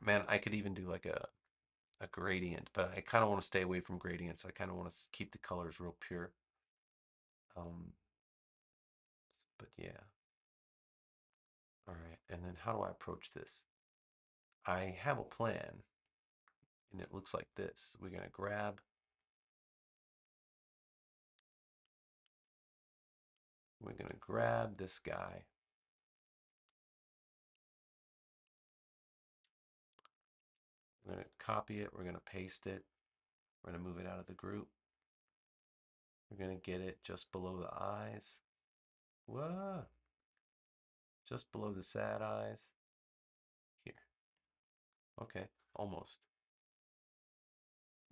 Man, I could even do like a gradient, but I kind of want to stay away from gradients. I kind of want to keep the colors real pure. But yeah. All right, and then how do I approach this? I have a plan, and it looks like this. We're going to grab this guy. We're going to copy it. We're going to paste it. We're going to move it out of the group. We're going to get it just below the eyes. Whoa. Just below the sad eyes. Here. Okay, almost.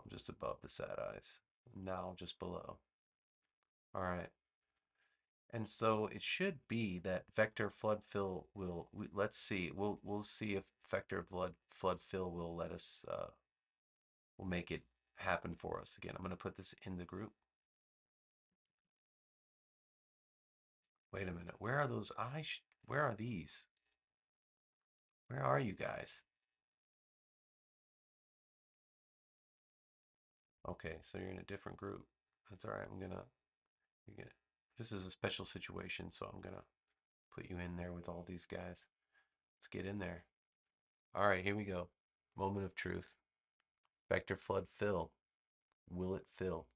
I'm just above the sad eyes. Now just below. All right. And so it should be that vector flood fill will, let's see, we'll see if vector flood fill will let us, will make it happen for us. Again, I'm going to put this in the group. Wait a minute, where are those eyes? Where are these? Where are you guys? Okay, so you're in a different group. That's all right, this is a special situation, so I'm gonna put you in there with all these guys. Let's get in there. All right, here we go. Moment of truth. Vector flood fill. Will it fill?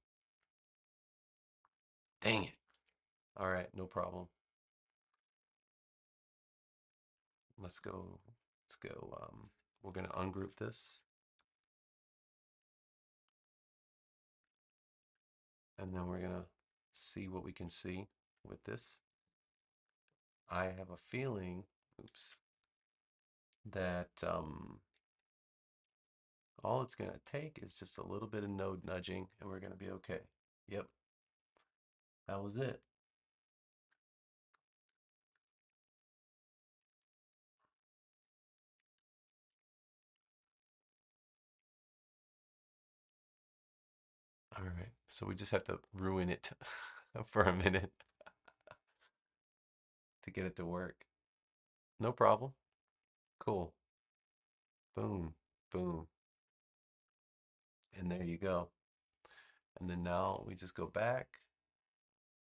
Dang it. All right, no problem. Let's go. We're gonna ungroup this. And then we're gonna see what we can see with this. I have a feeling, oops, that all it's gonna take is just a little bit of node nudging and we're gonna be okay. Yep, that was it. All right, so we just have to ruin it for a minute to get it to work. No problem. Cool. Boom, boom. And there you go. And then now we just go back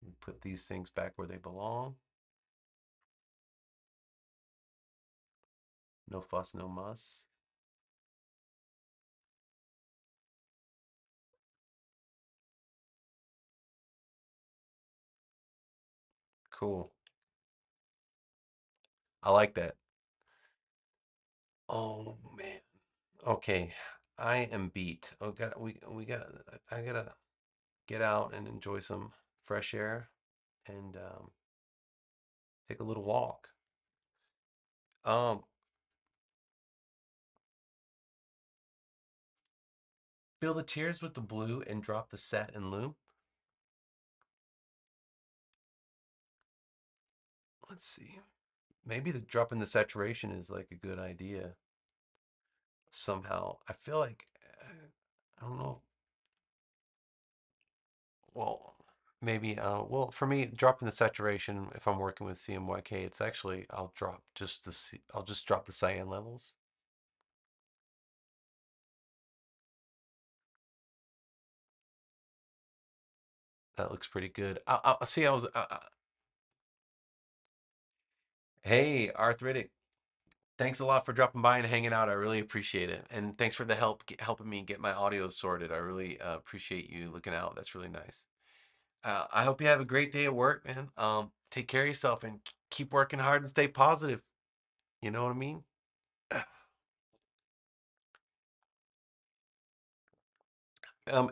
and put these things back where they belong. No fuss, no muss. Cool. I like that. Oh man. Okay, I am beat. Oh god, I gotta get out and enjoy some fresh air and take a little walk. Fill the tears with the blue and drop the satin loom. Let's see. Maybe the drop in the saturation is like a good idea. Somehow, I feel like, I don't know. Well, maybe. Well, for me, dropping the saturation, if I'm working with CMYK, it's actually I'll just drop the cyan levels. That looks pretty good. I see. Hey, Arthritic, thanks a lot for dropping by and hanging out. I really appreciate it. And thanks for the help, helping me get my audio sorted. I really appreciate you looking out. That's really nice. I hope you have a great day at work, man. Take care of yourself and keep working hard and stay positive. You know what I mean?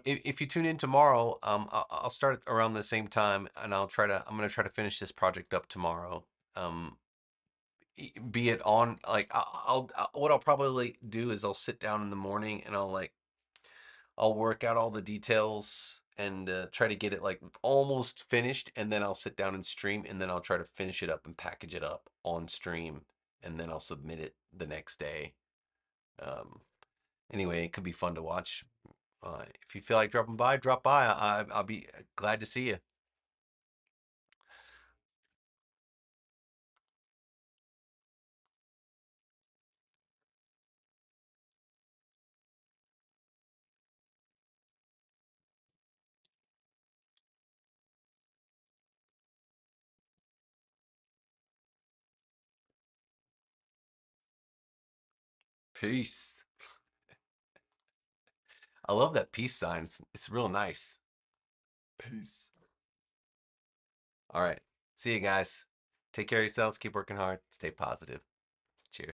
If you tune in tomorrow, I'll start around the same time and I'm going to try to finish this project up tomorrow. Be it on, like, what I'll probably do is I'll sit down in the morning and I'll work out all the details and try to get it like almost finished, and then I'll sit down and stream, and then I'll try to finish it up and package it up on stream, and then I'll submit it the next day. Anyway, it could be fun to watch. If you feel like dropping by, drop by. I'll be glad to see you. Peace. I love that peace sign. It's real nice. Peace. All right. See you guys. Take care of yourselves. Keep working hard. Stay positive.